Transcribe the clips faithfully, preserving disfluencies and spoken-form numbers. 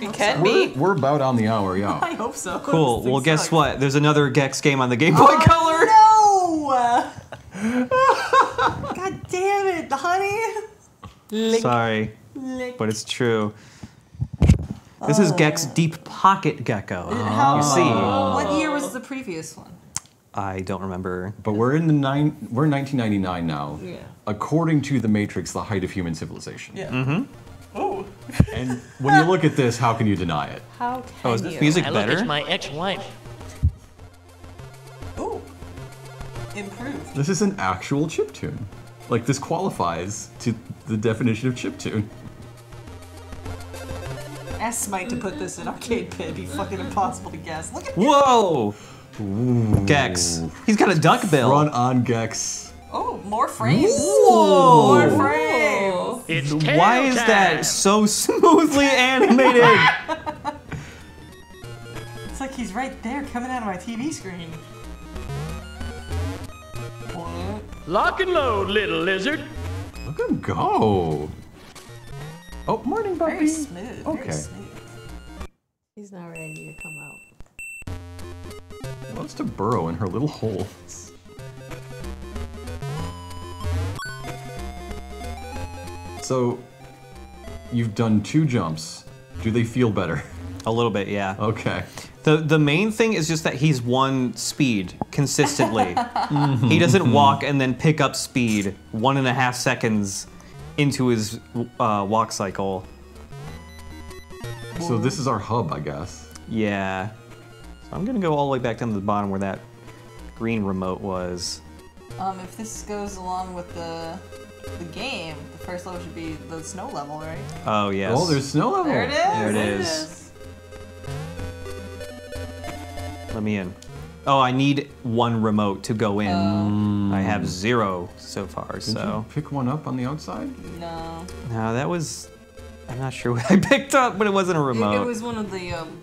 It can be. We're, we're about on the hour, yeah. I hope so. Cool. Well, guess so. What? There's another Gex game on the Game Boy oh, Color. No! God damn it, honey. Lick. Sorry, Lick. But it's true. This oh. is Gex Deep Pocket Gecko. How, you see. What year was the previous one? I don't remember. But we're in the nine. We're in nineteen ninety-nine now. Yeah. According to The Matrix, the height of human civilization. Yeah. Mm-hmm. Oh. And when you look at this, how can you deny it? How can oh, is this you? Music better? I look at my ex-wife. Oh, improved. This is an actual chiptune. Like, this qualifies to the definition of chiptune. Ask Smite to put this in Arcade Pit. It'd be fucking impossible to guess. Look at this. Whoa! Ooh. Gex. He's got a duck bill. Run on Gex. Oh, more frames. Whoa. More frames. It's Why is time. That so smoothly animated? It's like he's right there coming out of my T V screen. What? Lock and load, little lizard. Look him go. Oh, morning, Buffy. Very smooth. Okay. Very smooth. He's not ready to come out. He wants to burrow in her little hole. So, you've done two jumps. Do they feel better? A little bit, yeah. Okay. The the main thing is just that he's won speed consistently. Mm-hmm. He doesn't walk and then pick up speed one and a half seconds into his uh, walk cycle. So this is our hub, I guess. Yeah. So I'm gonna go all the way back down to the bottom where that green remote was. Um, if this goes along with the... the game, the first level should be the snow level, right? Oh, yes. Oh, there's snow level. There it is. There it, there is. it is. Let me in. Oh, I need one remote to go in. Um, I have zero so far, did so. Did you pick one up on the outside? No. No, that was, I'm not sure what I picked up, but it wasn't a remote. It, it was one of the, um,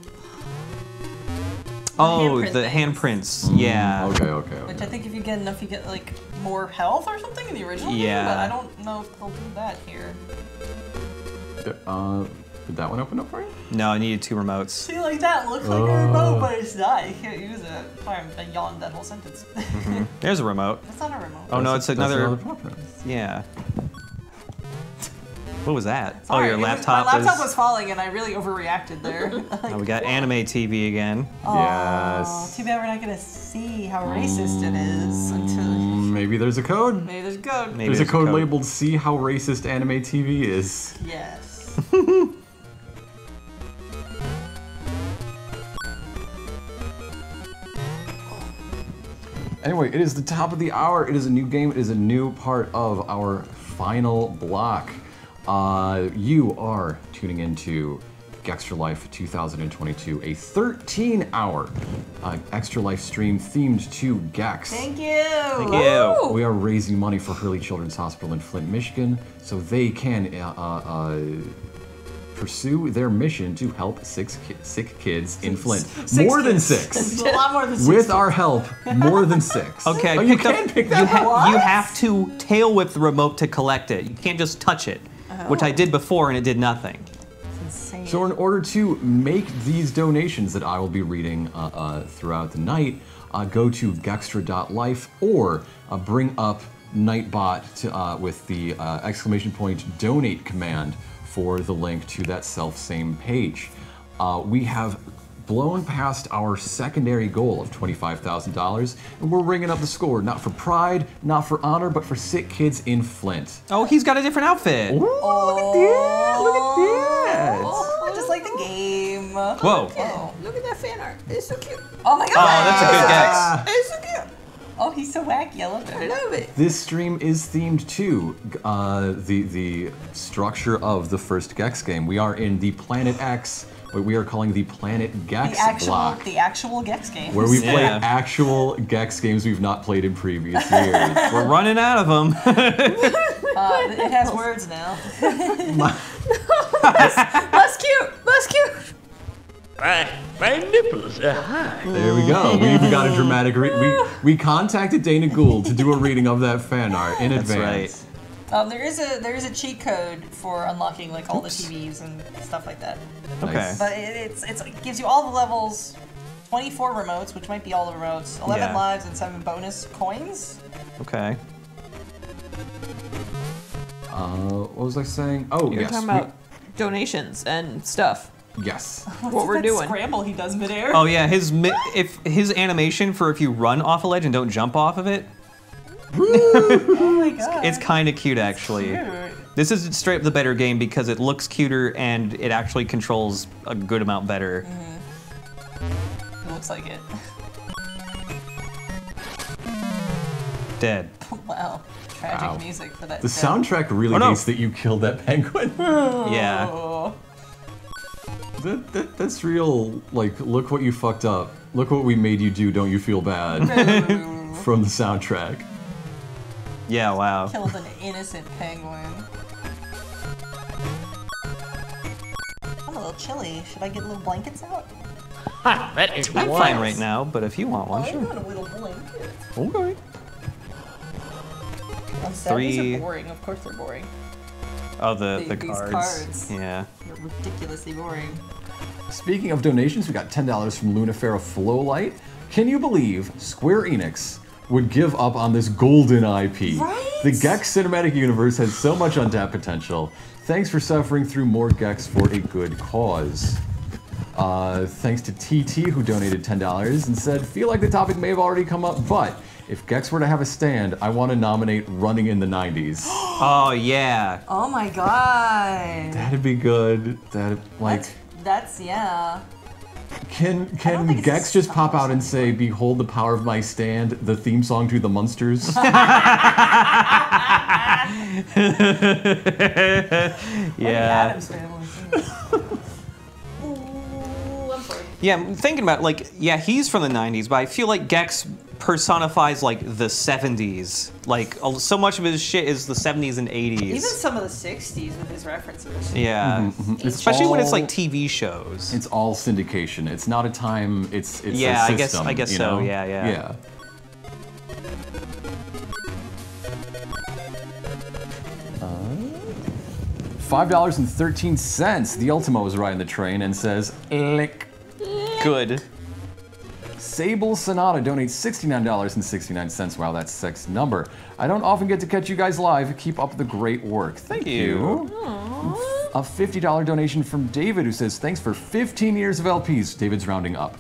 Oh, the handprints, mm, yeah. Okay, okay, okay. Which I think if you get enough, you get like more health or something in the original yeah. game, but I don't know if they'll do that here. Uh, did that one open up for you? No, I needed two remotes. See, like that looks like uh. a remote, but it's not. You can't use it. Sorry, I yawned that whole sentence. Mm-hmm. There's a remote. That's not a remote. Oh, no, it's another. That's another yeah. What was that? Sorry, oh, your laptop was... My laptop was... was falling and I really overreacted there. Like, oh, we got anime T V again. Aww, yes. Too bad we're not going to see how racist mm, it is until... Maybe there's a code. Maybe there's a code. Maybe there's, there's a code, code labeled, see how racist anime T V is. Yes. Anyway, it is the top of the hour. It is a new game. It is a new part of our final block. Uh, you are tuning into Gex for Life two thousand twenty-two, a thirteen hour uh, Extra Life stream themed to Gex. Thank you. Thank you. Woo. We are raising money for Hurley Children's Hospital in Flint, Michigan, so they can uh, uh, pursue their mission to help six ki sick kids in Flint. Six more kids. than six. A lot more than six. With kids. our help, more than six. Okay. Oh, you up, can pick that you, ha you have to tail whip the remote to collect it. You can't just touch it. Oh. Which I did before and it did nothing. That's insane. So in order to make these donations that I will be reading uh, uh, throughout the night, uh, go to Gextra dot life or uh, bring up Nightbot to, uh, with the uh, exclamation point donate command for the link to that self-same page. Uh, we have blown past our secondary goal of twenty-five thousand dollars, and we're ringing up the score, not for pride, not for honor, but for sick kids in Flint. Oh, he's got a different outfit. Ooh, oh, look at that, look at that. Oh, just like the game. Whoa. Look at, oh. look at that fan art, it's so cute. Oh my God. Oh, that's a good Gex. Uh, it's so cute. Oh, he's so wacky, I love it. I love it. This stream is themed to uh, the, the structure of the first Gex game. We are in the Planet X. What we are calling the Planet Gex the actual, block. The actual Gex games. Where we play yeah. actual Gex games we've not played in previous years. We're running out of them. uh, it has words now. less, less cute, less cute. My, my nipples are high. There we go. We've got a dramatic read. We, we contacted Dana Gould to do a reading of that fan art in That's advance. Right. Um, there is a there is a cheat code for unlocking like all Oops. the T Vs and stuff like that. Okay. Nice. But it, it's it's it gives you all the levels, twenty-four remotes, which might be all the remotes, eleven yeah. lives, and seven bonus coins. Okay. Uh, what was I saying? Oh, you're yes, talking about we... donations and stuff. Yes. What What's we're that doing? Scramble he does midair. Oh yeah, his mi if his animation for if you run off a ledge and don't jump off of it. Oh my god. It's kind of cute actually. Cute. This is straight up the better game because it looks cuter and it actually controls a good amount better. Mm-hmm. It looks like it. Dead. Wow. Tragic wow. music for that. The dead. soundtrack really oh, no. hates that you killed that penguin. Oh. Yeah. That, that, that's real, like, look what you fucked up. Look what we made you do, don't you feel bad. From the soundtrack. Yeah, wow. Killed an innocent penguin. I'm a little chilly. Should I get little blankets out? Ha, that is I'm wild. fine right now, but if you want one, oh, sure. I want a little blanket. Okay. I'm sad. Three. These are boring. Of course they're boring. Oh, the, the, the these cards. cards. Yeah. They're ridiculously boring. Speaking of donations, we got ten dollars from Lunafera Flowlight. Can you believe Square Enix would give up on this golden I P? Right? The Gex cinematic universe has so much untapped potential. Thanks for suffering through more Gex for a good cause. Uh, thanks to T T, who donated ten dollars and said, feel like the topic may have already come up, but if Gex were to have a stand, I want to nominate Running in the nineties. Oh, yeah. Oh, my God. That'd be good. That like. That's, that's yeah. Can can Gex just pop out and say, behold the power of my stand, the theme song to The Munsters? Yeah. Yeah, I'm thinking about, like, yeah, he's from the nineties, but I feel like Gex personifies like the seventies. Like so much of his shit is the seventies and eighties. Even some of the sixties with his references. Yeah, mm-hmm, mm-hmm. especially all, when it's like T V shows. It's all syndication. It's not a time. It's it's yeah. A system, I guess I guess you know? so. Yeah, yeah. Yeah. Five dollars and thirteen cents. The Ultimo is riding the train and says, "Lick, good." Sable Sonata donates sixty-nine dollars and sixty-nine cents. Wow, that's six number. I don't often get to catch you guys live. Keep up the great work. Thank, Thank you. you. A fifty dollar donation from David, who says, thanks for fifteen years of L Ps. David's rounding up.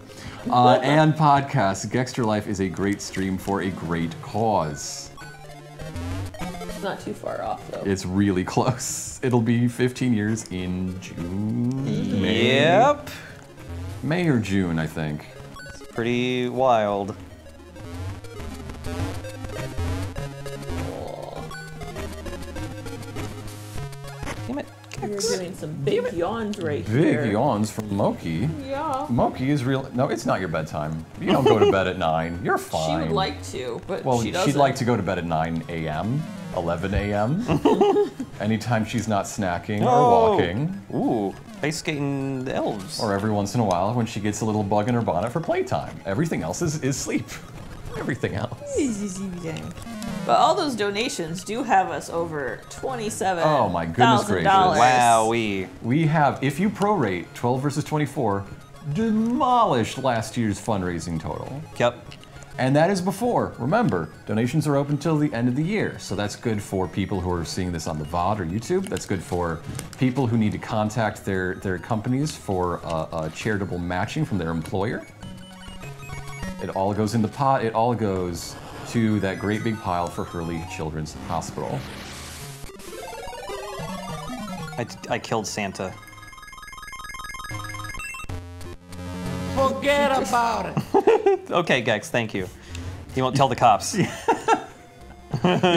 Uh, and podcasts. Gexter Life is a great stream for a great cause. It's not too far off, though. It's really close. It'll be fifteen years in June. May. Yep. May or June, I think. Pretty wild. Damn it, Gex. You're doing some big yawns right big here. Big yawns from Moki. Yeah. Moki is real. No, it's not your bedtime. You don't go to bed at nine. You're fine. She would like to, but well, she doesn't. She'd like to go to bed at nine A M, eleven A M, anytime she's not snacking oh. or walking. Ooh. Ice skating elves. Or every once in a while when she gets a little bug in her bonnet for playtime. Everything else is, is sleep. Everything else. But all those donations do have us over twenty-seven thousand dollars. Oh my goodness gracious. Wowee. We have, if you prorate twelve versus twenty-four, demolished last year's fundraising total. Yep. And that is before. Remember, donations are open till the end of the year. So that's good for people who are seeing this on the V O D or YouTube. That's good for people who need to contact their, their companies for uh, uh, charitable matching from their employer. It all goes in the pot. It all goes to that great big pile for Hurley Children's Hospital. I, I killed Santa. Forget about it. Okay, Gex, thank you. He won't tell the cops. You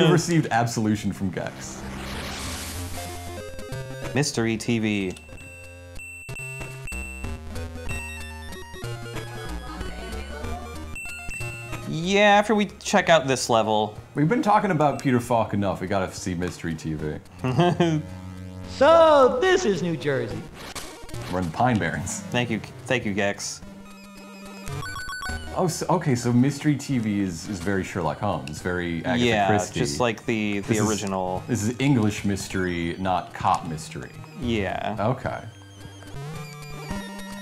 received absolution from Gex. Mystery T V. Yeah, after we check out this level. We've been talking about Peter Falk enough. We gotta see Mystery T V. So, this is New Jersey. We're in the Pine Barrens. Thank you, thank you, Gex. Oh, so, okay. So mystery T V is, is very Sherlock Holmes, very Agatha yeah, Christie. Yeah, just like the the this original. Is, this is English mystery, not cop mystery. Yeah. Okay.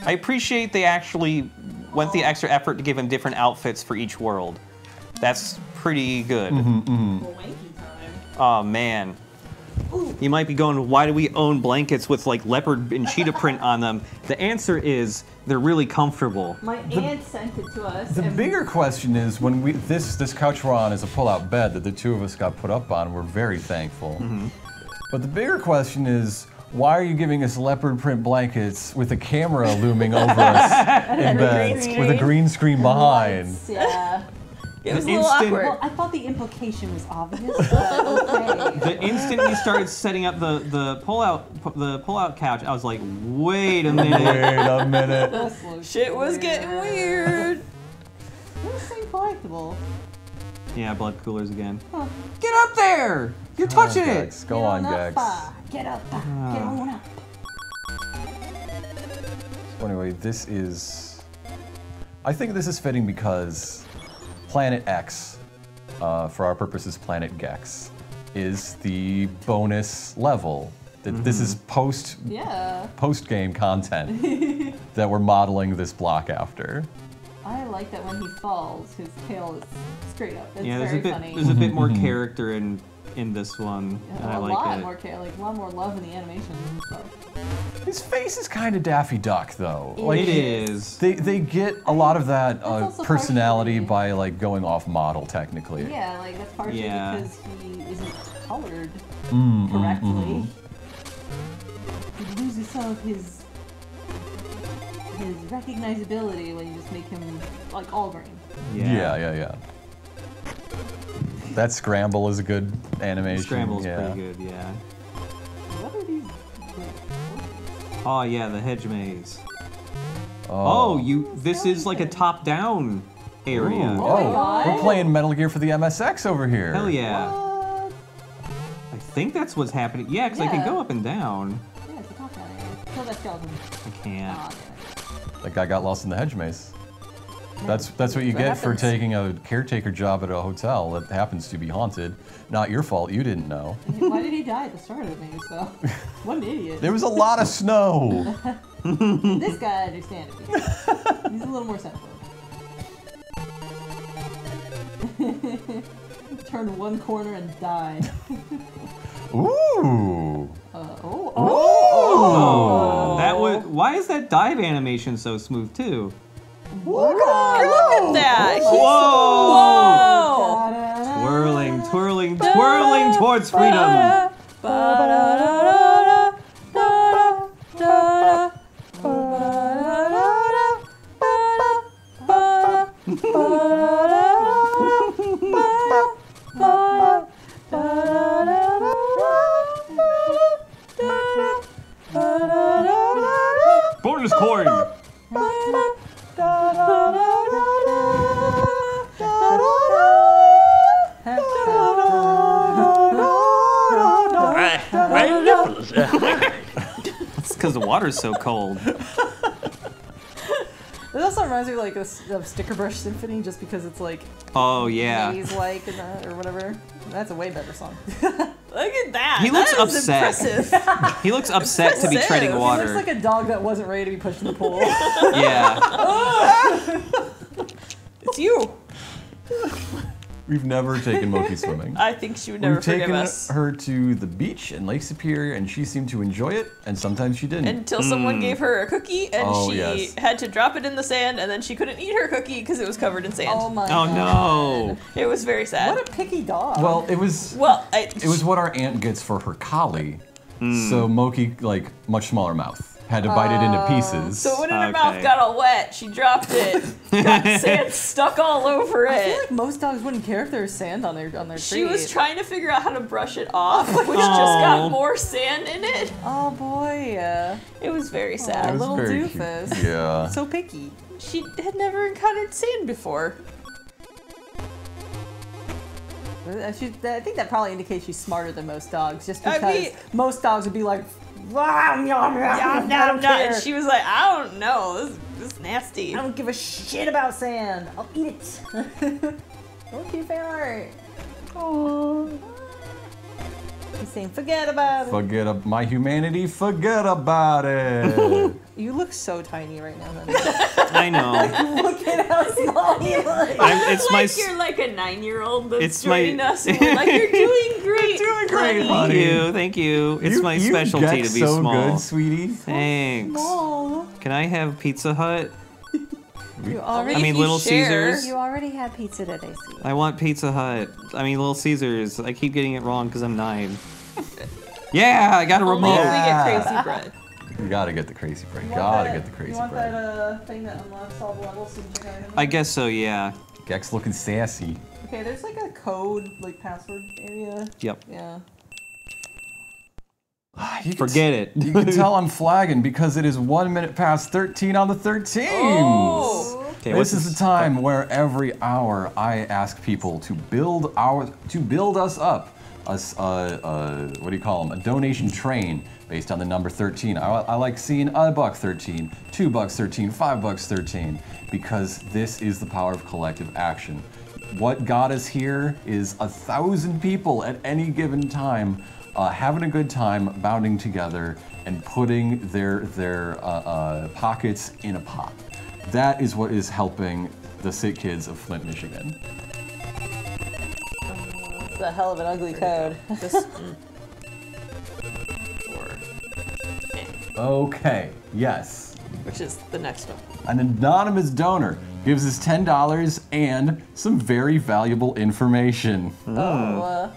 I appreciate they actually went the extra effort to give him different outfits for each world. That's pretty good. Mm-hmm, mm-hmm. Oh man. Ooh. You might be going, why do we own blankets with like leopard and cheetah print on them? The answer is they're really comfortable. My aunt the, sent it to us. The bigger question is when we this this couch we're on is a pull-out bed that the two of us got put up on. We're very thankful. Mm-hmm. But the bigger question is, why are you giving us leopard print blankets with a camera looming over us in bed with a green screen behind? Lights, yeah. It was a little awkward. Well, I thought the implication was obvious, but okay. The instant we started setting up the the pull-out the pull-out couch, I was like, wait a minute. Wait a minute. Shit was getting weird. It was so collectible. Yeah, blood coolers again. Huh. Get up there! You're Come touching on, it! Go Get on, Gex. Up, Get up. Uh. Get on up. So anyway, this is... I think this is fitting because Planet X, uh, for our purposes, Planet Gex, is the bonus level. Mm-hmm. This is post, yeah. post-game content that we're modeling this block after. I like that when he falls, his tail is straight up. It's yeah, there's very a bit, funny. There's a bit more character in in this one. Yeah, and I like it. A lot more character, like a lot more love in the animation and stuff. His face is kind of Daffy Duck, though. It like, is. They they get a lot of that uh, personality by like going off model technically. Yeah, like that's partially yeah. because he isn't colored mm, correctly. Mm, mm. He loses some of his. His recognizability when you just make him like all green. Yeah, yeah, yeah. yeah. That scramble is a good animation. Scramble's yeah. pretty good, yeah. What are these? Like, oh yeah, the hedge maze. Oh, oh you. This is like a top-down area. Ooh, oh, oh we're playing Metal Gear for the M S X over here. Hell yeah. What? I think that's what's happening. Yeah, because yeah. I can go up and down. Yeah, it's a top-down area. Kill that skeleton. I can't. Oh, okay. That guy got lost in the hedge maze. That's that's what you get for taking a caretaker job at a hotel that happens to be haunted. Not your fault, you didn't know. Why did he die at the start of the maze, though? What an idiot. There was a lot of snow. This guy, I understand it. He's a little more sensible. Turned one corner and died. Ooh. Uh, oh, oh. oh. That was. Why is that dive animation so smooth too? Whoa! Whoa. Look at that! Whoa! Whoa. Whoa. Twirling, twirling, twirling towards freedom. It's because the water's so cold. It also reminds me like a, of Sticker Brush Symphony, just because it's like oh yeah, he's like and that, or whatever. That's a way better song. Look at that. He looks that is upset. He looks upset impressive. to be treading water. He looks like a dog that wasn't ready to be pushed in the pool. Yeah. Oh. It's you. We've never taken Moki swimming. I think she would never We've forgive us. We've taken her to the beach in Lake Superior, and she seemed to enjoy it, and sometimes she didn't. Until mm. someone gave her a cookie, and oh, she yes. had to drop it in the sand, and then she couldn't eat her cookie because it was covered in sand. Oh my Oh God. no. It was very sad. What a picky dog. Well, it was Well, I, it was what our aunt gets for her collie, mm. so Moki, like, much smaller mouth. Had to bite it into pieces. Uh, so when her okay. mouth got all wet, she dropped it. Got sand stuck all over it. I feel like most dogs wouldn't care if there was sand on their on their She feet. was trying to figure out how to brush it off, which oh. just got more sand in it. Oh boy, yeah. It was very sad. Oh, was Little very doofus. Cute. Yeah. So picky. She had never encountered sand before. She, I think that probably indicates she's smarter than most dogs, just because I mean, most dogs would be like, Blah, blah, blah. Yeah, no, no. And she was like, I don't know. This, this is nasty. I don't give a shit about sand. I'll eat it. Oh, cute fan art. Oh. He's saying, forget about it. Forget about my humanity. Forget about it. You look so tiny right now. I know. Like, look at how small you look. I'm, it's like my, you're like a nine-year-old that's it's joining my, us. Like, you're doing great. You're doing great, buddy. Thank you. Thank you. It's you, my you specialty to be so small. You so good, sweetie. Thanks. So small. Can I have Pizza Hut? You already I mean, Little share. Caesars. You already had pizza today, Steve. I want Pizza Hut. I mean, Little Caesars. I keep getting it wrong because I'm nine. Yeah, I got a remote. Yeah. We get crazy bread. You gotta get the crazy bread. You gotta that, get the crazy bread. You want bread. that uh, thing that unlocks all the levels so you can get I guess so, yeah. Gex looking sassy. Okay, there's like a code, like password area. Yep. Yeah. You Forget it. You can tell I'm flagging because it is one minute past thirteen on the thirteenth. Oh. Okay, this is the time oh. where every hour I ask people to build our to build us up a uh, uh, what do you call them? A donation train based on the number thirteen. I, I like seeing a buck thirteen, two bucks thirteen, five bucks thirteen, because this is the power of collective action. What got us here is a thousand people at any given time. Uh, having a good time, bounding together, and putting their their uh, uh, pockets in a pot. That is what is helping the sick kids of Flint, Michigan. It's a hell of an ugly code. Just, mm. Okay, yes. Which is the next one. An anonymous donor gives us ten dollars and some very valuable information. Oh. Uh.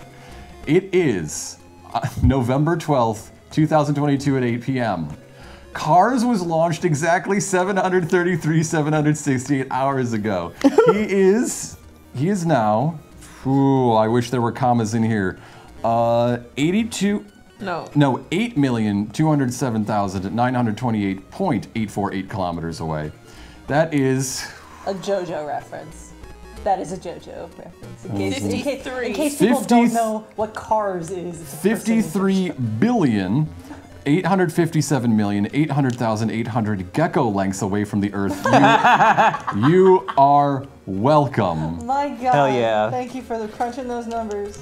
It is Uh, November twelfth, two thousand twenty-two at eight p m Cars was launched exactly seven hundred thirty-three, seven hundred sixty-eight hours ago. He is, he is now, ooh, I wish there were commas in here, uh, eighty-two, no, no, eight million two hundred seven thousand nine hundred twenty-eight point eight four eight kilometers away. That is a JoJo reference. That is a JoJo reference. In case, in case, in case people fifty, don't know what Cars is. fifty-three billion, eight hundred fifty-seven million, eight hundred thousand, eight hundred gecko lengths away from the Earth. You, you are welcome. My God. Hell yeah. Thank you for the crunching those numbers.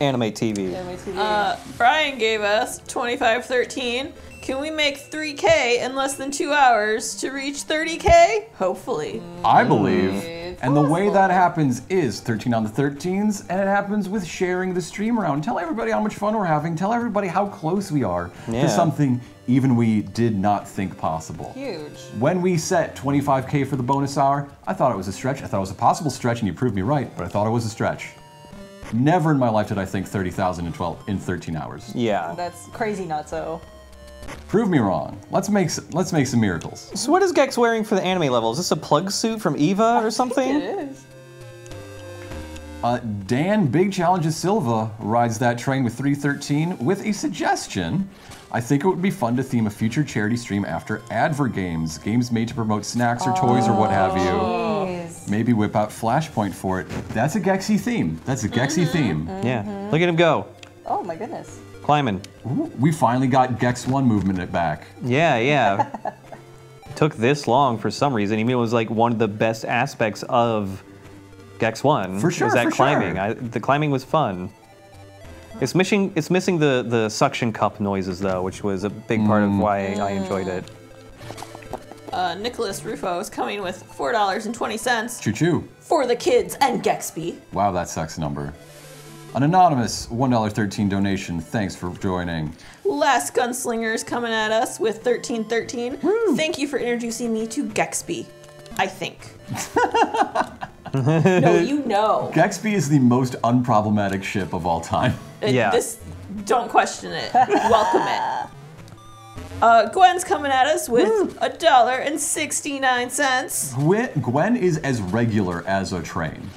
Anime T V. Anime T V. Uh, Brian gave us twenty-five thirteen. Can we make three K in less than two hours to reach thirty K? Hopefully. I believe. It's and possible. The way that happens is thirteen on the thirteens, and it happens with sharing the stream around. Tell everybody how much fun we're having. Tell everybody how close we are yeah. to something even we did not think possible. Huge. When we set twenty-five K for the bonus hour, I thought it was a stretch. I thought it was a possible stretch, and you proved me right, but I thought it was a stretch. Never in my life did I think thirty thousand in, in thirteen hours. Yeah. That's crazy not so. Prove me wrong. Let's make let's make some miracles. So what is Gex wearing for the anime level? Is this a plug suit from EVA or something? I think it is. Uh, Dan Big Challenges Silva rides that train with three thirteen with a suggestion. I think it would be fun to theme a future charity stream after Adver Games, games made to promote snacks or oh, toys or what have you. Geez. Maybe whip out Flashpoint for it. That's a Gexy theme. That's a Gexy mm-hmm. theme. Mm-hmm. Yeah. Look at him go. Oh my goodness. Climbing. Ooh, we finally got Gex one movement it back. Yeah, yeah. Took this long for some reason. I mean, it was like one of the best aspects of Gex one. For sure, was that for climbing. Sure. I, the climbing was fun. It's missing, it's missing the, the suction cup noises, though, which was a big part mm. of why mm. I enjoyed it. Uh, Nicholas Rufo is coming with four dollars and twenty cents. Choo-choo. For the kids and Gexby. Wow, that sucks number. An anonymous one dollar and thirteen cents donation. Thanks for joining. Last Gunslinger is coming at us with thirteen thirteen. Woo. Thank you for introducing me to Gexby. I think. No, you know. Gexby is the most unproblematic ship of all time. It, yeah. This, don't question it. Welcome it. Uh, Gwen's coming at us with a dollar and sixty-nine cents. Gwen, Gwen is as regular as a train.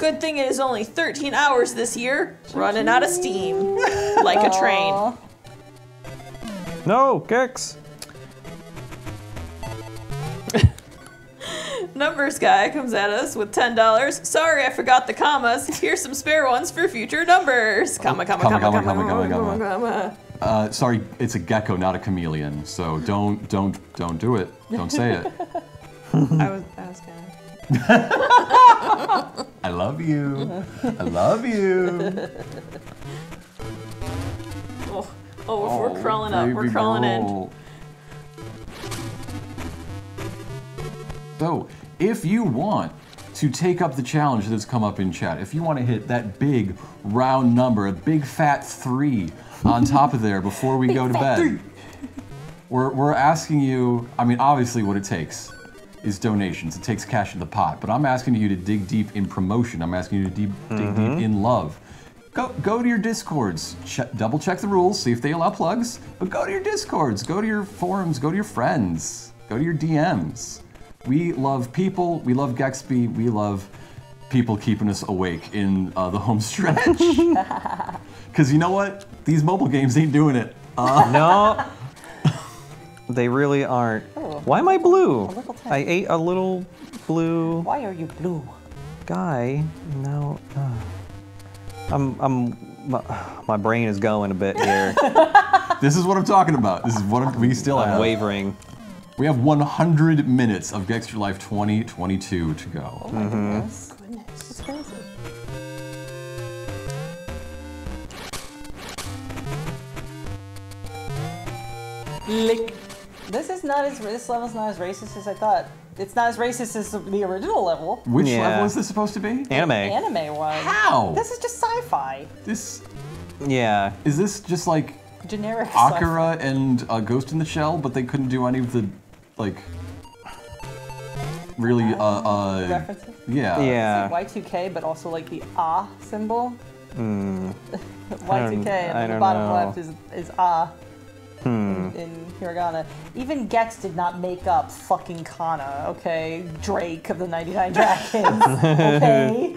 Good thing it is only thirteen hours this year, running out of steam, like a train. Aww. No, Gex. Numbers guy comes at us with ten dollars. Sorry, I forgot the commas. Here's some spare ones for future numbers. Comma, comma, comma, comma, comma, comma, comma, comma, comma, comma, comma, comma, comma. Uh, sorry, it's a gecko, not a chameleon. So don't, don't, don't do it. Don't say it. I was, I was gonna. I love you. I love you. Oh, oh, we're, oh, we're crawling up. We're crawling roll. in. So, if you want to take up the challenge that's come up in chat, if you want to hit that big round number, a big fat three on top of there before we big go to bed, three. we're we're asking you. I mean, obviously, what it takes is donations. It takes cash in the pot, but I'm asking you to dig deep in promotion. I'm asking you to deep, mm-hmm. dig deep in love. Go go to your Discords, che double check the rules, see if they allow plugs. But go to your Discords, go to your forums, go to your friends, go to your D Ms. We love people, we love Gexby, we love people keeping us awake in uh, the home stretch. Because you know what? These mobile games ain't doing it. Uh, no. They really aren't. Ooh. Why am I blue? I ate a little blue... Why are you blue? Guy. No. Uh, I'm... I'm... My, my brain is going a bit here. This is what I'm talking about. This is what I'm, we still I'm have. I'm wavering. We have one hundred minutes of Gextra Life twenty twenty-two to go. Oh my mm-hmm. goodness. Goodness. It's crazy. Lick. This is not as this level's not as racist as I thought. It's not as racist as the original level. Which yeah. level is this supposed to be? Anime. Anime one. How? This is just sci-fi. This. Yeah. Is this just like generic Akira sci-fi and uh, Ghost in the Shell, but they couldn't do any of the like really uh, uh references? Yeah. Yeah. Like Y two K, but also like the ah symbol. Mm. Y two K, and the bottom know. left is is ah. Hmm. In, in hiragana. Even Gex did not make up fucking Kana, okay? Drake of the ninety-nine Dragons, okay?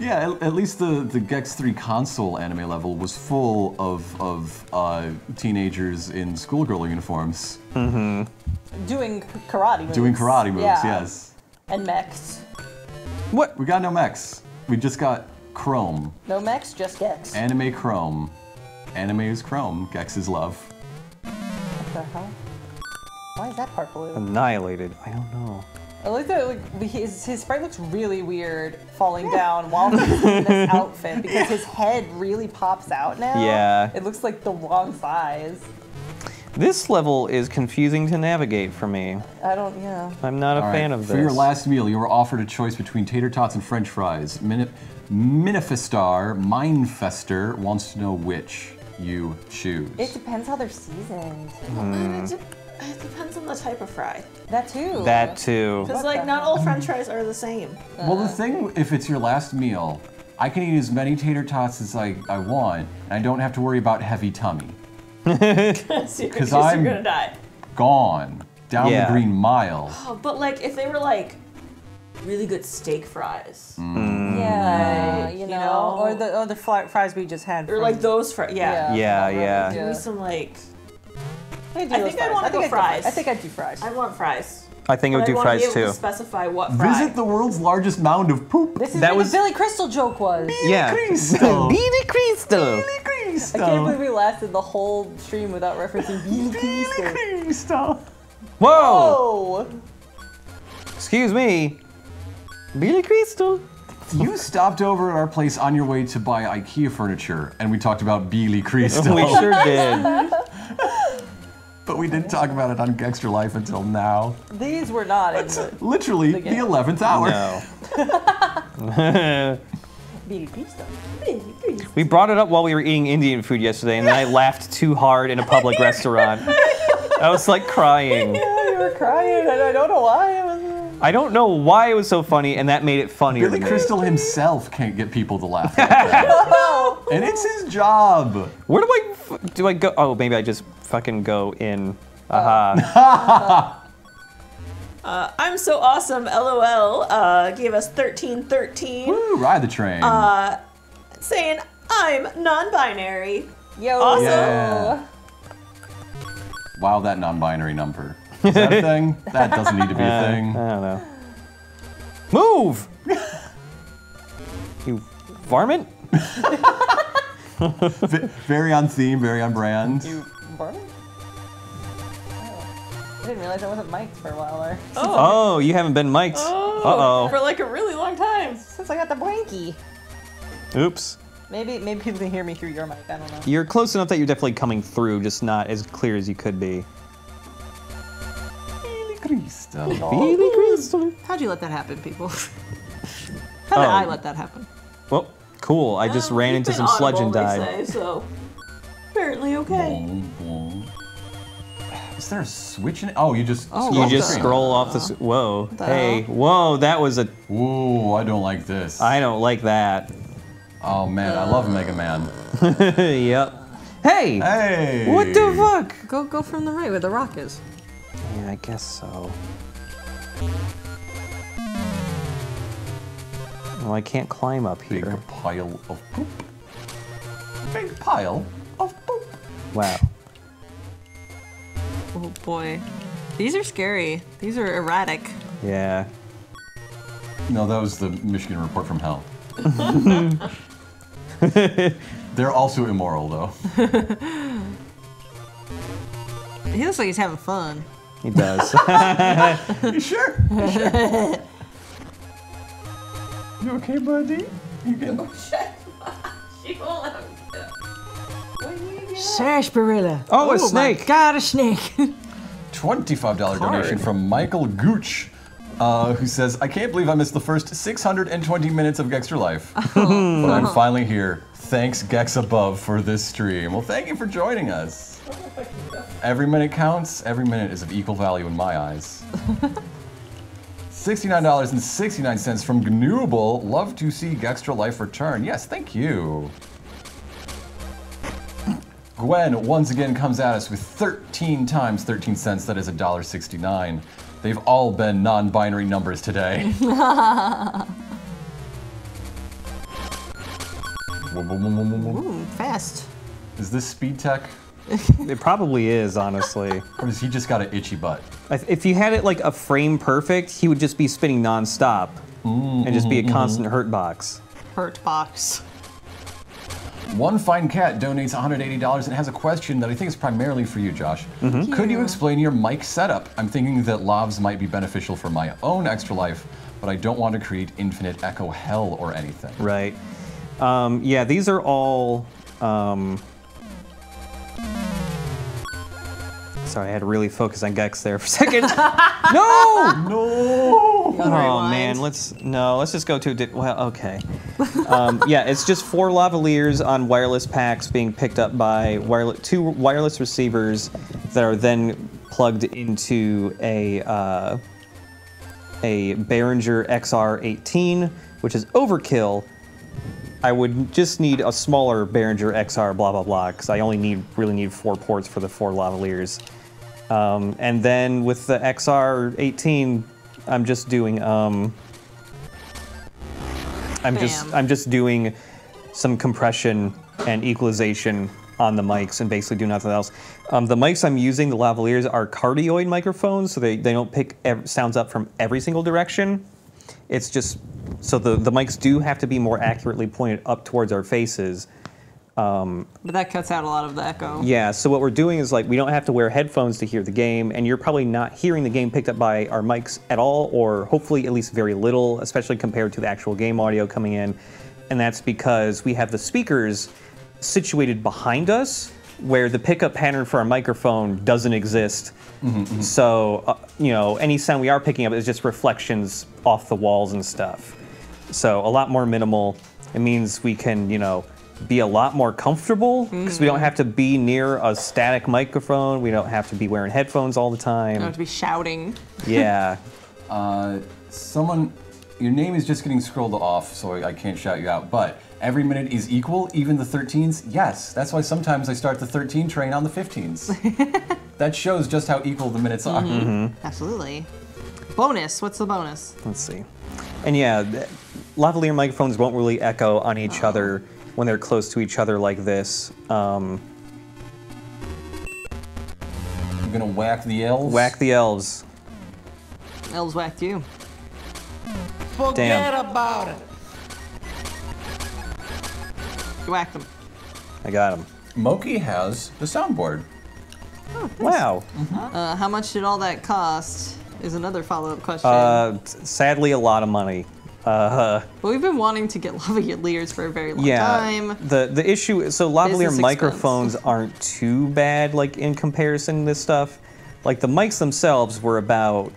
Yeah, at, at least the, the Gex three console anime level was full of, of uh, teenagers in schoolgirl uniforms. Mm-hmm. Doing karate moves. Doing karate moves, yeah. yes. And mechs. What? We got no mechs. We just got Chrome. No mechs, just Gex. Anime Chrome. Anime is Chrome, Gex is love. What the hell? Why is that part blue? Annihilated. I don't know. I like that. Like, his his sprite looks really weird falling down while he's in this outfit because yeah. his head really pops out now. Yeah. It looks like the wrong size. This level is confusing to navigate for me. I don't. Yeah. I'm not a All fan right. of this. For your last meal, you were offered a choice between tater tots and French fries. Min Minifestar, Minefester wants to know which you choose. It depends how they're seasoned. Mm. It, de it depends on the type of fry. That too. That too. Because like not all French fries are the same. Uh. Well, the thing, if it's your last meal, I can eat as many tater tots as I, I want, and I don't have to worry about heavy tummy. Because you're gonna die. Gone down yeah. the green mile. Oh, but like if they were like really good steak fries. Mm. Yeah, right. you, know, you know, or the or the fries we just had. Or like those fries. Yeah, yeah, yeah. yeah. Give me some like. I, I think I want to go I'd fries. Do, I think I'd do fries. I want fries. I think I would do fries too. To specify what fries. Visit the world's largest mound of poop. This is that was the Billy Crystal joke was. Billy yeah. Crystal. Billy Crystal. Billy Crystal. I can't believe we lasted the whole stream without referencing Billy Crystal. Billy Crystal. Whoa. Whoa. Excuse me. Billy Crystal. You stopped over at our place on your way to buy IKEA furniture, and we talked about Billy Crystal. We sure did. But we didn't talk about it on Gextra Life until now. These were not in the, literally the, the eleventh hour. No. Billy Crystal. Billy Crystal. We brought it up while we were eating Indian food yesterday, and then I laughed too hard in a public restaurant. I was like crying. Yeah, you were crying, and I don't know why. I was I don't know why it was so funny, and that made it funny. Billy Crystal himself can't get people to laugh. No. And it's his job. Where do I f do I go? Oh, maybe I just fucking go in. Aha. Uh, uh, I'm so awesome. LOL. Uh, gave us thirteen thirteen. Woo! Ride the train. Uh, saying I'm non-binary. Yo. Awesome. Yeah. Wow, that non-binary number. Is that a thing? That doesn't need to be uh, a thing. I don't know. Move! You varmint? Very on theme, very on brand. You burning? Oh. I didn't realize I wasn't mic'd for a while there. Oh, oh you haven't been mic'd. Oh, uh-oh. For like a really long time. Since I got the blankie. Oops. Maybe maybe people can hear me through your mic, I don't know. You're close enough that you're definitely coming through, just not as clear as you could be. How'd you let that happen, people? How did oh. I let that happen? Well, cool. I just uh, ran into some audible, sludge and died. Say, so apparently okay. Is there a switch in it? Oh, you just oh, you just the... scroll off the. Whoa! The hey! Whoa! That was a. Whoa! I don't like this. I don't like that. Oh man, uh... I love Mega Man. Yep. Hey! Hey! What the fuck? Go go from the right where the rock is. Yeah, I guess so. Oh, I can't climb up here. Big pile of poop. Big pile of poop. Wow. Oh boy. These are scary. These are erratic. Yeah. No, that was the Michigan report from hell. They're also immoral, though. He looks like he's having fun. He does. You sure? You sure? You okay, buddy? You good? She won't let him go. Sarsaparilla. Oh, Ooh, a snake. My God, a snake. twenty-five dollar Card. donation from Michael Gooch, uh, who says, I can't believe I missed the first six hundred twenty minutes of Gextra Life. Oh. But I'm finally here. Thanks, Gex Above, for this stream. Well, thank you for joining us. Every minute counts. Every minute is of equal value in my eyes. sixty-nine dollars and sixty-nine cents from Gnuble. Love to see Gextra Life return. Yes, thank you. Gwen once again comes at us with thirteen times thirteen cents. That is one dollar sixty-nine. They've all been non-binary numbers today. Ooh, fast. Is this speed tech? It probably is, honestly. Or has he just got an itchy butt? If you had it like a frame perfect, he would just be spinning nonstop mm, and just be a mm, constant mm. hurt box. Hurt box. One Fine Cat donates one hundred eighty dollars and has a question that I think is primarily for you, Josh. Mm-hmm. Could you explain your mic setup? I'm thinking that lavs might be beneficial for my own extra life, but I don't want to create infinite echo hell or anything. Right. Um, yeah, these are all. Um, Sorry, I had to really focus on Gex there for a second. No! No! Oh man, let's no, let's just go to a di well, okay. Um, yeah, it's just four lavaliers on wireless packs being picked up by wireless two wireless receivers that are then plugged into a uh, a Behringer X R eighteen, which is overkill. I would just need a smaller Behringer X R blah blah blah because I only need really need four ports for the four lavaliers. Um, and then with the X R eighteen, I'm just doing um, I'm Bam. just I'm just doing some compression and equalization on the mics and basically do nothing else. Um, the mics I'm using, the lavaliers, are cardioid microphones, so they they don't pick ev sounds up from every single direction. It's just so the the mics do have to be more accurately pointed up towards our faces. Um, but that cuts out a lot of the echo. Yeah. So what we're doing is like we don't have to wear headphones to hear the game, and you're probably not hearing the game picked up by our mics at all, or hopefully at least very little, especially compared to the actual game audio coming in. And that's because we have the speakers situated behind us, where the pickup pattern for our microphone doesn't exist. Mm-hmm, mm-hmm. So, uh, you know, any sound we are picking up is just reflections off the walls and stuff. So a lot more minimal. It means we can, you know, be a lot more comfortable because mm-hmm. we don't have to be near a static microphone. We don't have to be wearing headphones all the time. We don't have to be shouting. Yeah. uh, someone, your name is just getting scrolled off, so I, I can't shout you out, but every minute is equal, even the thirteens? Yes, that's why sometimes I start the thirteen train on the fifteens. That shows just how equal the minutes are. Mm-hmm. Mm-hmm. Absolutely. Bonus, what's the bonus? Let's see. And yeah, lavalier microphones won't really echo on each oh. other when they're close to each other like this. Um, You're gonna whack the elves? Whack the elves. Elves whacked you. Forget Damn. about it. Whack them. I got him. Moki has the soundboard. Oh, nice. Wow. Mm-hmm. Uh, how much did all that cost is another follow-up question. Uh, sadly, a lot of money. Uh, well, we've been wanting to get lavaliers for a very long yeah, time. The the issue is, so lavalier microphones aren't too bad, like, in comparison to this stuff. Like, the mics themselves were about,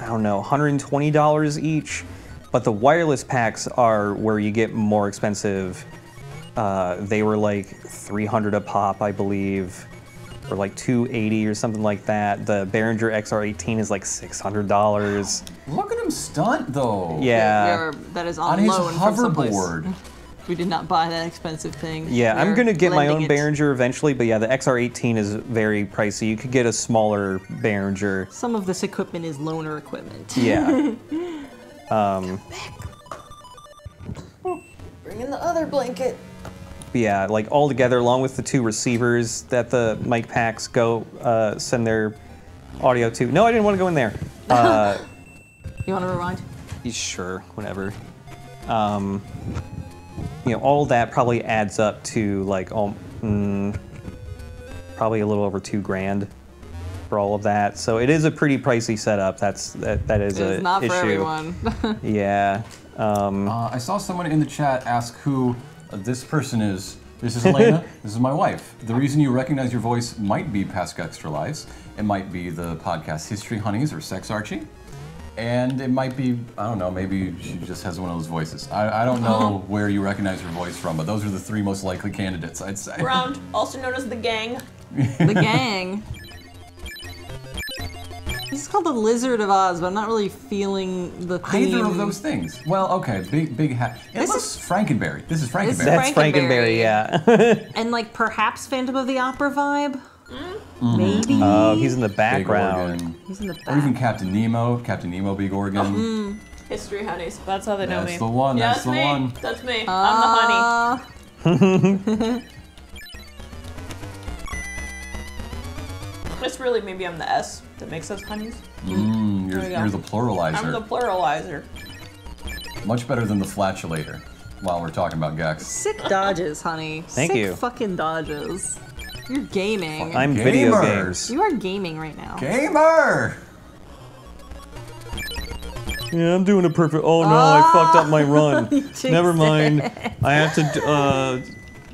I don't know, one hundred twenty dollars each, but the wireless packs are where you get more expensive. Uh, they were like three hundred dollars a pop, I believe, or like two eighty or something like that. The Behringer X R eighteen is like six hundred dollars. Wow. Look at him stunt though. Yeah. We are, that is on, on loan his hoverboard. From we did not buy that expensive thing. Yeah, We're I'm gonna get my own it. Behringer eventually, but yeah, the X R eighteen is very pricey. You could get a smaller Behringer. Some of this equipment is loaner equipment. Yeah. um, Bring in the other blanket. Yeah, like all together, along with the two receivers that the mic packs go uh, send their audio to. No, I didn't want to go in there. Uh, you want to rewind? Sure, whatever. Um, you know, all that probably adds up to like um, mm, probably a little over two grand for all of that. So it is a pretty pricey setup. That's that. That is, it is a not for issue. Everyone. Yeah. Um, uh, I saw someone in the chat ask who. This person is, this is Elena, this is my wife. The reason you recognize your voice might be Past Extra Lives, it might be the podcast History Honeys or Sex Archie, and it might be, I don't know, maybe she just has one of those voices. I, I don't know where you recognize your voice from, but those are the three most likely candidates, I'd say. Round, also known as The Gang. The Gang. This is called The Lizard of Oz, but I'm not really feeling the theme. Either of those things. Well, okay, big, big hat. Yeah, this is Frankenberry. This is Frankenberry. This is That's Frankenberry, Frankenberry yeah. And like perhaps Phantom of the Opera vibe? Mm. Maybe. Oh, uh, he's in the background. Big he's in the background. Or even Captain Nemo. Captain Nemo, Big Organ. Mm. History Honeys. That's how they know that's me. That's the one. Yeah, that's, that's the me. one. That's me. Uh, I'm the honey. It's really maybe I'm the S that makes us honeys. Mm, you're, you're the pluralizer. I'm the pluralizer. Much better than the flatulator while we're talking about Gex. Sick dodges, honey. Thank Sick you. Sick fucking dodges. You're gaming. I'm Gamer. Video games. You are gaming right now. Gamer! Yeah, I'm doing a perfect... Oh no, ah! I fucked up my run. Never mind. It. I have to... Uh,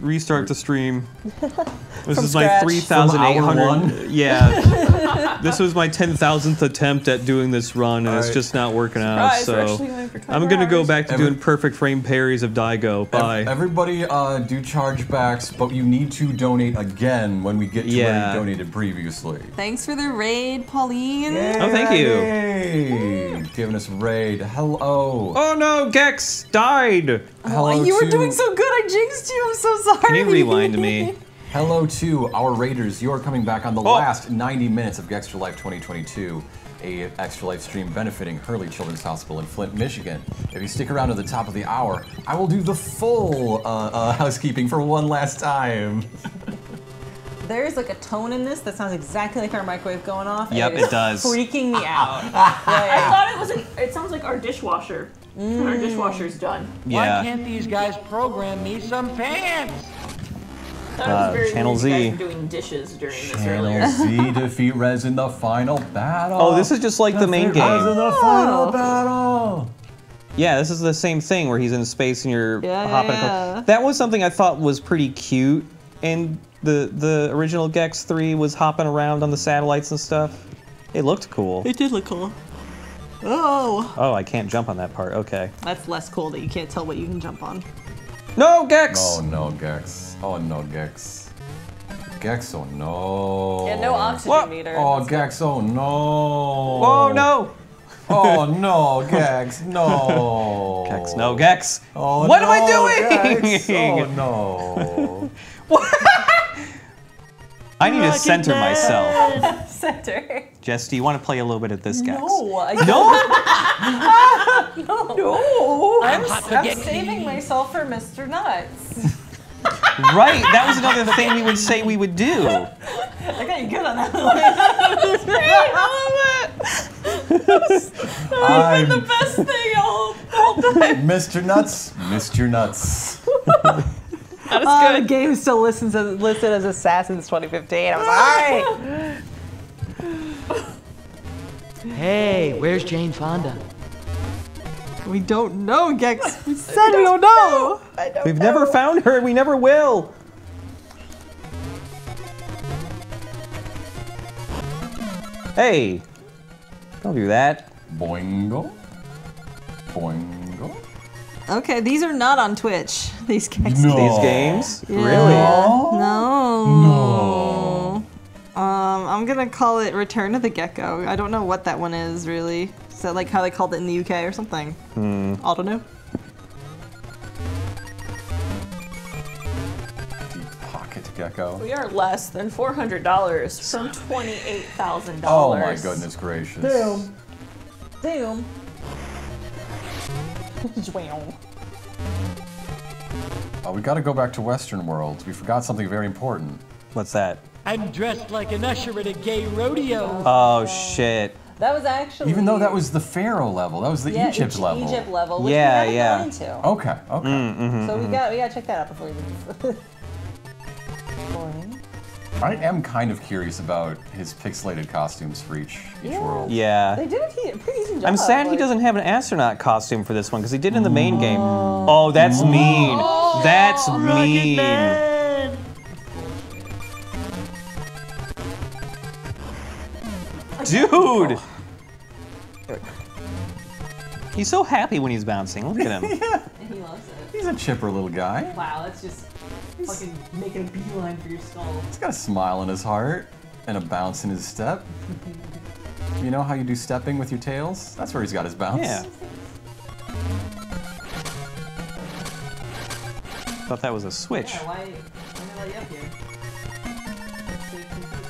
Restart the stream. This is my three thousand eight hundred. Yeah. This was my ten thousandth attempt at doing this run, and right. it's just not working Surprise, out. So going I'm going to go back to Every doing perfect frame parries of Daigo. Bye. Everybody uh, do chargebacks, but you need to donate again when we get to yeah. where you donated previously. Thanks for the raid, Pauline. Yay, oh, thank you. Yay. Giving us a raid. Hello. Oh, no. Gex died. Hello, you were doing so good. I jinxed you. I'm so sorry. Can you rewind me? Hello to our raiders. You are coming back on the oh. last ninety minutes of Extra Life twenty twenty-two, a Extra Life stream benefiting Hurley Children's Hospital in Flint, Michigan. If you stick around to the top of the hour, I will do the full uh, uh, housekeeping for one last time. There's like a tone in this that sounds exactly like our microwave going off. Yep, it, it does. Freaking me out. Like, I thought it was. A, it sounds like our dishwasher. Mm. Our dishwasher's done. Yeah. Why can't these guys program me some pants? Uh, very Channel Z. You guys were doing dishes during this earlier. Channel Z defeat Rez in the final battle. Oh, this is just like the, the main game. Rez in the final battle. Yeah, this is the same thing where he's in space and you're yeah, hopping. Yeah, yeah. That was something I thought was pretty cute, and the the original Gex three was hopping around on the satellites and stuff. It looked cool. It did look cool. Oh! Oh, I can't jump on that part, okay. That's less cool that you can't tell what you can jump on. No, Gex! Oh, no, Gex. Oh, no, Gex. Gex, oh, no. Yeah, no oxygen what? meter. Oh, Gex, good. oh, no. Oh, no! Oh, no, Gex, no. Gex, no, Gex. Oh, what no, am I doing? Gex. Oh, no. What? I need Look to center myself. Center. Jess, do you want to play a little bit of this, Gex? No. I no? no. No. I'm, I'm saving myself for Mister Nuts. Right. That was another thing we would say we would do. I got you good on that one. That was great. That was, that would have been the best thing all, all time. Mister Nuts. Mister Nuts. That was oh, good. The game still listens as, listed as Assassin's twenty fifteen. I was like, all right. Hey, where's Jane Fonda? We don't know, Gex. We said we don't know. know. I don't We've know. never found her. We never will. Hey, don't do that. Boingo. Boingo. Okay, these are not on Twitch. These games. No. These games? Yeah. Really? No. No. No. Um, I'm gonna call it Return of the Gecko. I don't know what that one is really. Is that like how they called it in the U K or something? Hmm. I don't know. Gecko. We are less than four hundred dollars from twenty-eight thousand dollars. Oh my goodness gracious! Damn, damn. Oh, we got to go back to Western World. We forgot something very important. What's that? I'm dressed like an usher at a gay rodeo. Oh shit! That was actually. Even though that was the Pharaoh level, that was the yeah, Egypt, Egypt level. Egypt level. Which yeah, we yeah. Got into. Okay, okay. Mm-hmm, so we mm-hmm. got we got to check that out before we leave. I am kind of curious about his pixelated costumes for each, each yeah. world. Yeah. They did a pretty decent job. I'm sad like. he doesn't have an astronaut costume for this one, because he did in the main oh. game. Oh, that's mean. Oh, that's oh, mean. Man. Dude! He's so happy when he's bouncing. Look at him. Yeah. And he loves it. He's a chipper little guy. Wow, that's just... fucking making a beeline for your skull. He's got a smile in his heart and a bounce in his step. You know how you do stepping with your tails? That's where he's got his bounce. Yeah. I thought that was a switch. Yeah, why, why did they let you up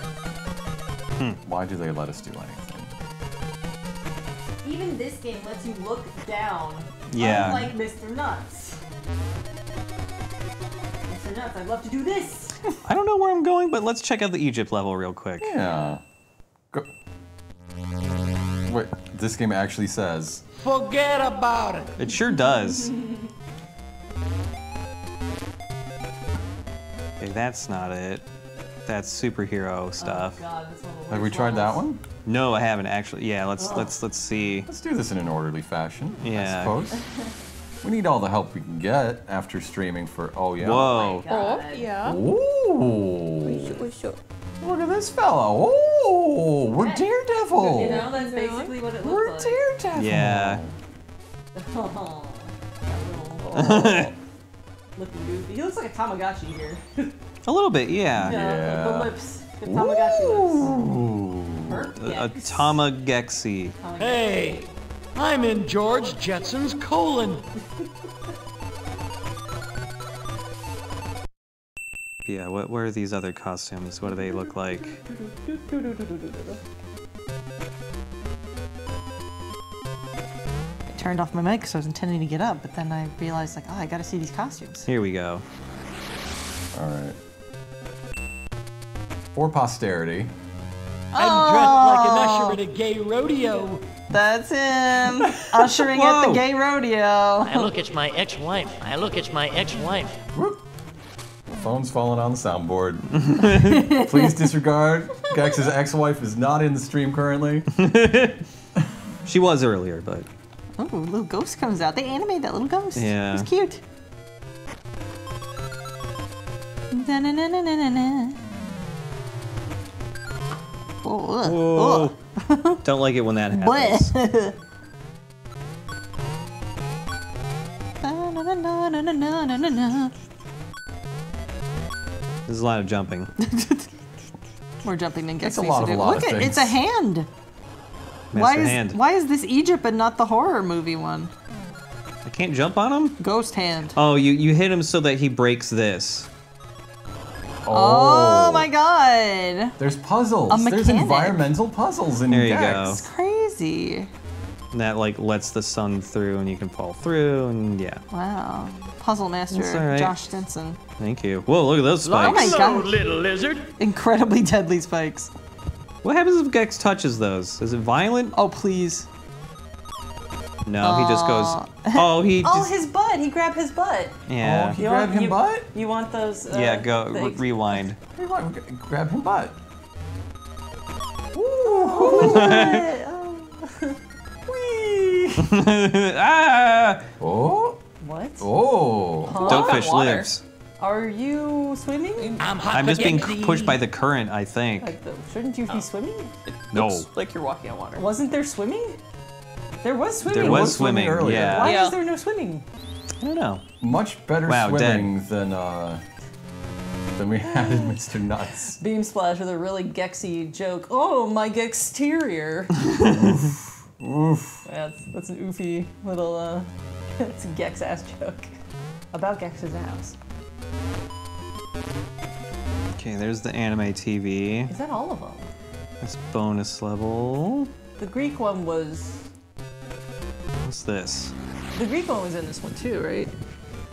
here? Hmm. Why do they let us do anything? Even this game lets you look down. Yeah. Unlike Mister Nuts. Nuts. I'd love to do this. I don't know where I'm going, but let's check out the Egypt level real quick. Yeah. Go. Wait, this game actually says. Forget about it. It sure does. Hey, that's not it. That's superhero stuff. Oh, God, that's Have we tried that one? No, I haven't actually. Yeah, let's oh. let's let's see. Let's do this in an orderly fashion. Yeah. I suppose. We need all the help we can get after streaming for, oh yeah. Whoa. Oh, oh yeah. Ooh. Look at this fella. Ooh, we're yeah. Daredevil. You know, that's basically what it looks we're like. We're Daredevil. Yeah. Oh, oh. Looking goofy. He looks like a Tamagotchi here. A little bit, yeah. Yeah, yeah. The lips. The Tamagotchi Ooh. lips. Ooh. A, a Tamagexi. Hey. I'm in George Jetson's colon. Yeah, what, what are these other costumes? What do they look like? I turned off my mic because I was intending to get up, but then I realized, like, oh, I gotta see these costumes. Here we go. All right. For posterity. Oh! I'm dressed like an usher at a gay rodeo. That's him, ushering at the gay rodeo. I look, it's my ex-wife. I look, it's my ex-wife. The phone's falling on the soundboard. Please disregard. Gex's ex-wife is not in the stream currently. She was earlier, but. Oh, little ghost comes out. They animated that little ghost. Yeah. He's cute. Da -na -na -na -na -na. Oh, ugh. Whoa. Oh. Don't like it when that happens. There's a lot of jumping. More jumping than Gex. It's a lot of, lot Look of at, it's a hand. Why is, hand. Why is this Egypt and not the horror movie one? I can't jump on him? Ghost hand. Oh, you, you hit him so that he breaks this. Oh. Oh my God! There's puzzles. There's environmental puzzles in there. You Gex. go. It's crazy. And that like lets the sun through, and you can fall through, and yeah. Wow, puzzle master right. Josh Stinson. Thank you. Whoa, look at those spikes! Oh my God, little lizard! Incredibly deadly spikes. What happens if Gex touches those? Is it violent? Oh please. No, uh, he just goes. Oh, he. oh, just, his butt. He grabbed his butt. Yeah. Oh, he you grabbed want, him you, butt. You want those? Uh, yeah. Go re rewind. Rewind. Grab him butt. Ooh. Oh. Wee. Ah. Oh. What? Oh. Huh? Dopefish lives. Are you swimming? I'm, I'm just being pushed by the current, I think. Like the, shouldn't you be oh. swimming? It no. Looks like you're walking on water. Wasn't there swimming? There was swimming. There was, was swimming, swimming earlier. Yeah. Why yeah. is there no swimming? I don't know. Much better wow, swimming dead. than uh, than we had in Mister Nuts. Beam Splash with a really gexy joke. Oh, my exterior. Oof. Oof. That's, that's an oofy little, uh, that's a gex ass joke. About Gex's house. Okay, there's the anime T V. Is that all of them? That's bonus level. The Greek one was... What's this? The Greek one was in this one too, right?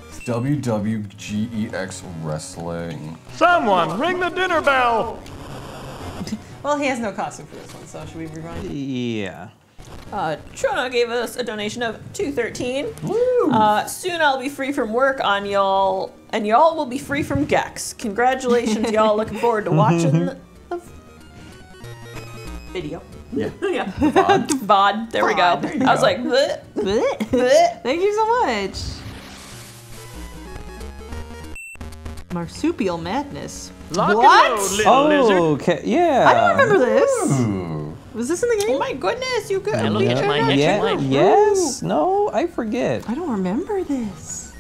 It's W W G E X Wrestling. Someone ring the dinner bell! Well, he has no costume for this one, so should we rewind? Yeah. Uh, Trona gave us a donation of two thirteen. Woo! Uh, soon I'll be free from work on y'all, and y'all will be free from Gex. Congratulations, y'all. Looking forward to watching the, the video. Yeah. yeah. VOD. VOD. There VOD. we go. There I go. was like, bleh, bleh, bleh. Thank you so much. Marsupial Madness. Lock what? Oh, okay. Yeah. I don't remember this. Ooh. Was this in the game? Oh my goodness, you could I look at my next yeah, line. Yes, no, I forget. I don't remember this.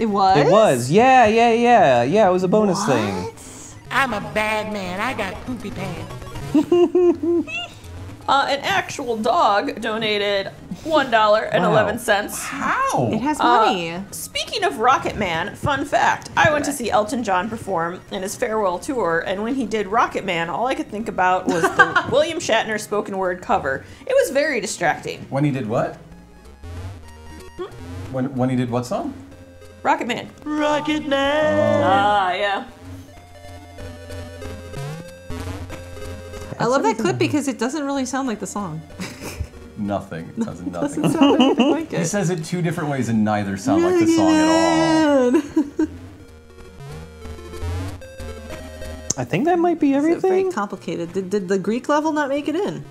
It was? It was, yeah, yeah, yeah. Yeah, it was a bonus what? thing. I'm a bad man, I got poopy pants. uh, an actual dog donated one dollar and eleven cents. How? It has money. Uh, speaking of Rocket Man, fun fact, I went to see Elton John perform in his farewell tour, and when he did Rocket Man, all I could think about was the William Shatner spoken word cover. It was very distracting. When he did what? Hmm? When, when he did what song? Rocket Man. Rocket Man! Ah, uh, yeah. That's I love that clip because it doesn't really sound like the song. Nothing. It doesn't nothing. Doesn't sound anything like it. He says it two different ways and neither sound really like the song at all. I think that might be everything. So very complicated. Did, did the Greek level not make it in?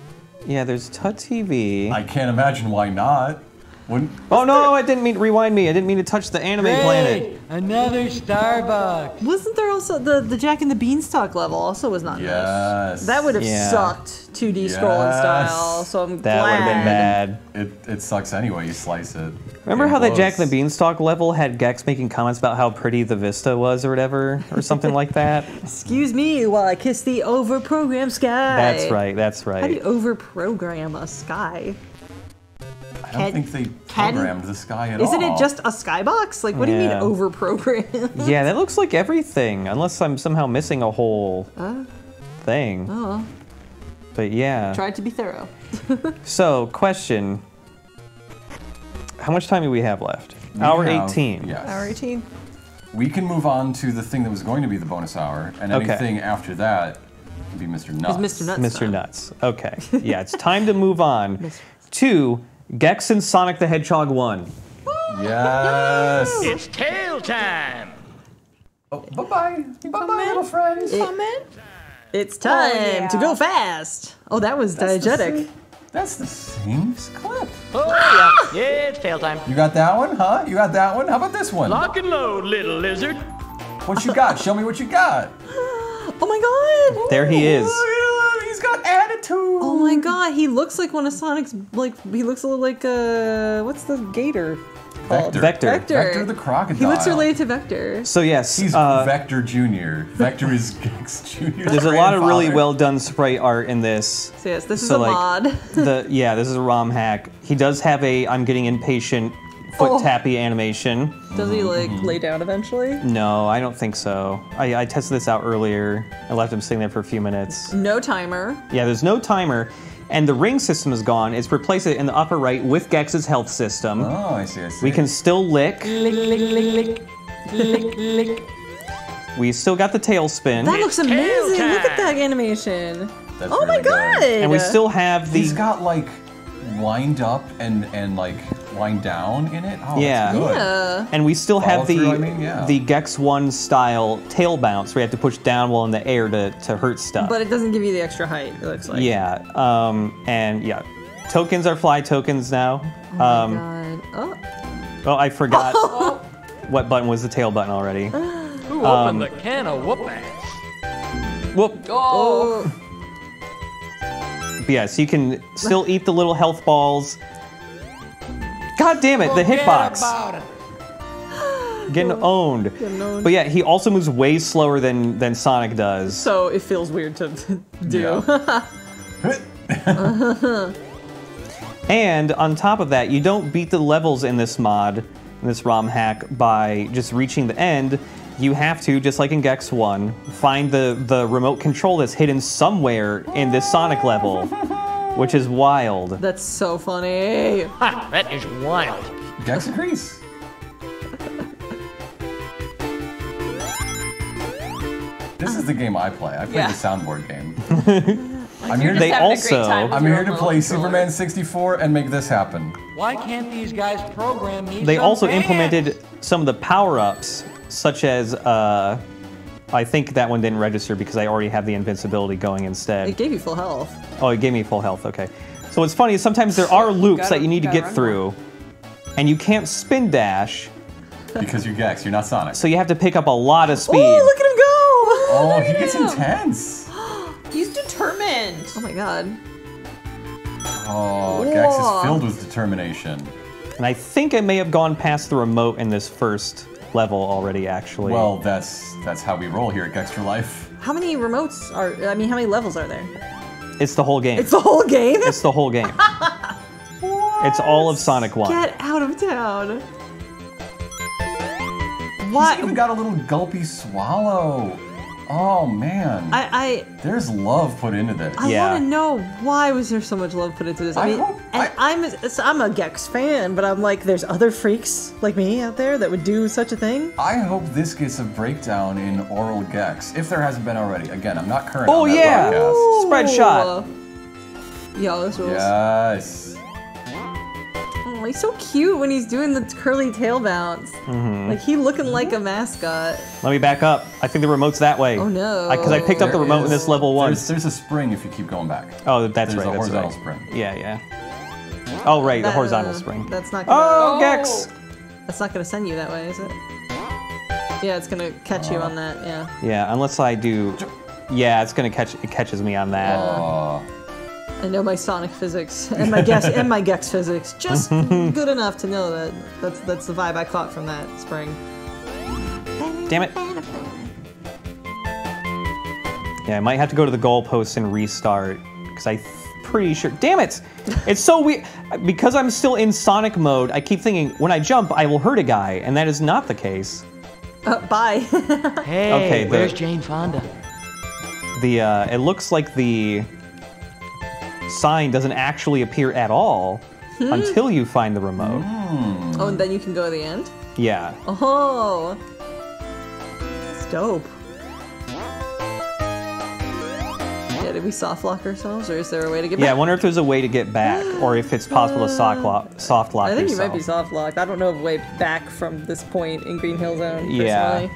Yeah, there's T U T T V. I can't imagine why not. Wouldn't, oh no, I didn't mean to rewind me. I didn't mean to touch the anime hey, planet. Another Starbucks. Wasn't there also the, the Jack and the Beanstalk level also was not yes. nice. That would have yeah. sucked two D yes. scrolling style, so I'm that glad. That would have been bad. It, it sucks anyway, you slice it. Remember it how blows. the Jack and the Beanstalk level had Gex making comments about how pretty the vista was or whatever, or something like that? Excuse me while I kiss the overprogrammed sky. That's right, that's right. How do you overprogram a sky? I don't can, think they programmed can, the sky at isn't all. Isn't it just a skybox? Like, what yeah. do you mean over-programmed? Yeah, that looks like everything, unless I'm somehow missing a whole uh, thing. Oh. But yeah. I tried to be thorough. So, question. How much time do we have left? We hour have, eighteen. Yes. Hour eighteen. We can move on to the thing that was going to be the bonus hour, and okay. anything after that can be Mister Nuts. Mister Nuts. Mister Time. Nuts. Okay. Yeah, it's time to move on to Gex and Sonic the Hedgehog one. Yes! It's tail time! Oh, bye-bye. Bye-bye, little friends. It, it, it's time oh, yeah. to go fast. Oh, that was That's diegetic. The That's the same clip. Oh, ah! yeah. Yeah, it's tail time. You got that one, huh? You got that one? How about this one? Lock and load, little lizard. What you got? Show me what you got. Oh, my God. There he is. He's got attitude. Oh my God, he looks like one of Sonic's. Like he looks a little like uh, what's the gator? Called? Vector. Vector. Vector. Vector the crocodile. He looks related to Vector. So yes, he's uh, Vector Junior Vector is Gex Junior. There's a lot of really well done sprite art in this. So yes, this so is a like, mod. the yeah, this is a ROM hack. He does have a I'm getting impatient foot oh. tappy animation. Does he like mm-hmm. lay down eventually? No, I don't think so. I, I tested this out earlier. I left him sitting there for a few minutes. No timer. Yeah, there's no timer. And the ring system is gone. It's replaced it in the upper right with Gex's health system. Oh, I see, I see. We can still lick. Lick, lick, lick, lick, lick, lick. We still got the tail spin. That looks amazing. Look at that animation. That's oh really my God. Good. And we still have the- He's got like wind up and, and like- lying down in it? Oh, yeah. That's good. Yeah. And we still Follow have the through, I mean? yeah. the Gex one style tail bounce where you have to push down while in the air to, to hurt stuff. But it doesn't give you the extra height, it looks like. Yeah. Um, and yeah. Tokens are fly tokens now. Oh, um, my God. Oh. oh, I forgot oh. what button was the tail button already. Who um, opened the can of whoop-ass? Whoop. Oh. But yeah, so you can still eat the little health balls. God damn it, the hitbox. Getting owned. Getting owned. But yeah, he also moves way slower than, than Sonic does. So it feels weird to do. Yeah. And on top of that, you don't beat the levels in this mod, in this ROM hack, by just reaching the end. You have to, just like in Gex one, find the, the remote control that's hidden somewhere in this Sonic level, which is wild. That's so funny. Ha, that is wild. Gex and Grease. This is the game I play. I play yeah. the soundboard game. I'm here, they also, I'm here to play Superman sixty-four and make this happen. Why can't these guys program me? They also fans? implemented some of the power-ups, such as, uh, I think that one didn't register because I already have the invincibility going instead. It gave you full health. Oh, it gave me full health, okay. So what's funny is sometimes there are loops gotta, that you need to get through, on. and you can't spin dash. Because you're Gex, you're not Sonic. So you have to pick up a lot of speed. Oh, look at him go! Oh, he gets him. intense. He's determined. Oh my God. Oh, Whoa. Gex is filled with determination. And I think I may have gone past the remote in this first level already, actually. Well, that's that's how we roll here at Gextra Life. How many remotes are, I mean, how many levels are there? It's the whole game. It's the whole game? It's the whole game. It's all of Sonic one. Get out of town. What? He's even got a little gulpy swallow. Oh man, I, I there's love put into this. I yeah. want to know why was there so much love put into this. I, I mean, hope, I, I'm a, I'm a Gex fan, but I'm like, there's other freaks like me out there that would do such a thing. I hope this gets a breakdown in oral Gex, if there hasn't been already. Again, I'm not current. Oh on that yeah, Ooh. spread shot. Yo, this rules. Yes. Oh, he's so cute when he's doing the curly tail bounce. Mm-hmm. Like, he looking like a mascot. Let me back up. I think the remote's that way. Oh, no. Because I, I picked there up the remote is, in this level once. There's, there's a spring if you keep going back. Oh, that's there's right. There's a horizontal right. spring. Yeah, yeah. Oh, right, that, the horizontal uh, spring. That's not gonna, oh, oh, Gex! That's not going to send you that way, is it? Yeah, it's going to catch uh, you on that, yeah. Yeah, unless I do... Yeah, it's going to catch... It catches me on that. Uh. I know my Sonic physics and my Gex and my Gex physics just good enough to know that that's that's the vibe I caught from that spring. Damn it! Yeah, I might have to go to the goalpost and restart because I'm pretty sure. Damn it! It's so weird because I'm still in Sonic mode. I keep thinking when I jump, I will hurt a guy, and that is not the case. Uh, bye. Hey, okay, the, where's Jane Fonda? The uh, it looks like the sign doesn't actually appear at all hmm. until you find the remote. Mm. Oh, and then you can go to the end? Yeah. Oh! It's dope. Yeah, did we soft lock ourselves, or is there a way to get yeah, back? Yeah, I wonder if there's a way to get back, or if it's possible to soft lock, soft lock yourself. I think yourself. you might be soft locked. I don't know a way back from this point in Green Hill Zone, personally. Yeah.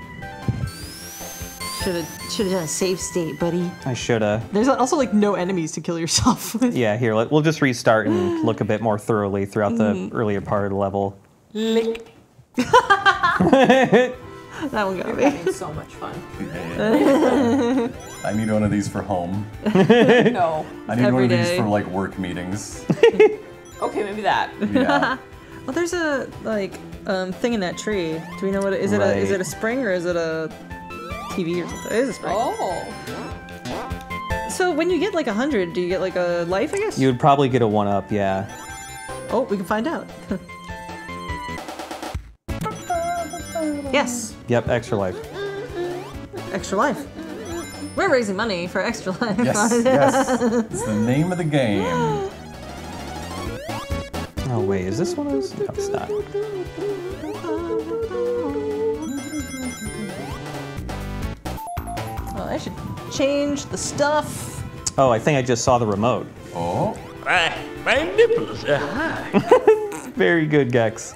Should've, should've done a save state, buddy. I should've. There's also like no enemies to kill yourself with. Yeah, here, let, we'll just restart and look a bit more thoroughly throughout mm. the earlier part of the level. Lick. That one got You're me. having so much fun. I need one of these for home. No. I need Every one of these day. for like work meetings. Okay, maybe that. Yeah. Well, there's a like um, thing in that tree. Do we know what it is? Right. It a, is it a spring or is it a T V or something? It is a spring. Oh. So when you get like a hundred, do you get like a life, I guess? You would probably get a one-up, yeah. Oh, we can find out. Yes. Yep, extra life. Extra life. We're raising money for Extra Life. Yes, yes. It's the name of the game. Oh, wait, is this one of those? No, it's not. I should change the stuff. Oh, I think I just saw the remote. Oh. My, my nipples are high. Very good, Gex.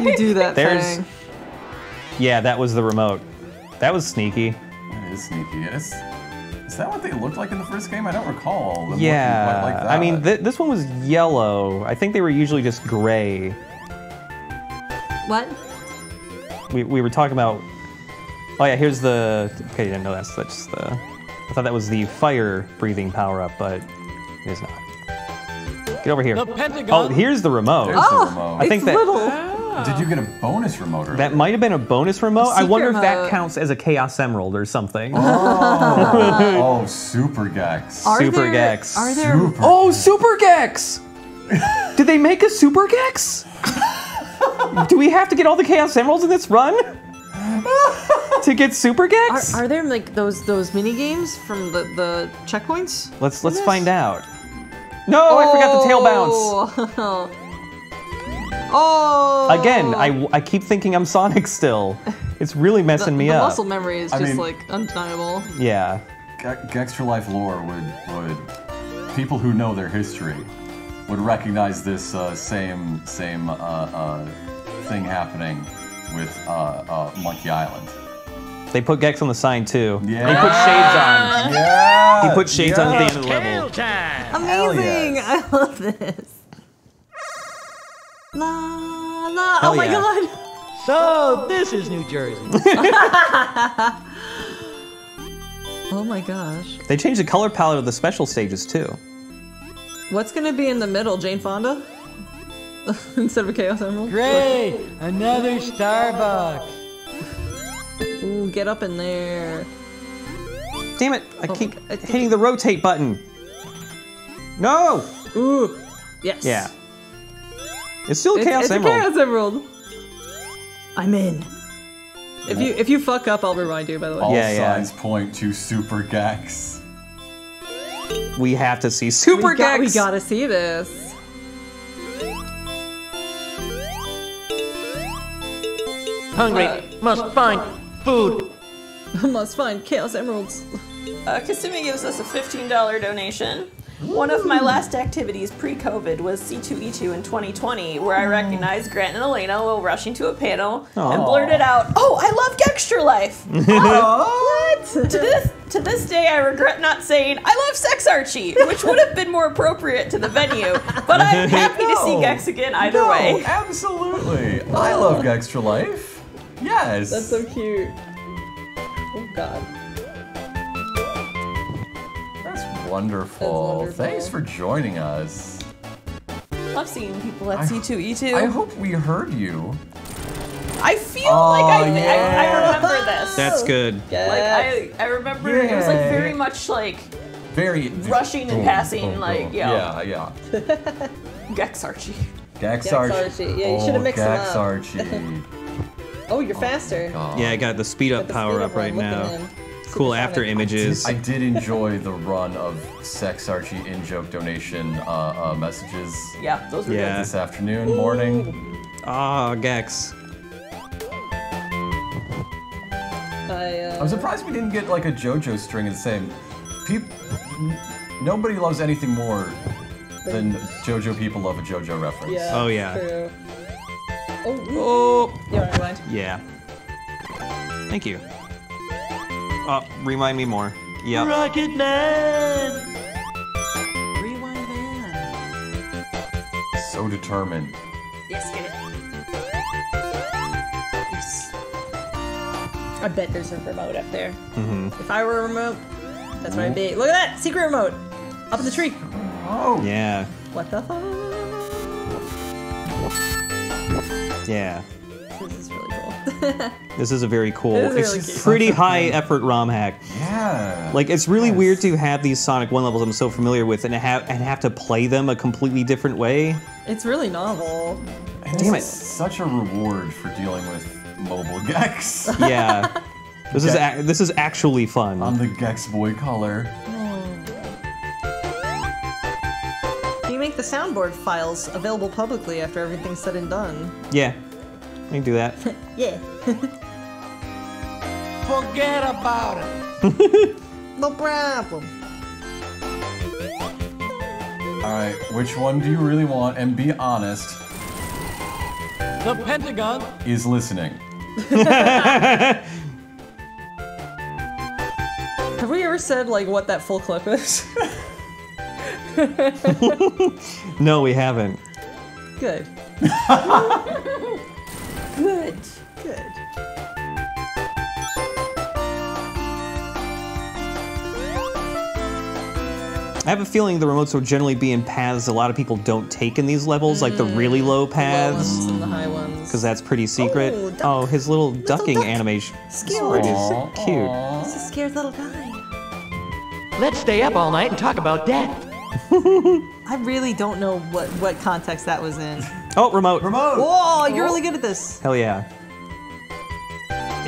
You do that There's, thing. Yeah, that was the remote. That was sneaky. That is sneaky. It's, is that what they looked like in the first game? I don't recall them yeah. looking quite like that. I mean, th this one was yellow. I think they were usually just gray. What? We, we were talking about... Oh yeah, here's the... Okay, you didn't know that, so that's just the... I thought that was the fire-breathing power-up, but it is not. Get over here. The Pentagon. Oh, here's the remote. There's oh, the remote. I think it's that, little. Ah. Did you get a bonus remote earlier? That might have been a bonus remote. A I wonder remote. if that counts as a Chaos Emerald or something. Oh, oh Super Gex. Are Super there, Gex. Are there... Super oh, Super Gex! Did they make a Super Gex? Do we have to get all the Chaos Emeralds in this run? To get Super Gex? Are, are there like those those mini games from the, the checkpoints? Let's let's find out. No, oh. I forgot the tail bounce. Oh. Again, I, I keep thinking I'm Sonic still. It's really messing the, me the up. The muscle memory is I just mean, like undeniable. Yeah. Gex for Life lore would would people who know their history would recognize this uh, same same uh, uh, thing happening with uh, uh, Monkey Island. They put Gex on the sign too. Yeah. They put shades on. Yeah. He put shades yeah. on at the end of the level. Amazing! Yes. I love this. La la! Hell oh my yeah. god! So this is New Jersey. Oh my gosh! They changed the color palette of the special stages too. What's gonna be in the middle, Jane Fonda? Instead of a Chaos Emerald? Great! Another Starbucks. Ooh, get up in there. Damn it, I oh keep I hitting the rotate button. No! Ooh, yes. Yeah. It's still a Chaos it's, it's Emerald. It's a Chaos Emerald. I'm in. If you if you fuck up, I'll remind you, by the way. All yeah, signs yeah. point to Super Gex. We have to see Super we Gex! Got, we gotta see this. Hungry, uh, must uh, find food. Must find Chaos Emeralds. Uh, Kasumi gives us a fifteen dollar donation. Ooh. One of my last activities pre-COVID was C two E two in twenty twenty, where I recognized Grant and Elena while rushing to a panel Aww. and blurted out, "Oh, I love Gextra Life!" Oh, what? to, this, to this day, I regret not saying, "I love Sex Archie," which would have been more appropriate to the venue, but I'm happy no. to see Gex again either no, way. Absolutely. Oh. I love Gextra Life. Yes! That's so cute. Oh god. That's wonderful. That's wonderful. Thanks for joining us. Love seeing people at C two E two. I hope we heard you. I feel oh, like I, yeah. I, I remember this. That's good. Yes. Like I, I remember yeah. it was like very much like very rushing and boom, passing boom, like boom. yeah. Yeah, yeah. Gex Archie. Gex Archie. Gex Archie. Yeah, you should have mixed them up. Gex Archie. Oh, you're oh faster. Yeah, I got the speed up the power speed up, up right now. Cool after images. I did enjoy the run of Sex Archie in-joke donation uh, uh, messages. Yeah, those were yeah. good this afternoon, Ooh. morning. Ah, oh, Gex. I, uh... I'm surprised we didn't get like a JoJo string in the same. People, nobody loves anything more than JoJo people love a JoJo reference. Yeah, oh yeah. True. Oh. oh. Yeah, rewind. Yeah. Thank you. Oh, remind me more. Yeah. Rocket Man! Rewind Man. So determined. Yes, get it. Yes. I bet there's a remote up there. Mm-hmm. If I were a remote, that's what I'd be. Look at that! Secret remote! Up in the tree! Oh! Yeah. What the fuck? Yeah. This is really cool. This is a very cool, it's really pretty high effort ROM hack. Yeah. Like, it's really yes. weird to have these Sonic one levels I'm so familiar with and have, and have to play them a completely different way. It's really novel. And damn it. Such a reward for dealing with mobile Gex. Yeah. This, Gex. Is a, this is actually fun. I'm the Gex boy color. Make the soundboard files available publicly after everything's said and done. Yeah, I can do that. Yeah. Forget about it. No problem. Alright, which one do you really want? And be honest. The Pentagon is listening. Have we ever said, like, what that full clip is? No, we haven't. Good. Good. Good. I have a feeling the remotes will generally be in paths a lot of people don't take in these levels, mm, like the really low paths. The low ones and the high ones. Because that's pretty secret. Oh, oh his little, little ducking duck animation. Scared. So cute. Aww. He's a scared little guy. Let's stay up all night and talk about death. I really don't know what, what context that was in. Oh, remote. Remote. Whoa, you're really good at this. Hell yeah.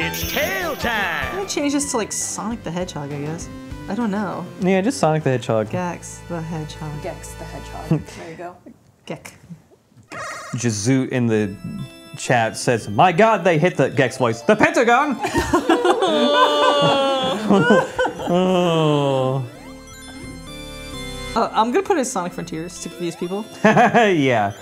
It's tail time. I'm gonna change this to like Sonic the Hedgehog, I guess. I don't know. Yeah, just Sonic the Hedgehog. Gex the Hedgehog. Gex the Hedgehog. There you go. Gek. Jazoot in the chat says, my god, they hit the Gex voice. The Pentagon! Oh. Uh, I'm gonna put in Sonic Frontiers to confuse people. Yeah.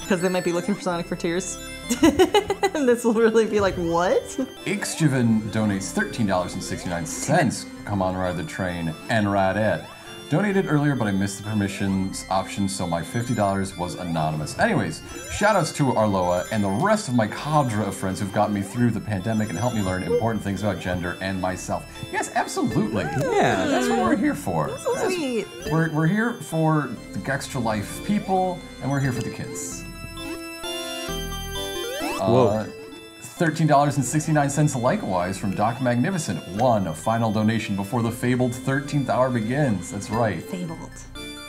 Because they might be looking for Sonic Frontiers. And this will really be like, what? Ixjuven donates thirteen dollars and sixty-nine cents. Come on, ride the train and ride it. Donated earlier, but I missed the permissions option, so my fifty dollars was anonymous. Anyways, shoutouts to Arloa and the rest of my cadre of friends who've gotten me through the pandemic and helped me learn important things about gender and myself. Yes, absolutely. Yeah, that's what we're here for. That's so sweet. We're, we're here for the extra life people, and we're here for the kids. Whoa. Uh, thirteen dollars and sixty-nine cents likewise from Doc Magnificent. One final donation before the fabled thirteenth hour begins. That's right. Fabled.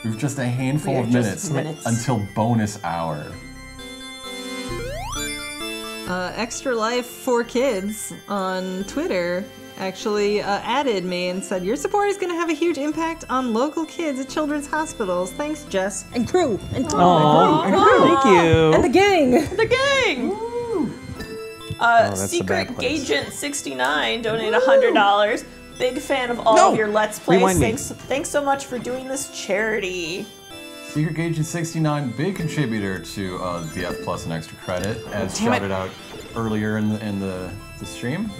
We've just a handful of minutes, minutes until bonus hour. Uh, Extra Life for Kids on Twitter actually uh, added me and said, your support is going to have a huge impact on local kids at children's hospitals. Thanks, Jess. And crew. And crew. Aww. And crew. And crew. Thank you. And the gang. The gang. Ooh. Uh, oh, Secret Gagent sixty-nine donated one hundred dollars. Big fan of all no. of your Let's Plays. Thanks, thanks so much for doing this charity. Secret Gagent sixty-nine, big contributor to uh, D F Plus and Extra Credit, as Damn shouted it. out earlier in the, in the, the stream.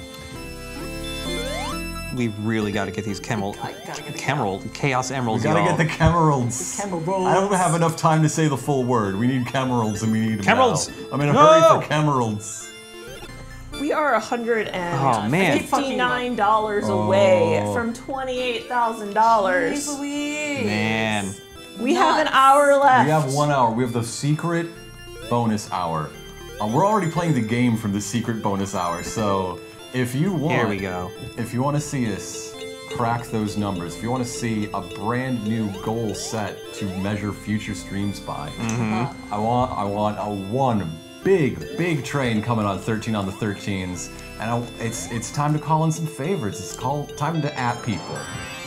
We really got to get these Chemerald, Chemerald, Chaos Emeralds. We got to get the Chemeralds. I don't have enough time to say the full word. We need Chemeralds and we need them now. I'm in a hurry for Chemeralds. We are one hundred fifty-nine dollars oh, away from twenty-eight thousand dollars. Man. We Nuts. have an hour left. We have one hour. We have the secret bonus hour. Uh, we're already playing the game from the secret bonus hour. So if you want, Here we go. if you want to see us crack those numbers, if you want to see a brand new goal set to measure future streams by, mm-hmm. I want, I want a one. Big, big train coming on thirteen on the thirteens, and I, it's it's time to call in some favors. It's call time to at people.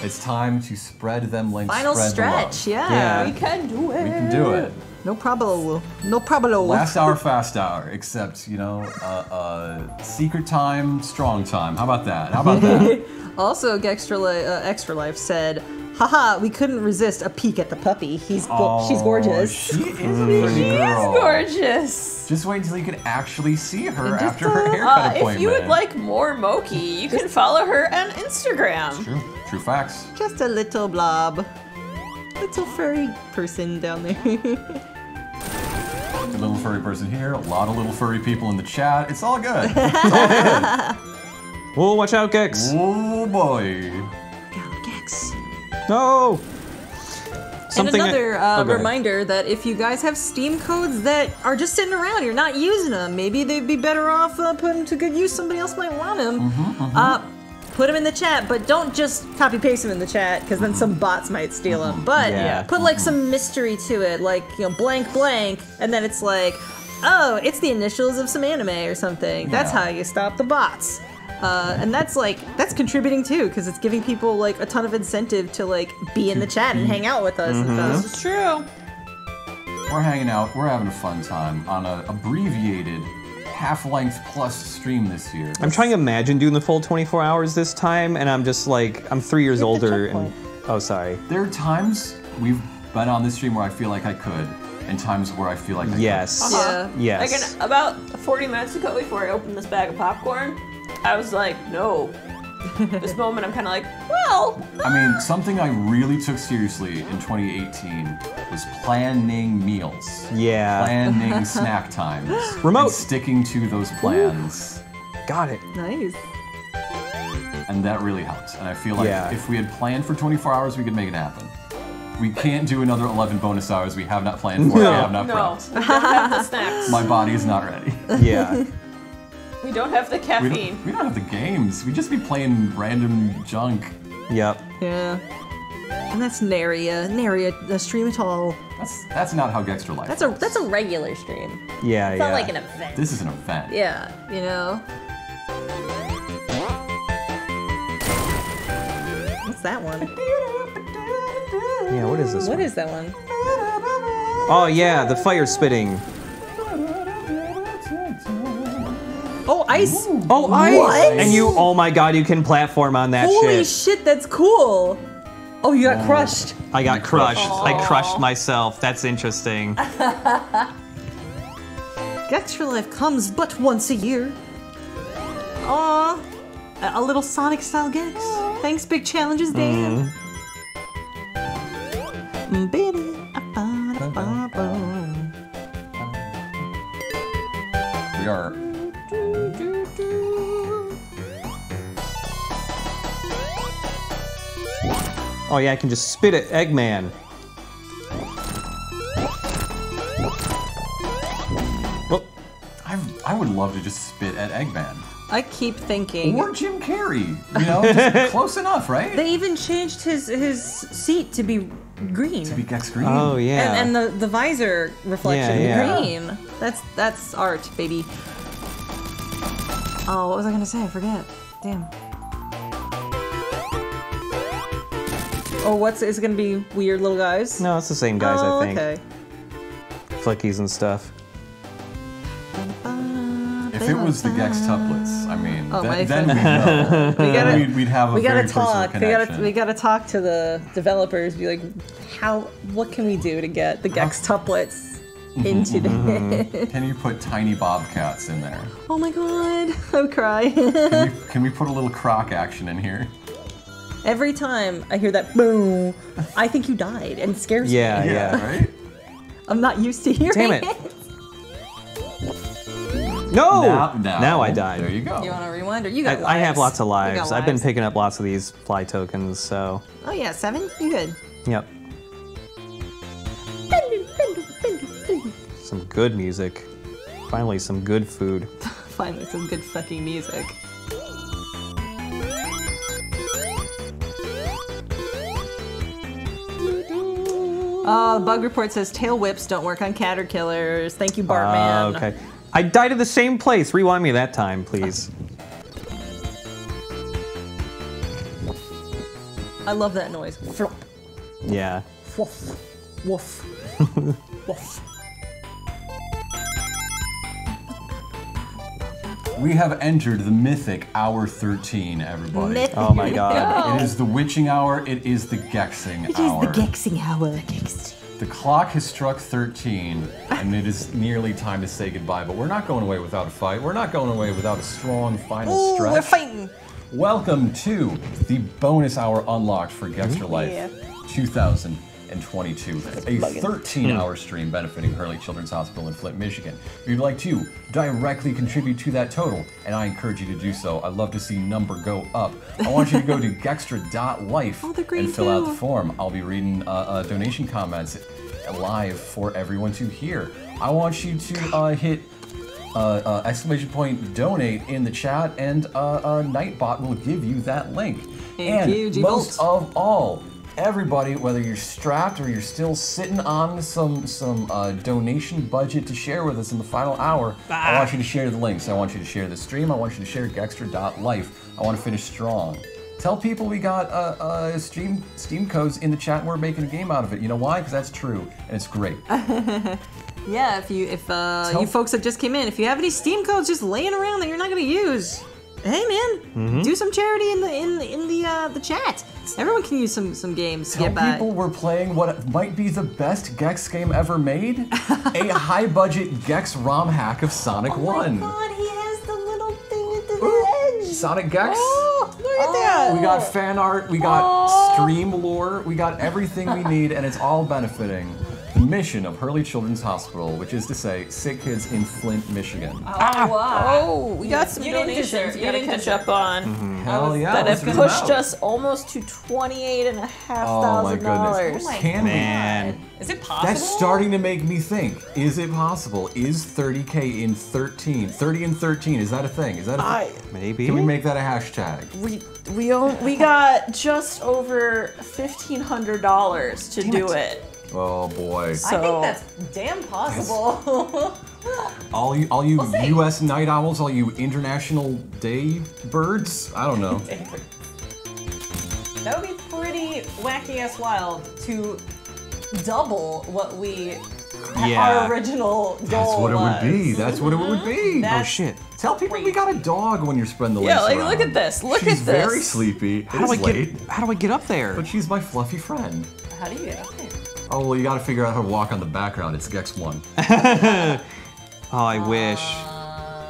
It's time to spread them links. Final spread stretch, yeah. yeah. We can do it. We can do it. No problem. No problem. Last hour, fast hour. Except you know, uh, uh, secret time, strong time. How about that? How about that? Also, Extra Life, uh, Extra Life said, haha, we couldn't resist a peek at the puppy. He's go oh, she's gorgeous. She is a She girl. is gorgeous. Just wait until you can actually see her just, after her haircut uh, appointment. If you would like more Moki, you just, can follow her on Instagram. It's true. True facts. Just a little blob. Little furry person down there. A little furry person here. A lot of little furry people in the chat. It's all good. It's all good. Whoa, watch out, Gex. Oh, boy. Go, Gex. No! Something and another I, uh, okay. reminder that if you guys have Steam codes that are just sitting around, you're not using them, maybe they'd be better off uh, putting them to good use, somebody else might want them, mm -hmm, mm -hmm. Uh, put them in the chat, but don't just copy-paste them in the chat, because then some bots might steal them, but yeah. put like some mystery to it, like, you know, blank blank, and then it's like, oh, it's the initials of some anime or something. Yeah. That's how you stop the bots. Uh, and that's like, that's contributing too, because it's giving people like a ton of incentive to like be in the chat and hang out with us. Mm-hmm. And stuff. This is true. We're hanging out, we're having a fun time on an abbreviated half-length plus stream this year. I'm trying to imagine doing the full twenty-four hours this time, and I'm just like, I'm three years older. And, oh, sorry. There are times we've been on this stream where I feel like I could, and times where I feel like I yes. could. Uh-huh. Yeah. Yes. Like in, about forty minutes ago, before I opened this bag of popcorn, I was like, no. This moment, I'm kind of like, well. I mean, something I really took seriously in twenty eighteen was planning meals. Yeah. Planning snack times. Remote. And sticking to those plans. Ooh. Got it. Nice. And that really helps. And I feel like yeah. if we had planned for twenty-four hours, we could make it happen. We can't do another eleven bonus hours we have not planned for. No. I have not prepped. No, we don't have the snacks. My body is not ready. Yeah. We don't have the caffeine. We don't, we don't have the games. We just be playing random junk. Yep. Yeah. And that's nary a, nary a, a stream at all. That's that's not how Gextra Life That's works. a that's a regular stream. Yeah, it's yeah. It's not like an event. This is an event. Yeah, you know. What's that one? Yeah, what is this What one? is that one? Oh yeah, the fire spitting. Oh, ice! Ooh. Oh, ice! What? And you, oh my god, you can platform on that Holy shit. Holy shit, that's cool! Oh, you got oh. crushed. I got crushed. Aww. I crushed myself. That's interesting. Gextra Life comes but once a year. Aww. A little Sonic-style Gex. Aww. Thanks, Big Challenges, Dan. Mm. We are... Oh yeah, I can just spit at Eggman. Oh. I I would love to just spit at Eggman. I keep thinking. Or Jim Carrey, you know, just close enough, right? They even changed his his seat to be green. To be Gex green. Oh yeah. And, and the the visor reflection yeah, yeah. green. That's that's art, baby. Oh, what was I gonna say? I forget. Damn. Oh, what's is it gonna be? Weird little guys? No, it's the same guys, oh, I think. Okay. Flickies and stuff. If it was the Gex Tuplets, I mean, oh, th then we'd know. we gotta, we'd, we'd have a we gotta talk. We gotta, we gotta talk to the developers. Be like, how? What can we do to get the Gex Tuplets? Into it. Can you put tiny bobcats in there? Oh my god, I'm crying. can, we, can we put a little croc action in here? Every time I hear that boom, I think you died and it scares yeah, me. Yeah, yeah, right? I'm not used to hearing Damn it. it. No! Now, now, now I died. There you go. You want to rewinder? You got I, lives. I have lots of lives. lives. I've been picking up lots of these fly tokens, so. Oh yeah, seven? You good. Yep. Some good music. Finally, some good food. Finally, some good fucking music. Oh, Bug Report says tail whips don't work on caterpillars. Thank you, Bartman. Uh, okay. I died at the same place. Rewind me that time, please. I love that noise. Flop. Yeah. Woof. Woof. Woof. We have entered the mythic hour thirteen, everybody. Mythic. Oh my god. It is the witching hour, it is the gexing it hour. It is the gexing hour. The, gexing. The clock has struck thirteen, and it is nearly time to say goodbye, but we're not going away without a fight. We're not going away without a strong final Ooh, stretch. We're fighting. Welcome to the bonus hour unlocked for Gextra Life yeah. two thousand twenty-two, a thirteen hour stream benefiting Hurley Children's Hospital in Flint, Michigan. If you'd like to directly contribute to that total, and I encourage you to do so, I'd love to see number go up. I want you to go to gextra dot life oh, and fill too. out the form. I'll be reading uh, uh, donation comments live for everyone to hear. I want you to uh, hit Uh, uh, exclamation point donate in the chat, and uh, uh, Nightbot will give you that link. Thank and you, most of all, everybody, whether you're strapped or you're still sitting on some some uh, donation budget to share with us in the final hour, ah. I want you to share the links. I want you to share the stream. I want you to share Gextra dot life. I want to finish strong. Tell people we got uh, uh, stream, Steam codes in the chat and we're making a game out of it. You know why? Because that's true and it's great. Yeah, if you if uh, you folks that just came in, if you have any Steam codes just laying around that you're not going to use, hey man, mm-hmm. do some charity in the in in the uh, the chat. Everyone can use some some games to Tell get by. People we're playing what might be the best Gex game ever made, a high-budget Gex ROM hack of Sonic oh one. Oh my god, he has the little thing at the Ooh, edge. Sonic Gex. Oh, look at oh. that. We got fan art, we got oh. stream lore, we got everything we need, and it's all benefiting the mission of Hurley Children's Hospital, which is to say, sick kids in Flint, Michigan. Oh, ah. wow. oh we got some you donations didn't you, you didn't catch up on. Mm-hmm. Hell yeah. That have pushed us almost to twenty-eight and a half thousand dollars. Oh my goodness. Oh my Can man. we? Is it possible? That's starting to make me think. Is it possible? Is thirty K in thirteen? thirty and thirteen, is that a thing? Is that a I, thing? Maybe. Can we make that a hashtag? We we own, we got just over fifteen hundred dollars to Damn do it. it. Oh boy! So, I think that's damn possible. That's, all you, all you we'll U S night owls, all you international day birds. I don't know. That would be pretty wacky ass wild to double what we yeah. our original goal. That's what was. it would be. That's what it would be. That's oh shit! Tell people we got a dog when you're spreading the legs. Yeah, like around. Look at this. Look she's at this. She's very sleepy. How do I late. get? How do I get up there? But she's my fluffy friend. How do you get up there? Oh, well, you gotta figure out how to walk on the background. It's Gex one. Oh, I wish.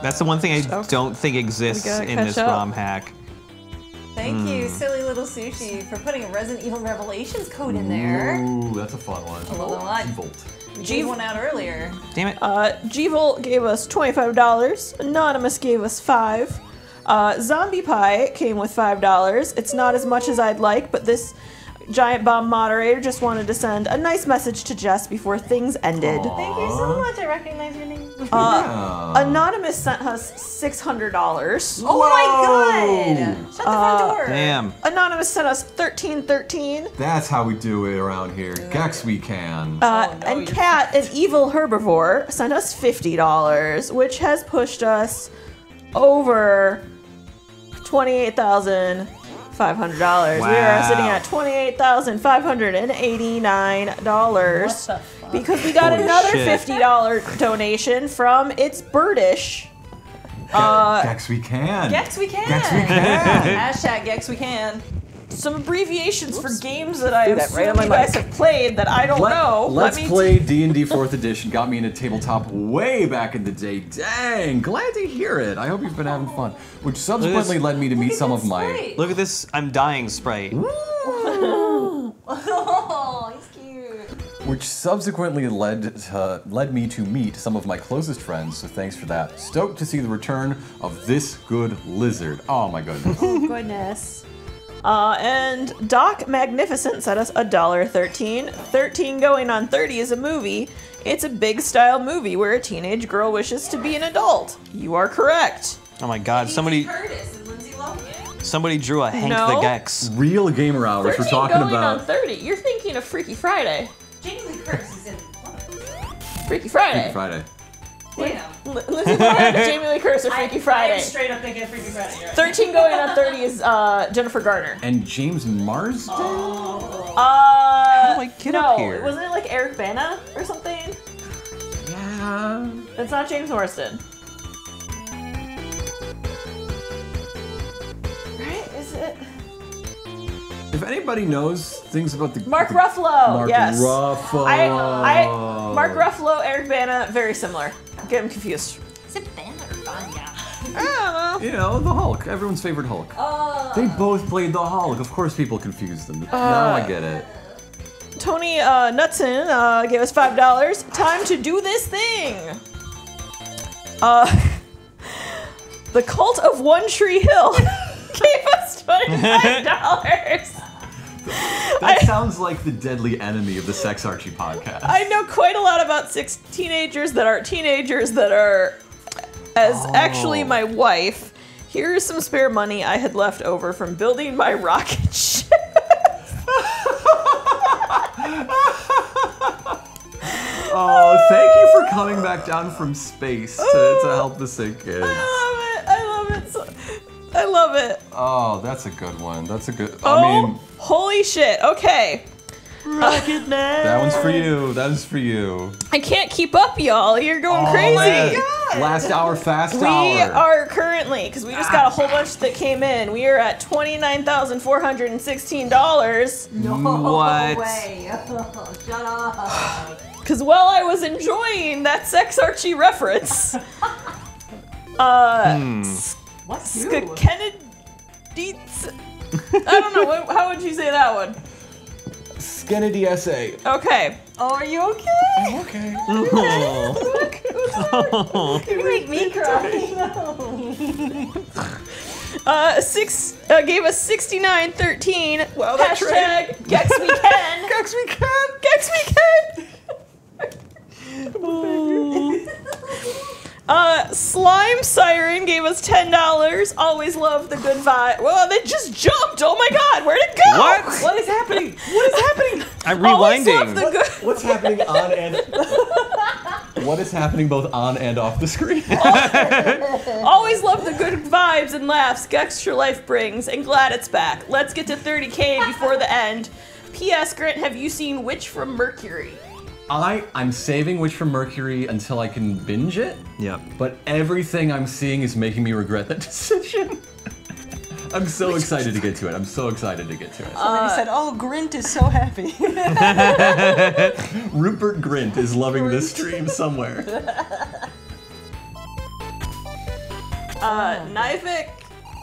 That's the one thing I okay. don't think exists in this up. ROM hack. Thank mm. you, Silly Little Sushi, for putting a Resident Evil Revelations code in there. Ooh, that's a fun one. I love that one. G-Volt. We gave one out earlier. Damn it. Uh, G-Volt gave us twenty-five dollars. Anonymous gave us five. Uh, Zombie Pie came with five dollars. It's not as much as I'd like, but this Giant Bomb moderator just wanted to send a nice message to Jess before things ended. Aww. Thank you so much. I recognize your name. Uh, yeah. Anonymous sent us six hundred dollars. Oh Whoa. my god! Shut the uh, front door. Damn. Anonymous sent us thirteen thirteen. That's how we do it around here. Gex we can. Uh, oh, no, and Cat, an evil herbivore, sent us fifty dollars, which has pushed us over twenty-eight thousand dollars. five hundred dollars. Wow. We are sitting at twenty-eight thousand five hundred eighty-nine dollars because we got Holy another shit. fifty dollar donation from It's Birdish. Uh, Gex we can. Gex we can. Gex we can. Hashtag Gex we can. Some abbreviations Oops. for games that I that right on my you guys have played that I don't Let, know. Let's Let me play D and D fourth edition. Got me into tabletop way back in the day. Dang, glad to hear it. I hope you've been having fun. Which subsequently led me to meet some of my... Look at this, I'm dying sprite. Oh, he's cute. Which subsequently led to, led me to meet some of my closest friends, so thanks for that. Stoked to see the return of this good lizard. Oh my goodness. Oh goodness. Uh, and Doc Magnificent sent us a dollar thirteen. thirteen going on thirty is a movie. It's a big style movie where a teenage girl wishes to be an adult. You are correct. Oh my god, somebody Curtis and Lindsay Lohan. Somebody drew a Hank no. the Gex. Real gamer hours we're talking going about. On thirty. You're thinking of Freaky Friday. Jamie Lee Curtis is in Freaky Friday. Freaky Friday. Damn. Lindsay Lohan, Jamie Lee Curtis, or Freaky I, Friday. I straight up thinking Freaky Friday. Right. Thirteen going on thirty is uh, Jennifer Garner and James Marsden. Oh. Uh, How do I get no, up here? Wasn't it like Eric Bana or something? Yeah. It's not James Marsden. Right? Is it? If anybody knows things about the Mark the, Ruffalo, Mark yes. Ruffalo. I, I, Mark Ruffalo, Eric Bana, very similar. Get him confused. Is it Bana or Banya? I don't know. You know, the Hulk. Everyone's favorite Hulk. Uh, they both played the Hulk. Of course people confuse them. Uh, now I get it. Tony uh, Knutson uh, gave us five dollars. Time to do this thing. Uh, the Cult of One Tree Hill gave us twenty-five dollars. That I, sounds like the deadly enemy of the Sex Archie podcast. I know quite a lot about six teenagers that are teenagers that are as oh. actually my wife. Here's some spare money I had left over from building my rocket ship. Oh, thank you for coming back down from space to, to help the sick kids. I love it. I love it. So, I love it. Oh, that's a good one. That's a good. Oh, I mean, holy shit. Okay. Rocket Man. That one's for you. That is for you. I can't keep up, y'all. You're going oh, crazy. Man. good. Last hour, fast we hour. We are currently, because we just got a whole bunch that came in, we are at twenty-nine thousand four hundred sixteen dollars. No what? Way. Oh, shut up. Because while I was enjoying that Sex Archie reference, uh, hmm. what Skenedies? I don't know, what, how would you say that one? Skenedy S A. Okay. Oh, are you okay? I'm okay. Look, oh. You make me cry. No. uh, six uh, gave us sixty-nine thirteen. Well, that's right. Hashtag Gex We Can. Gex We Can. Gex We Can. Oh. Uh, Slime Siren gave us ten dollars. Always love the good vibe. Well, they just jumped. Oh my God, where'd it go? What? What is happening? What is happening? I'm rewinding. Always love the good. What's happening on and? What is happening both on and off the screen? Always love the good vibes and laughs Extra Life brings, and glad it's back. Let's get to thirty K before the end. P S. Grant, have you seen Witch from Mercury? I, I'm saving Witch from Mercury until I can binge it. Yeah. But everything I'm seeing is making me regret that decision. I'm so excited to get to it. I'm so excited to get to it. Uh, and then he said, oh, Grint is so happy. Rupert Grint is loving Grint. This stream somewhere. Uh, Nivek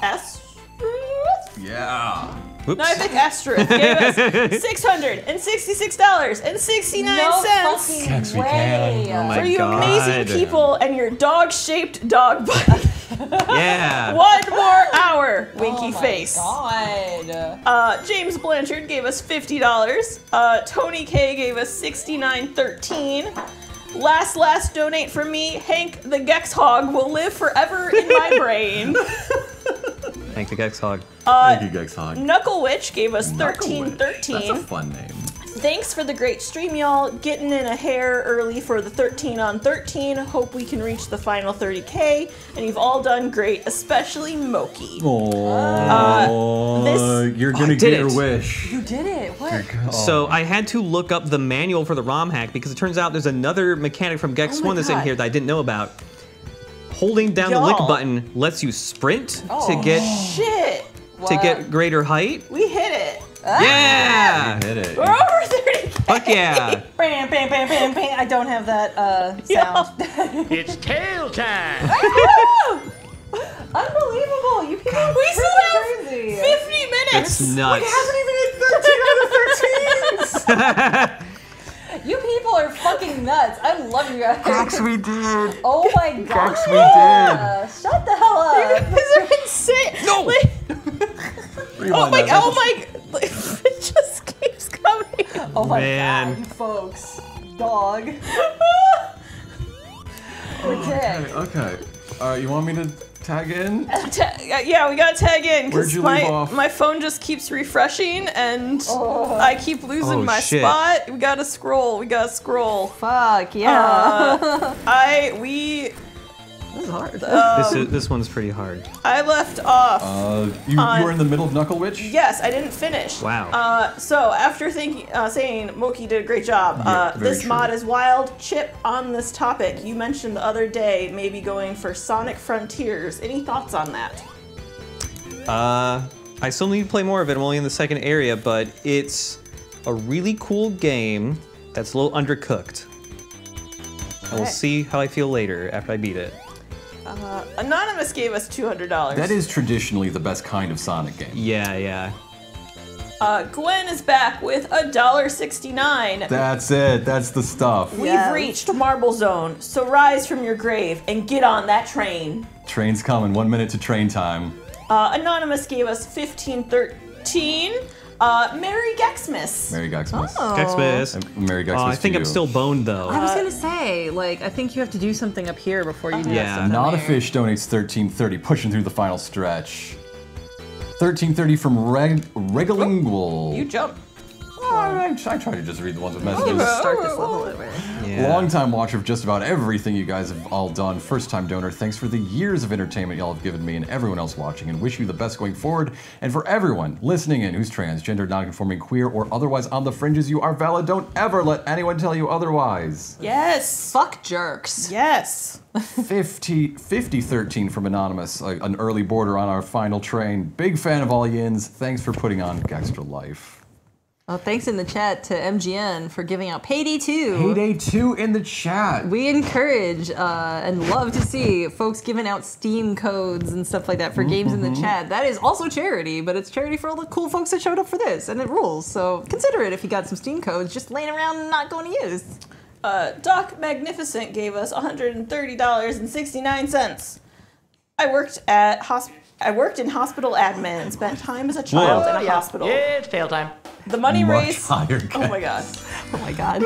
Astruth? Yeah. Oops. Nivek Astruth gave us six hundred sixty-six dollars and sixty-nine cents. No fucking way. Oh my for you God. Amazing people and your dog-shaped dog body. Yeah. One more hour, winky oh my face. God. Uh, James Blanchard gave us fifty dollars. Uh, Tony K gave us sixty-nine thirteen. Last, last donate from me, Hank the Gex Hog will live forever in my brain. Hank the Gex Hog. Uh, Thank you, Gex Hog. Knuckle Witch gave us thirteen thirteen. That's a fun name. Thanks for the great stream, y'all. Getting in a hair early for the thirteen on thirteen. Hope we can reach the final thirty K. And you've all done great, especially Moki. Aww. Uh, this You're gonna oh, get it. Your wish. You did it. What? Oh. So I had to look up the manual for the ROM hack because it turns out there's another mechanic from Gex one oh that's in here that I didn't know about. Holding down the lick button lets you sprint oh, to get shit. to what? get greater height. We hit it. Yeah! You hit it. We're over thirty K! Fuck yeah! Bam, bam, bam, bam, bam. I don't have that uh, sound. It's tail time! Unbelievable! You people are we still crazy. Have fifty minutes! It's nuts. We haven't even hit thirteen out of thirteens! You people are fucking nuts. I love you guys. Gex, we did. Oh my God. Gex, we did. Uh, shut the hell up. These are insane. No. Like, oh my. Oh my. Like, it just keeps coming. Oh my Man. God, you folks. Dog. We're dead. Okay. okay. Uh, you want me to tag in? Uh, ta uh, yeah, we gotta tag in because my, my phone just keeps refreshing and oh. I keep losing oh, my shit. spot. We gotta scroll. We gotta scroll. Fuck yeah! Uh, I we. This is hard. Um, this is, this one's pretty hard. I left off. Uh, you, on, you were in the middle of Knuckle Witch? Yes, I didn't finish. Wow. Uh, so after thinking, uh, saying Moki did a great job, yeah, uh, this true. mod is wild. Chip, on this topic, you mentioned the other day maybe going for Sonic Frontiers. Any thoughts on that? Uh, I still need to play more of it. I'm only in the second area, but it's a really cool game that's a little undercooked. Okay. I will see how I feel later after I beat it. Uh, Anonymous gave us two hundred dollars. That is traditionally the best kind of Sonic game. Yeah, yeah. Uh, Gwen is back with a dollar sixty-nine. That's it. That's the stuff. We've yeah. reached Marble Zone, so rise from your grave and get on that train. Train's coming. One minute to train time. Uh, Anonymous gave us fifteen thirteen. Uh, Merry Gexmas. Merry Gexmas. Oh. Gexmas. Merry Gexmas. Uh, I think I'm still boned though. I was gonna say, like, I think you have to do something up here before you uh, do yeah. something. Not a Fish donates thirteen thirty, pushing through the final stretch. thirteen thirty from Reg Regalingual. Oh, you jump. Oh, I, I try to just read the ones with messages. Just start this level over. Yeah. Long-time watcher of just about everything you guys have all done. First-time donor, thanks for the years of entertainment y'all have given me and everyone else watching, and wish you the best going forward. And for everyone listening in who's transgender, non-conforming, queer, or otherwise on the fringes, you are valid. Don't ever let anyone tell you otherwise. Yes. Fuck jerks. Yes. fifty thirteen from Anonymous, uh, an early boarder on our final train. Big fan of all yins. Thanks for putting on Gangsta Life. Well, thanks in the chat to M G N for giving out Payday two. Payday two in the chat. We encourage uh, and love to see folks giving out Steam codes and stuff like that for mm-hmm. games in the chat. That is also charity, but it's charity for all the cool folks that showed up for this, and it rules. So consider it if you got some Steam codes just laying around and not going to use. Uh, Doc Magnificent gave us one hundred thirty dollars and sixty-nine cents. I worked at hospital. I worked in hospital admin and spent time as a child Whoa. in a yeah. hospital. Yeah, it's fail time. The money Much raised. Higher, oh my god. Oh my god.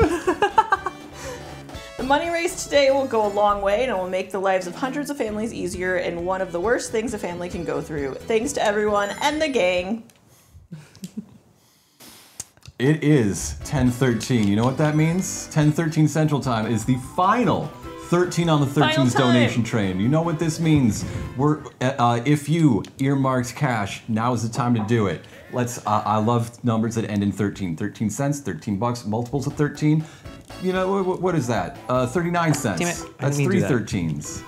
The money raised today will go a long way and it will make the lives of hundreds of families easier and one of the worst things a family can go through. Thanks to everyone and the gang. It is ten thirteen. You know what that means? ten thirteen Central Time is the final thirteen on the thirteen's donation train. You know what this means. We're uh, if you earmarked cash, now is the time to do it. Let's. Uh, I love numbers that end in thirteen. thirteen cents, thirteen bucks, multiples of thirteen. You know what, what is that? Uh, thirty-nine cents. Damn it. That's three that. thirteens.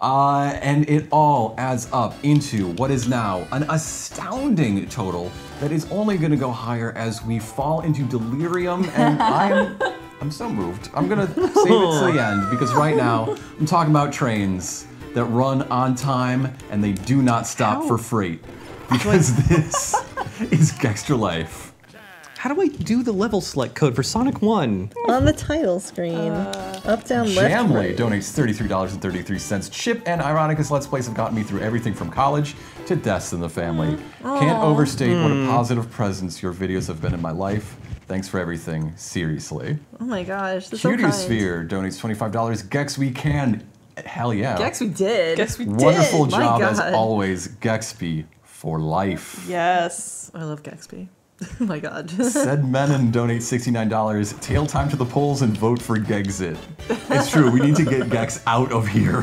Uh, and it all adds up into what is now an astounding total that is only going to go higher as we fall into delirium. And I'm. I'm so moved. I'm gonna save it to the end because right now I'm talking about trains that run on time and they do not stop How? for freight because this is Gangsta Life. How do I do the level select code for Sonic one? On the title screen, uh, up, down, Jamley left. Jamley donates thirty-three dollars and thirty-three cents. Chip and Ironicus Let's Plays have gotten me through everything from college to deaths in the family. Mm. Can't overstate mm. what a positive presence your videos have been in my life. Thanks for everything, seriously. Oh my gosh, that's so kind. Cutie Sphere donates twenty-five dollars. Gex, we can. Hell yeah. Gex, we did. Gex, we Wonderful did. Wonderful job as always, Gexby for life. Yes. I love Gexby. Oh my god. Said Menon donates sixty-nine dollars. Tail time to the polls and vote for Gexit. It's true, we need to get Gex out of here.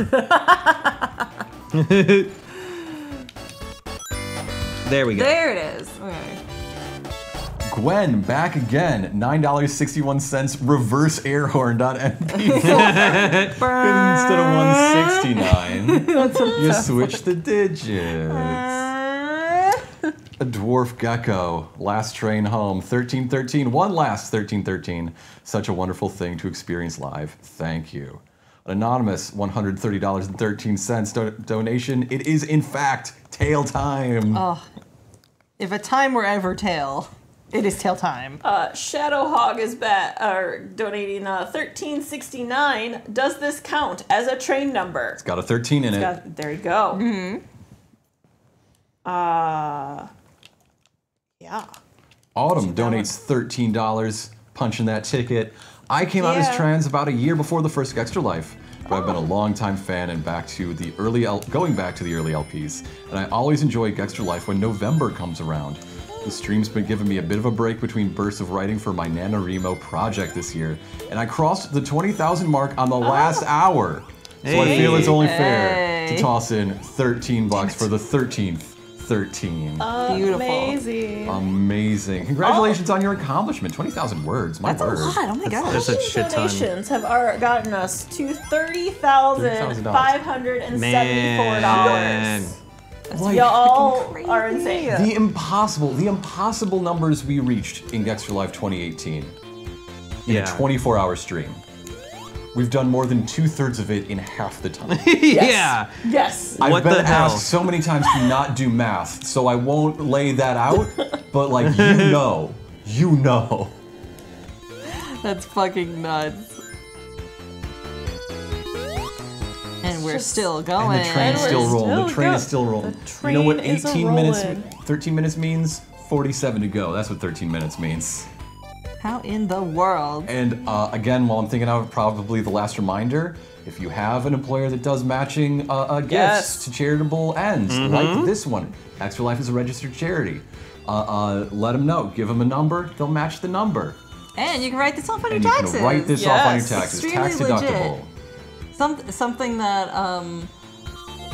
There we go. There it is. Okay. Gwen, back again, nine dollars and sixty-one cents, reverse air horn dot M P four. Instead of one sixty-nine, you switch the digits. A dwarf gecko, last train home, thirteen thirteen, one last thirteen thirteen. Such a wonderful thing to experience live. Thank you. An anonymous one hundred thirty dollars and thirteen cents do donation. It is, in fact, tail time. Oh, if a time were ever tail. It is tail time. Uh, Shadowhog is bat, uh, donating uh, thirteen sixty-nine. Does this count as a train number? It's got a thirteen in it's it. Got, there you go. Mm-hmm. Uh, yeah. Autumn donates thirteen dollars, punching that ticket. I came yeah. out as trans about a year before the first Gangsta Life. But I've been a long-time fan and back to the early L going back to the early L Ps, and I always enjoy Gangsta Life when November comes around. The stream's been giving me a bit of a break between bursts of writing for my NaNoWriMo project this year, and I crossed the twenty thousand mark on the last oh. hour. So hey. I feel it's only fair hey. to toss in thirteen bucks for the thirteenth thirteen. Uh, Beautiful. Amazing. Amazing. Congratulations oh. on your accomplishment. twenty thousand words. My That's word. That's a lot. Oh my god. There's a shit ton. Donations have gotten us to thirty thousand five hundred seventy-four dollars. Like, y'all are insane. The impossible, the impossible numbers we reached in Gangsta Life twenty eighteen in yeah. a twenty-four hour stream. We've done more than two thirds of it in half the time. Yes. Yeah. Yes. I've what been the hell? asked so many times to not do math, so I won't lay that out. But like, you know, you know. That's fucking nuts. And we're still going. And the train's and still rolling. Still the train go. is still rolling. You know what eighteen minutes, thirteen minutes means? forty-seven to go. That's what thirteen minutes means. How in the world? And uh, again, while I'm thinking of it, probably the last reminder, if you have an employer that does matching uh, uh, gifts yes. to charitable ends, mm-hmm. like this one, Gangsta Life is a registered charity. uh, uh, let them know. Give them a number. They'll match the number. And you can write this off on and your taxes. You can write this yes. off on your taxes. Extremely Tax deductible. Legit. Some, something that um,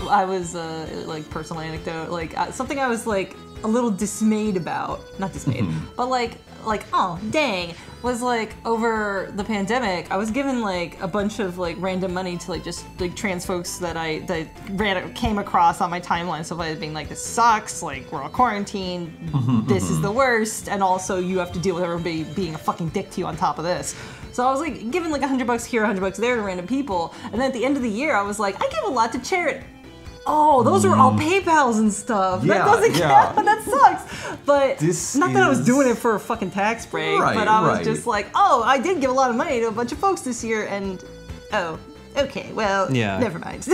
I was, uh, like, personal anecdote, like, uh, something I was, like, a little dismayed about, not dismayed, mm-hmm. but, like, like, oh, dang, was, like, over the pandemic, I was given, like, a bunch of, like, random money to, like, just, like, trans folks that I, that ran, came across on my timeline, so I was being like, this sucks, like, we're all quarantined, mm-hmm, this mm-hmm. is the worst, and also you have to deal with everybody being a fucking dick to you on top of this. So I was like giving like a hundred bucks here, a hundred bucks there to random people, and then at the end of the year, I was like, I give a lot to charity. Oh, those mm. are all PayPals and stuff. Yeah, that doesn't yeah. count. That sucks. But this not is... that I was doing it for a fucking tax break, right, but I was right. just like, oh, I did give a lot of money to a bunch of folks this year, and oh, okay, well, yeah. never mind.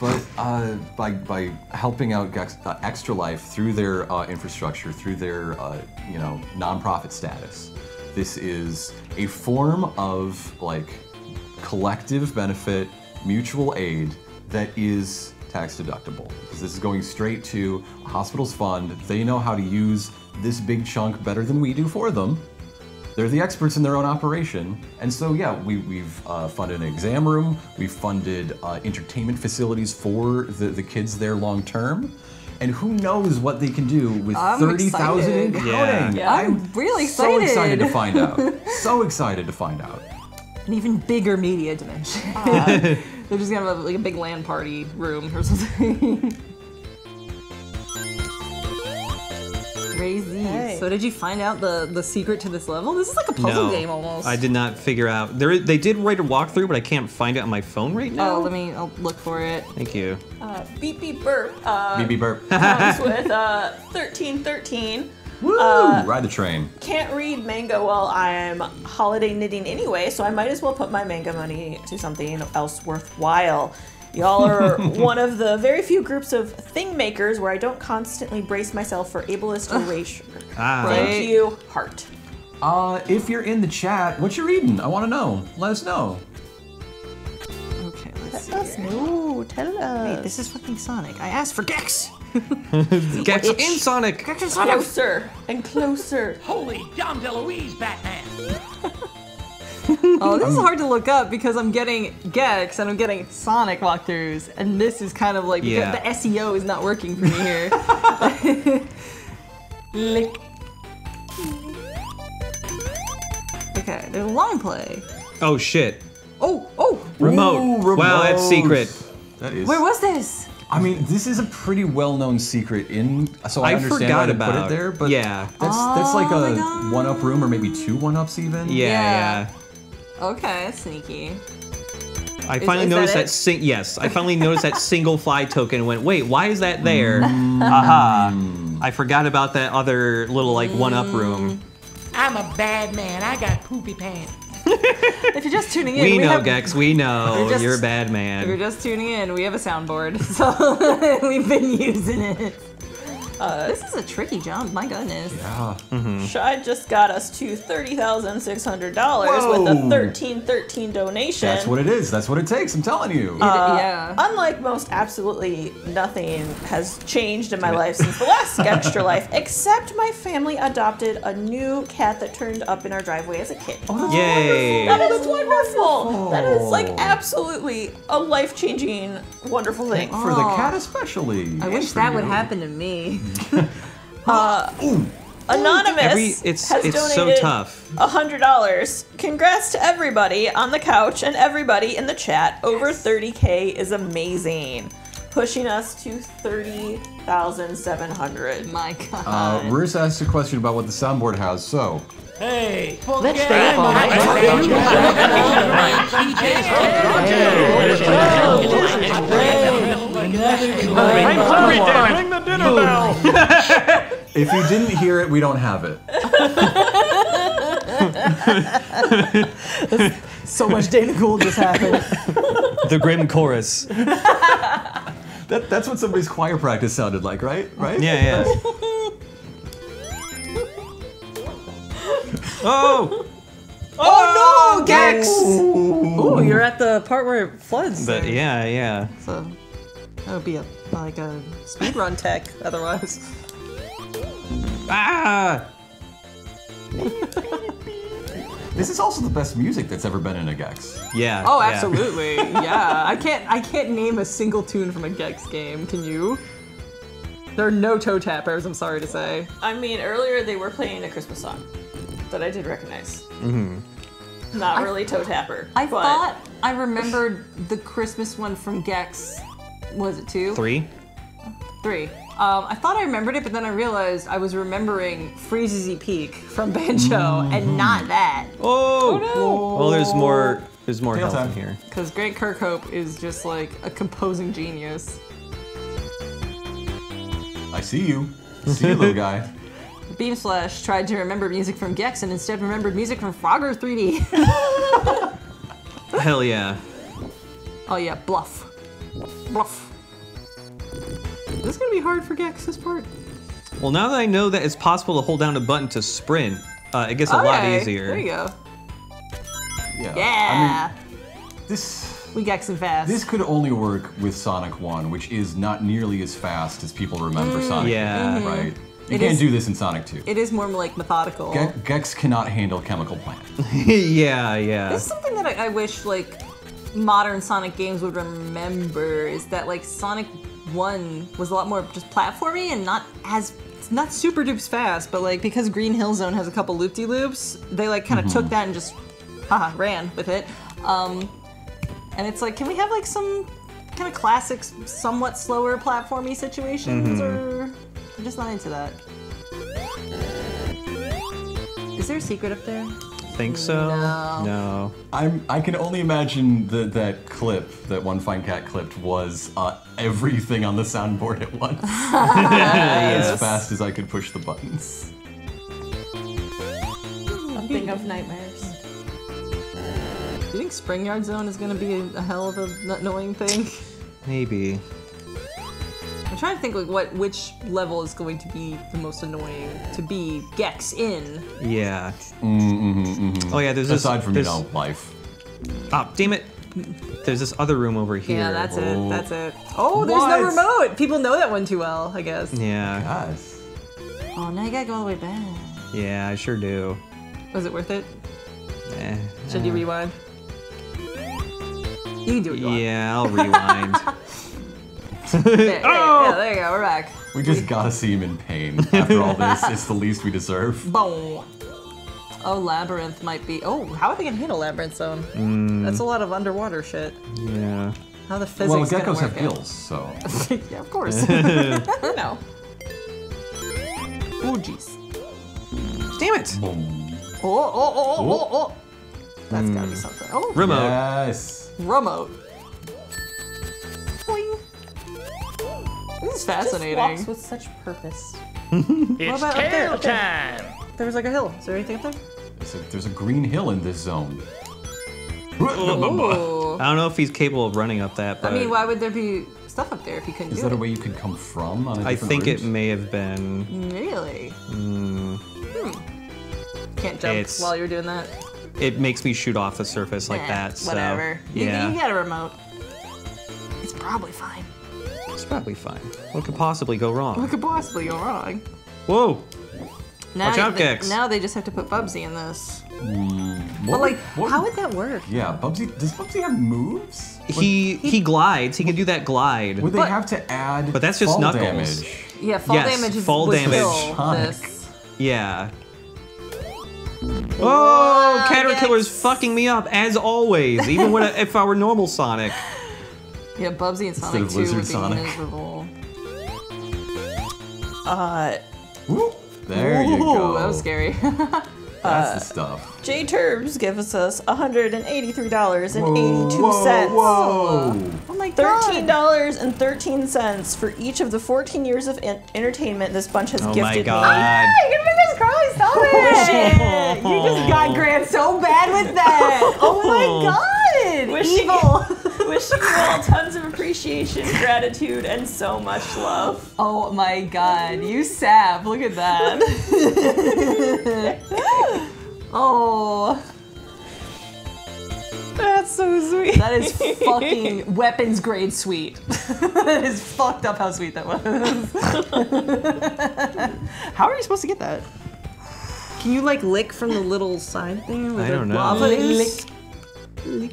But uh, by by helping out Extra Life through their uh, infrastructure, through their uh, you know nonprofit status. This is a form of, like, collective benefit, mutual aid that is tax deductible. Because this is going straight to a hospital's fund. They know how to use this big chunk better than we do for them. They're the experts in their own operation. And so, yeah, we, we've uh, funded an exam room. We've funded uh, entertainment facilities for the, the kids there long term. And who knows what they can do with thirty thousand and counting. Yeah. Yeah, I'm, I'm really excited. So excited to find out. So excited to find out. An even bigger media dimension. Uh, they're just gonna have like a big LAN party room or something. Crazy. Hey. So did you find out the, the secret to this level? This is like a puzzle no, game almost. I did not figure out. There, they did write a walkthrough, but I can't find it on my phone right now. Oh, let me, I'll look for it. Thank you. Uh, beep beep burp. Uh, beep beep burp. Comes with uh, thirteen thirteen. Woo! Uh, Ride the train. Can't read manga while I'm holiday knitting anyway, so I might as well put my manga money to something else worthwhile. Y'all are one of the very few groups of thing makers where I don't constantly brace myself for ableist erasure. Ah. Thank you, heart. Uh, if you're in the chat, what you reading? I want to know. Let us know. Okay, let's Let see. Us know. Tell us. Wait, this is fucking Sonic. I asked for Gex. Gex in Sonic. Gex in Sonic. Closer and closer. Holy Dom DeLuise, Batman. Oh, this is hard to look up because I'm getting Gex and I'm getting Sonic walkthroughs, and this is kind of like because yeah. the S E O is not working for me here. Lick. Okay, there's a long play. Oh shit! Oh oh! Remote. Ooh, wow, that's secret. That is. Where was this? I mean, this is a pretty well-known secret in, so I, I understand forgot why about. Put it there, but yeah, that's oh, that's like a one-up room or maybe two one-ups even. Yeah, yeah. yeah. Okay, sneaky. I finally is, is noticed that, that sing yes, I finally noticed that single fly token and went, wait, why is that there? Aha. Mm. uh-huh. I forgot about that other little like mm. one up room. I'm a bad man, I got poopy pants. If you're just tuning in, we, we know have, Gex, we know just, you're a bad man. If you're just tuning in, we have a soundboard, so we've been using it. Uh, this is a tricky jump, my goodness. Yeah. Mm-hmm. Shy just got us to thirty thousand six hundred dollars with a thirteen thirteen donation. That's what it is. That's what it takes. I'm telling you. Uh, yeah. Unlike most, absolutely nothing has changed in my life since the last Extra Life, except my family adopted a new cat that turned up in our driveway as a kid. Oh, that's Yay. Wonderful. That is wonderful. Oh. That is like absolutely a life-changing, wonderful thing. Oh. For the cat especially. I wish that you. would happen to me. uh, Ooh. Anonymous Every, it's, has it's donated so tough. one hundred dollars. Congrats to everybody on the couch and everybody in the chat. Over thirty K is amazing. Pushing us to thirty thousand seven hundred. My God. Uh, Ruiz asked a question about what the soundboard has, so... Hey! Let's stay up all night. I'm hungry, Dan. Ring the dinner Boom. bell. If you didn't hear it, we don't have it. So much Dana Gould just happened. The Grim Chorus. that, that's what somebody's choir practice sounded like, right? Right? Yeah, yeah. Oh! Oh no, Gex! Ooh. Ooh, you're at the part where it floods. But, yeah, yeah. So. That would be a, like a speedrun tech, otherwise. Ah! This is also the best music that's ever been in a Gex. Yeah. Oh, absolutely. Yeah. yeah. I can't. I can't name a single tune from a Gex game. Can you? There are no toe tappers. I'm sorry to say. I mean, earlier they were playing a Christmas song that I did recognize. Mm-hmm. Not really I, toe tapper. I but... thought I remembered the Christmas one from Gex. Was it two? Three. Three. Um, I thought I remembered it, but then I realized I was remembering Freezy Peak from Banjo mm-hmm. and not that. Oh! Oh no. Well, there's more. There's more health in here. Because Greg Kirkhope is just like a composing genius. I see you. See you, little guy. Beamslash tried to remember music from Gex and instead remembered music from Frogger three D. Hell yeah. Oh yeah, bluff. Bluff. This is gonna be hard for Gex, this part. Well, now that I know that it's possible to hold down a button to sprint, uh, it gets a okay. lot easier. There you go. Yeah. yeah. I mean, this... We Gexing fast. This could only work with Sonic one, which is not nearly as fast as people remember mm, Sonic. Yeah. Mm-hmm. Right? You it can't is, do this in Sonic two. It is more like methodical. Ge Gex cannot handle Chemical Plant. yeah, yeah. This is something that I, I wish, like, modern Sonic games would remember, is that, like, Sonic one was a lot more just platformy and not as, it's not super duper fast, but, like, because Green Hill Zone has a couple loop-de-loops, they, like, kind of mm-hmm. took that and just, haha, ran with it. Um, and it's like, can we have, like, some kind of classic, somewhat slower platformy situations, mm-hmm. or... I'm just not into that. Is there a secret up there? Think so? No. no. I'm. I can only imagine that that clip, that One Fine Cat clipped, was uh, everything on the soundboard at once. yes. As fast as I could push the buttons. I'm thinking of nightmares. Do you think Spring Yard Zone is going to be a, a hell of a annoying thing? Maybe. I'm trying to think like what which level is going to be the most annoying to be Gex in. Yeah. Mm-hmm, mm-hmm. Oh yeah, there's aside this, from there's, you know life. Ah, oh, damn it! There's this other room over here. Yeah, that's oh. it. That's it. Oh, there's what? no remote. People know that one too well, I guess. Yeah. Gosh. Oh, now you gotta go all the way back. Yeah, I sure do. Was it worth it? Eh, Should eh. you rewind? You can do it. You yeah, want. I'll rewind. there, there, oh! Yeah, there you go, we're back. We just gotta see him in pain. After all this, it's the least we deserve. Boom. Oh, Labyrinth might be... Oh, how are they gonna handle Labyrinth Zone? Mm. That's a lot of underwater shit. Yeah. How the physics well, gonna work Well, geckos have gills, so... yeah, of course. no. Oh, jeez. Damn it! Oh, oh, oh, oh, oh, oh. That's mm. gotta be something. Oh. Remote. Yes. Remote. This is fascinating. It just walks with such purpose. it's up there? Up there? time! There was like a hill. Is there anything up there? There's a, there's a green hill in this zone. Ooh. I don't know if he's capable of running up that, but... I mean, why would there be stuff up there if he couldn't do it? Is that a way you could come from on a different I think route? It may have been... Really? Mm. Hmm. Can't jump it's, while you're doing that? It makes me shoot off the surface nah, like that, so... Whatever. Yeah. You, you got a remote. It's probably fine. It's probably fine. What could possibly go wrong? What could possibly go wrong? Whoa! Now Watch out, Gex! Now they just have to put Bubsy in this. Mm, but like, would, how would that work? Yeah, Bubsy. Does Bubsy have moves? He he, he glides. He can do that glide. Would they but, have to add? But that's just fall knuckles. Damage. Yeah, fall yes, damage. Yes, fall damage. This. Yeah. Oh, wow, Caterpillar's Gex. fucking me up as always. Even when I, if I were normal Sonic. Yeah, Bubsy and Sonic two would be Sonic. miserable. Uh, Whoop, there you go. That was scary. That's uh, the stuff. J Turbs gives us one hundred eighty-three dollars and eighty-two cents. Whoa, whoa, whoa. Oh my god. thirteen dollars and thirteen cents for each of the fourteen years of entertainment this bunch has oh gifted me. Oh my god. Ah, you're gonna make us cry, stop it! Shit. You just got Grant so bad with that. Oh my god. Wishing, Evil. wishing you all tons of appreciation, gratitude, and so much love. Oh my god, you sap, look at that. oh. That's so sweet. That is fucking weapons grade sweet. That is fucked up how sweet that was. How are you supposed to get that? Can you like lick from the little side thing? I don't know. Lava lick. Lick.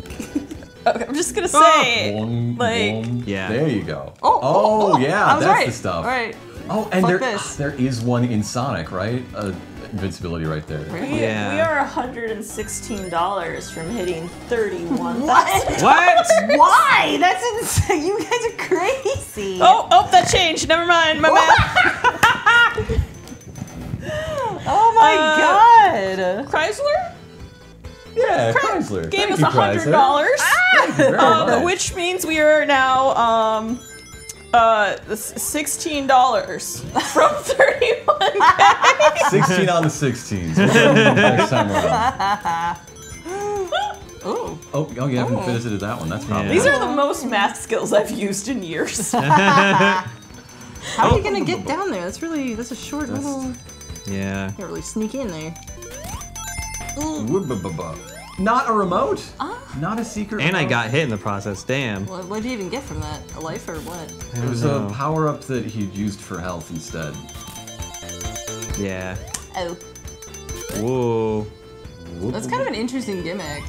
Okay, I'm just gonna say, oh. Boom, like, boom. Yeah. There you go. Oh, oh, oh yeah, that's right. The stuff. All right. Oh, and there, oh, there is one in Sonic, right? Uh, invincibility right there. We, yeah. we are one hundred sixteen dollars from hitting thirty-one thousand dollars. What? What? Why? That's insane. You guys are crazy. Oh, oh, that changed. Never mind. My bad. Oh my uh, God. Chrysler? Yeah, Chrysler gave Thank us one hundred dollars, ah! um, which means we are now um, uh, sixteen dollars from thirty-one K. sixteen on the sixteens. Next time around. Oh, oh, oh, you haven't oh. visited that one. That's probably. Yeah. These are the most math skills I've used in years. How are you gonna get down there? That's really that's a short that's, little. Yeah. You can't really sneak in there. Not a remote? Uh, Not a secret And remote. I got hit in the process, damn. Well, what did you even get from that? A life or what? It was know. a power-up that he'd used for health instead. Yeah. Oh. Whoa. That's kind of an interesting gimmick.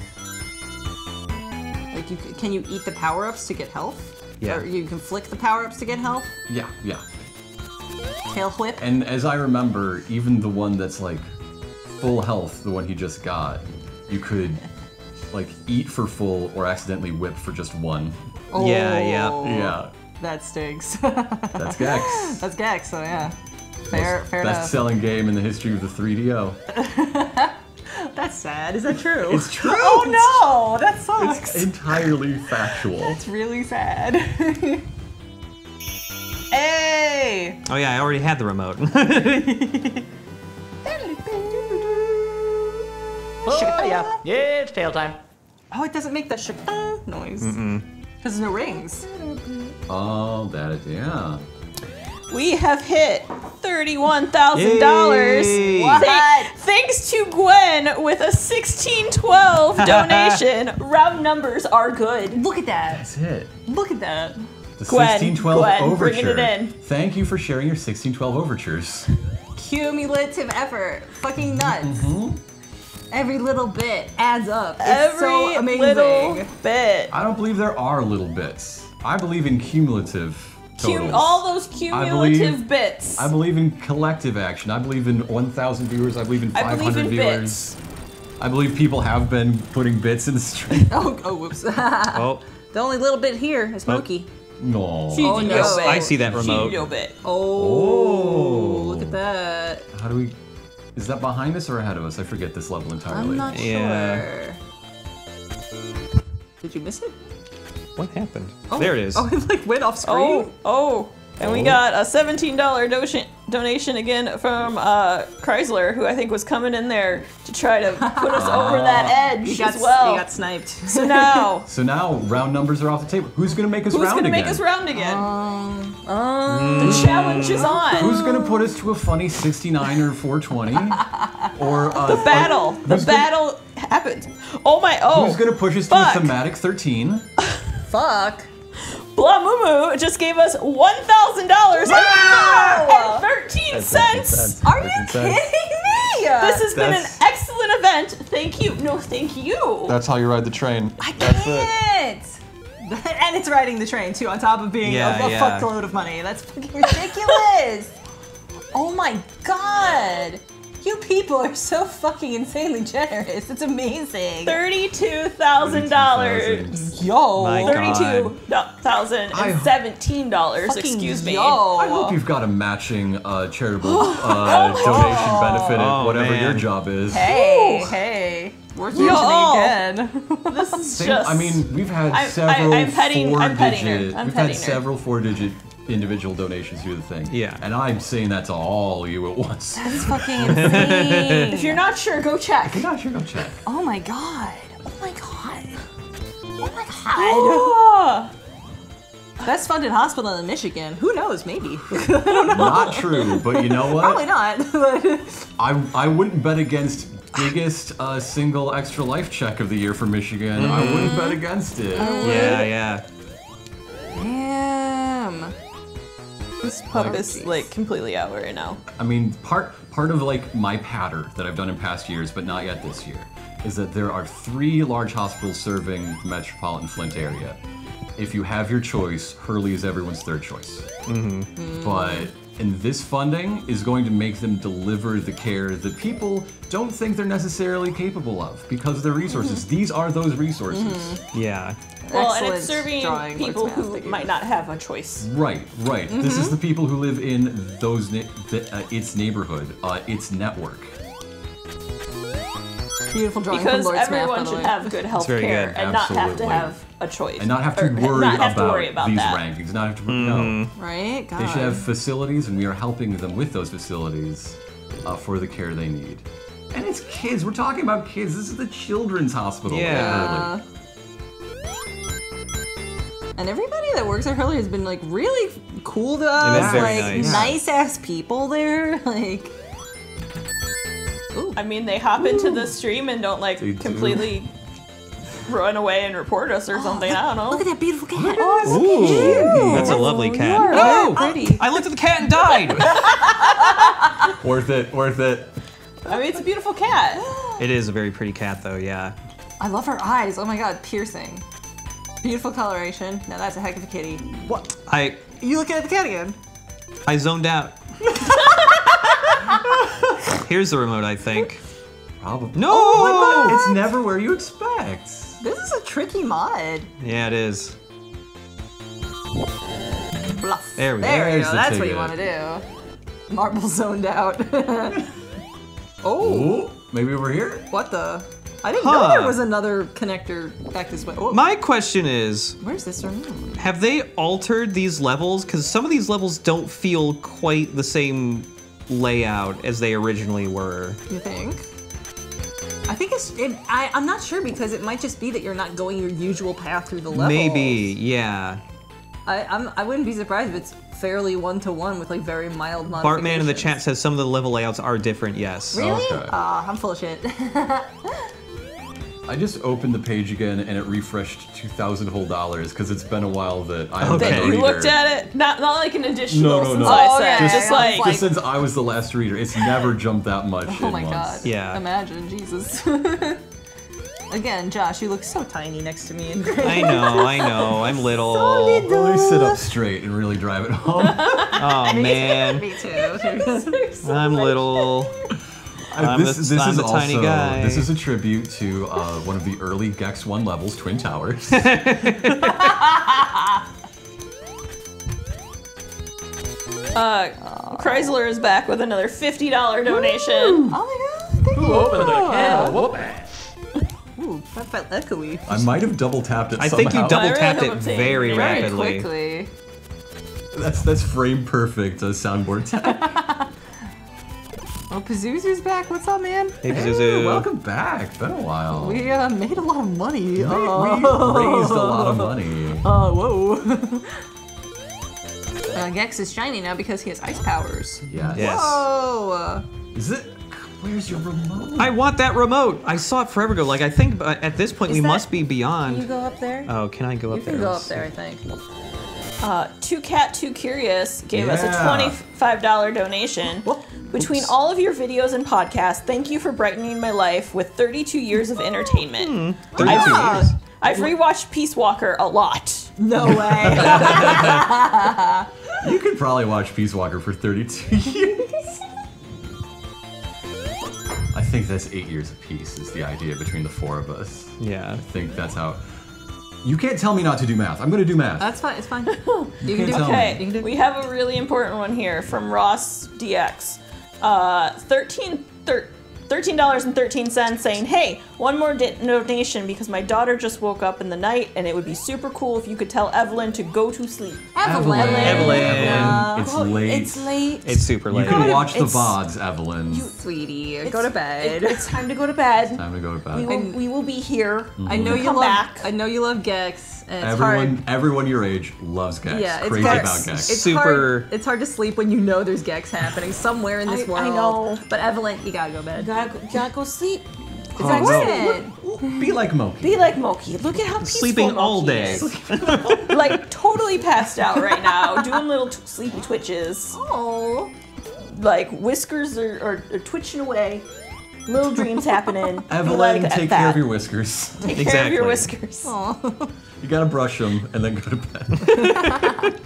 Like, you, can you eat the power-ups to get health? Yeah. Or you can flick the power-ups to get health? Yeah, yeah. Tail whip? And as I remember, even the one that's like full health, the one he just got, you could like eat for full or accidentally whip for just one. Oh, yeah, yeah, yeah. That stinks. That's Gex. That's Gex, so yeah. Fair, Most, fair enough. Best selling game in the history of the three D O. That's sad. Is that true? It's true. Oh no, that sucks. It's entirely factual. That's really sad. Hey! Oh yeah, I already had the remote. Oh, yeah. Yeah, it's tail time. Oh, it doesn't make that shaka noise. Mm-mm. Because there's no rings. Oh, that is, yeah. We have hit thirty-one thousand dollars. What? Th thanks to Gwen with a sixteen twelve donation. Round numbers are good. Look at that. That's it. Look at that. The sixteen twelve overture. Bringing it in. Thank you for sharing your sixteen twelve overtures. Cumulative effort. Fucking nuts. Mm-hmm. Every little bit adds up. It's Every so amazing. little bit. I don't believe there are little bits. I believe in cumulative totals. Cum all those cumulative I believe, bits. I believe in collective action. I believe in one thousand viewers. I believe in five hundred I believe in viewers. Bits. I believe people have been putting bits in the stream. Oh, oh, whoops. Oh. The only little bit here is Moki. No. She oh, no. Yes, I see that remote. She bit. Oh, oh, look at that. How do we? Is that behind us or ahead of us? I forget this level entirely. I'm not sure. Yeah. Did you miss it? What happened? Oh. There it is. Oh, it like went off screen? Oh, oh. And oh. we got a seventeen dollar do donation again from uh, Chrysler, who I think was coming in there to try to put us over that edge got, as well. He got sniped. So now. So now round numbers are off the table. Who's going to make us who's round gonna again? Who's going to make us round again? Um, um, the challenge is on. Who's going to put us to a funny sixty-nine or four twenty? Or uh, the battle. A, the gonna, battle happened. Oh my, oh. Who's going to push us Fuck. to a thematic thirteen? Fuck. Blamumu just gave us one thousand dollars and thirteen cents. Are you kidding me? This has been an excellent event. Thank you. No, thank you. That's how you ride the train. I can't. And it's riding the train too, on top of being a fuckload of money. That's fucking ridiculous. Oh my God. You people are so fucking insanely generous. It's amazing. Thirty-two thousand dollars. Yo. Thirty-two thousand and seventeen dollars. Excuse me. Yo. I hope you've got a matching uh, charitable uh, donation benefit at oh, whatever man. your job is. Hey, Ooh. hey. We're doing again. This is Same, just. I mean, we've had I'm, several I'm petting, four I'm petting digit. I'm we've had her. several four-digit. individual donations through the thing. Yeah. And I'm saying that to all you at once. That's fucking insane. If you're not sure, go check. If you're not sure, go check. Oh my God. Oh my God. Oh my God. Oh. Best funded hospital in Michigan. Who knows? Maybe. I don't know. Not true, but you know what? Probably not. I, I wouldn't bet against biggest uh, single extra life check of the year for Michigan. Mm-hmm. I wouldn't bet against it. Yeah, yeah. Damn. This pup oh, is geez. like completely out right now. I mean, part part of like my pattern that I've done in past years, but not yet this year, is that there are three large hospitals serving the metropolitan Flint area. If you have your choice, Hurley is everyone's third choice. Mm-hmm. Mm. But and this funding is going to make them deliver the care that people don't think they're necessarily capable of because of their resources. Mm-hmm. These are those resources. Mm-hmm. Yeah. Well, excellent. And it's serving people who might not have a choice. Right, right. Mm-hmm. This is the people who live in those ne the, uh, its neighborhood, uh, its network. Beautiful drawing because from Lord's everyone map, should way. have good health care and Absolutely. not have to have a choice. And not have to, or, worry, not have about to worry about these that. rankings. Not have to worry mm. no. Right? God. They should have facilities, and we are helping them with those facilities uh, for the care they need. And it's kids. We're talking about kids. This is the children's hospital. Yeah. Right? And everybody that works at Hurley has been like really cool to us. Like nice. nice ass people there. Like. Ooh. I mean, they hop Ooh. into the stream and don't like they completely do. run away and report us or oh, something. Look, I don't know. Look at that beautiful cat. Oh, Ooh. Ooh. That's a lovely cat. You're oh, pretty. I looked at the cat and died. Worth it. Worth it. I mean, it's a beautiful cat. It is a very pretty cat, though. Yeah. I love her eyes. Oh my God, piercing. Beautiful coloration. Now that's a heck of a kitty. What? I. You looking at the cat again? I zoned out. Here's the remote, I think. Probably. No! Oh, it's never where you expect. This is a tricky mod. Yeah, it is. Bluff. There we there go. There's go. The That's ticket. what you want to do. Marble zoned out. oh. Ooh, maybe we're here? What the? I didn't huh. know there was another connector back this way. Whoa. My question is, where's this remote? Have they altered these levels? Because some of these levels don't feel quite the same layout as they originally were. You think? I think it's. It, I, I'm not sure because it might just be that you're not going your usual path through the level. Maybe, yeah. I I'm, I wouldn't be surprised if it's fairly one to one with like very mild modifications. Bartman in the chat says some of the level layouts are different. Yes. Really? Ah, okay. uh, I'm full of shit. I just opened the page again and it refreshed two thousand whole dollars because it's been a while that I haven't okay. been a reader. You looked at it, not not like an additional. No, no, no. Since oh, I said. Okay. Just, just like just since I was the last reader, it's never jumped that much. Oh in my months. God! Yeah. Imagine, Jesus. Again, Josh, you look so tiny next to me. In grade. I know, I know, I'm little. So little. Well, they sit up straight and really drive it home. oh man. Me too. I'm little. I'm this, the, this is a tiny guy. This is a tribute to uh, one of the early Gex one levels, Twin Towers. uh, Chrysler is back with another fifty dollar donation. Ooh. Oh my God! Thank Ooh, you. Open oh. the can. Ooh, that felt echoey. I might have double tapped it. I somehow. think you double tapped it very rapidly. Very quickly. That's that's frame perfect. A soundboard tap. Oh, Pazuzu's back. What's up, man? Hey, Pazuzu. Hey, welcome back. Been a while. We uh, made a lot of money. Oh. We raised a lot of money. Oh, uh, whoa. uh, Gex is shiny now because he has ice powers. Yes. yes. Whoa. Is it? Where's your remote? I want that remote. I saw it forever ago. Like, I think at this point is we that, must be beyond. Can you go up there? Oh, can I go up you there? You can go up there, I think. Uh, Two Cat Two Curious gave yeah. us a twenty-five dollar donation. Whoop. Between Oops. all of your videos and podcasts, thank you for brightening my life with thirty-two years of entertainment. Mm, thirty-two I've, years. I've rewatched Peace Walker a lot. No way. You could probably watch Peace Walker for thirty-two years. I think that's eight years of peace is the idea between the four of us. Yeah. I think that's how. You can't tell me not to do math. I'm going to do math. That's fine. It's fine. you, you can do it. Okay. You can do we have a really important one here from Ross D X. Uh, thirteen dollars and thirteen cents, saying, "Hey, one more donation because my daughter just woke up in the night, and it would be super cool if you could tell Evelyn to go to sleep." Evelyn, Evelyn, Evelyn. Evelyn. It's late. It's late. It's super late. You can watch the V O Ds, Evelyn. You, sweetie, it's, go to bed. It, it's time to go to bed. It's time to go to bed. We will, we will be here. Mm-hmm. I know you come love, back. I know you love Gex, And it's everyone, hard. everyone your age loves Gex. Yeah, it's crazy Gex. about Gex. It's super. Hard, it's hard to sleep when you know there's Gex happening somewhere in this I, world. I know. But Evelyn, you gotta go to bed. You gotta, you gotta go sleep. It's oh, no. Look, look, be like Moki. Be like Moki. Look at how peaceful Sleeping Moki all day. Is. Like totally passed out right now, doing little t sleepy twitches. Oh. Like whiskers are, are, are twitching away. Little dreams happening. Evelyn, like take that. care of your whiskers. Take exactly. care of your whiskers. Aww. You gotta brush them and then go to bed.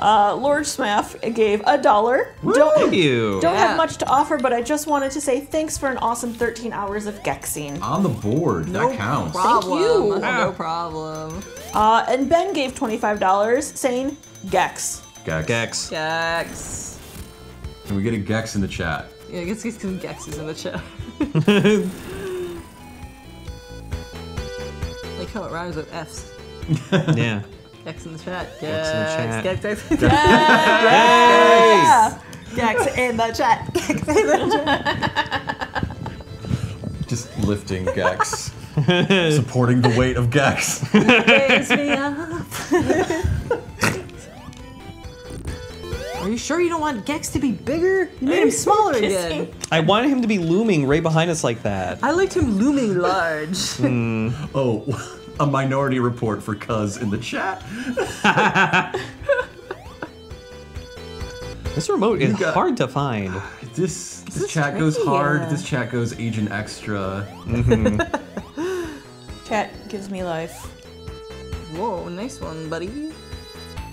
uh, Lord Smaff gave a dollar. Don't, you. don't yeah. have much to offer, but I just wanted to say thanks for an awesome thirteen hours of Gexing. On the board, no that counts. Problem. Thank you. Ah. No problem. Uh, and Ben gave twenty-five dollars, saying Gex. Gex. Gex. Gex. Can we get a Gex in the chat? Yeah, I guess he's doing Gexes in the chat. Like how it rhymes with F's. Yeah. Gex in the chat. Gex, Gex in the chat. Gex, Gex, Gex. Gex. Yeah. Gex in the chat. Gex in the chat. Just lifting Gex. Supporting the weight of Gex. Raise me up. Are you sure you don't want Gex to be bigger? You made him smaller again. I wanted him to be looming right behind us like that. I liked him looming large. Mm. Oh, a minority report for Cuz in the chat. This remote is got, hard to find. This, this, this chat tricky, goes hard. Yeah. This chat goes Agent Extra. Mm-hmm. Chat gives me life. Whoa, nice one, buddy.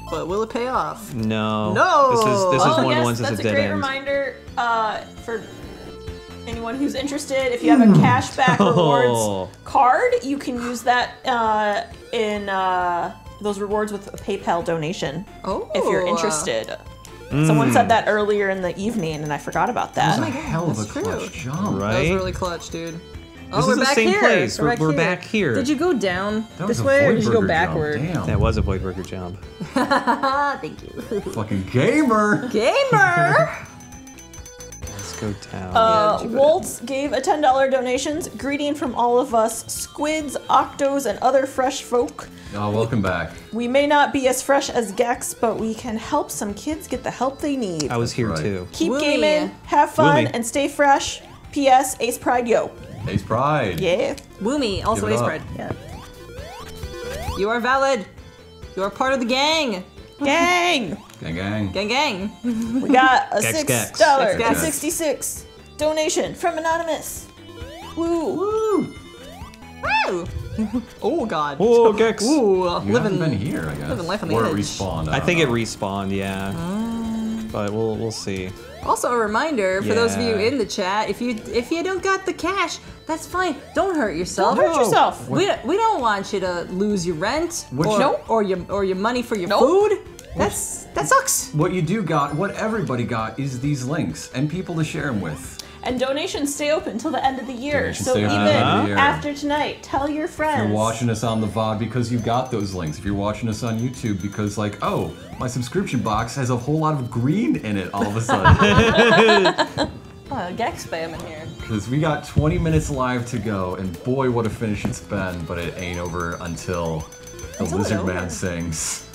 But will it pay off? No. No. This is this well, is one yes, of the ones that's, that's a, a dead great end. reminder uh, for anyone who's interested. If you have a cashback oh. rewards card, you can use that uh, in uh, those rewards with a PayPal donation. Oh. If you're interested. Mm. Someone said that earlier in the evening, and I forgot about that. That was a hell of a clutch job, right? That was really clutch, dude. Oh, this we're is the back same here. place. We're, we're, back, we're here. back here. Did you go down that this way, or did you go backward? That was a void burger jump. Thank you. Fucking gamer. Gamer. Let's go down. Uh, yeah, Waltz gave a ten dollar donations. Greeting from all of us, squids, octos, and other fresh folk. Oh, welcome back. We may not be as fresh as Gex, but we can help some kids get the help they need. I was here right. too. Keep Willy. gaming, have fun, Willy. and stay fresh. P S. Ace Pride, yo. Ace Pride. Yeah. Woomy, also Ace up. Pride. Yeah. You are valid. You are part of the gang. Gang. Gang gang. Gang gang. We got a six dollar and sixty six donation from Anonymous. Woo. Woo. Woo. Oh god. Oh Gex. Ooh. You living been here, I guess. Living life on the or edge. Or respawned. I, I think know. it respawned. Yeah. Um, but we'll we'll see. Also a reminder for yeah. those of you in the chat, if you if you don't got the cash, that's fine. Don't hurt yourself. Don't hurt yourself. We, we don't want you to lose your rent or, you know? or your or your money for your nope. food. That's that sucks. What you do got, what everybody got, is these links and people to share them with. And donations stay open till the end of the year. Donations so even year. after tonight, tell your friends. If you're watching us on the V O D because you got those links. If you're watching us on YouTube because like, oh, my subscription box has a whole lot of green in it all of a sudden. Oh, Gex spam in here. Because we got twenty minutes live to go, and boy, what a finish it's been, but it ain't over until the until Lizard Man sings.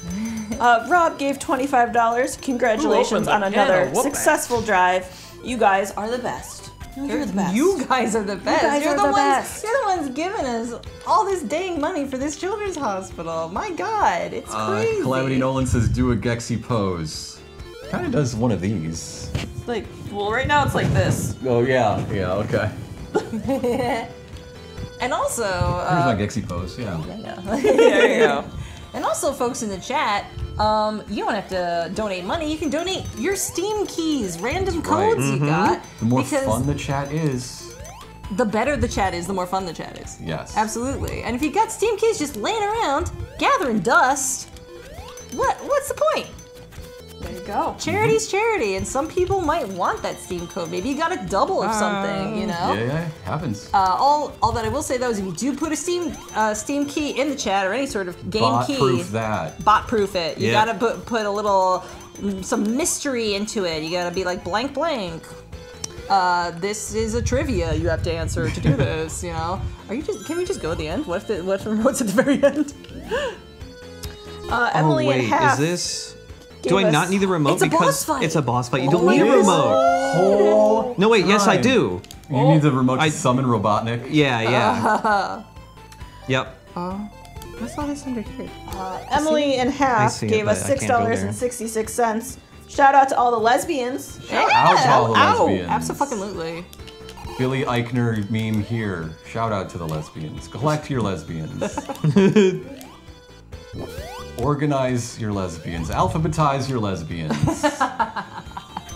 Uh, Rob gave twenty-five dollars. Congratulations Ooh, on another yeah, successful back. drive. You guys are the best. You're, you're the best. You guys are the best. You guys you're are the, the ones, best. You're the ones giving us all this dang money for this children's hospital. My God, it's uh, crazy. Calamity Nolan says, "Do a Gexy pose." Kind of does one of these. It's like, well, right now it's like this. Oh yeah, yeah, okay. And also, uh, here's my Gexy pose. Yeah. Yeah. There you go. And also, folks in the chat. Um, you don't have to donate money. You can donate your Steam keys, random codes right. mm-hmm. you got. The more fun the chat is, the better the chat is. The more fun the chat is. Yes, absolutely. And if you got Steam keys just laying around, gathering dust, what what's the point? There you go. Charity's mm-hmm. charity, and some people might want that Steam code. Maybe you got a double of uh, something, you know? Yeah, yeah, happens. Uh, all, all that I will say though is, if you do put a Steam uh, Steam key in the chat or any sort of game bot key, bot-proof that. Bot-proof it. You yeah. gotta put put a little some mystery into it. You gotta be like blank blank. Uh, this is a trivia you have to answer to do this. You know? Are you just? Can we just go to the end? What if the what if the remote's at the very end? Uh, Emily oh, wait, and Half. Is this? Do I us... not need the remote? It's because a it's a boss fight. You don't oh, need a remote. Oh, no, wait. Yes, I do. You oh. need the remote to I... summon Robotnik. Yeah, yeah. Uh, yep. Uh, what's all this under here? Uh, Emily and Half gave it, us six dollars and sixty-six cents. Shout out to all the lesbians. Shout yeah. out to all the Ow. lesbians. Absolutely. Billy Eichner meme here. Shout out to the lesbians. Collect your lesbians. Organize your lesbians. Alphabetize your lesbians.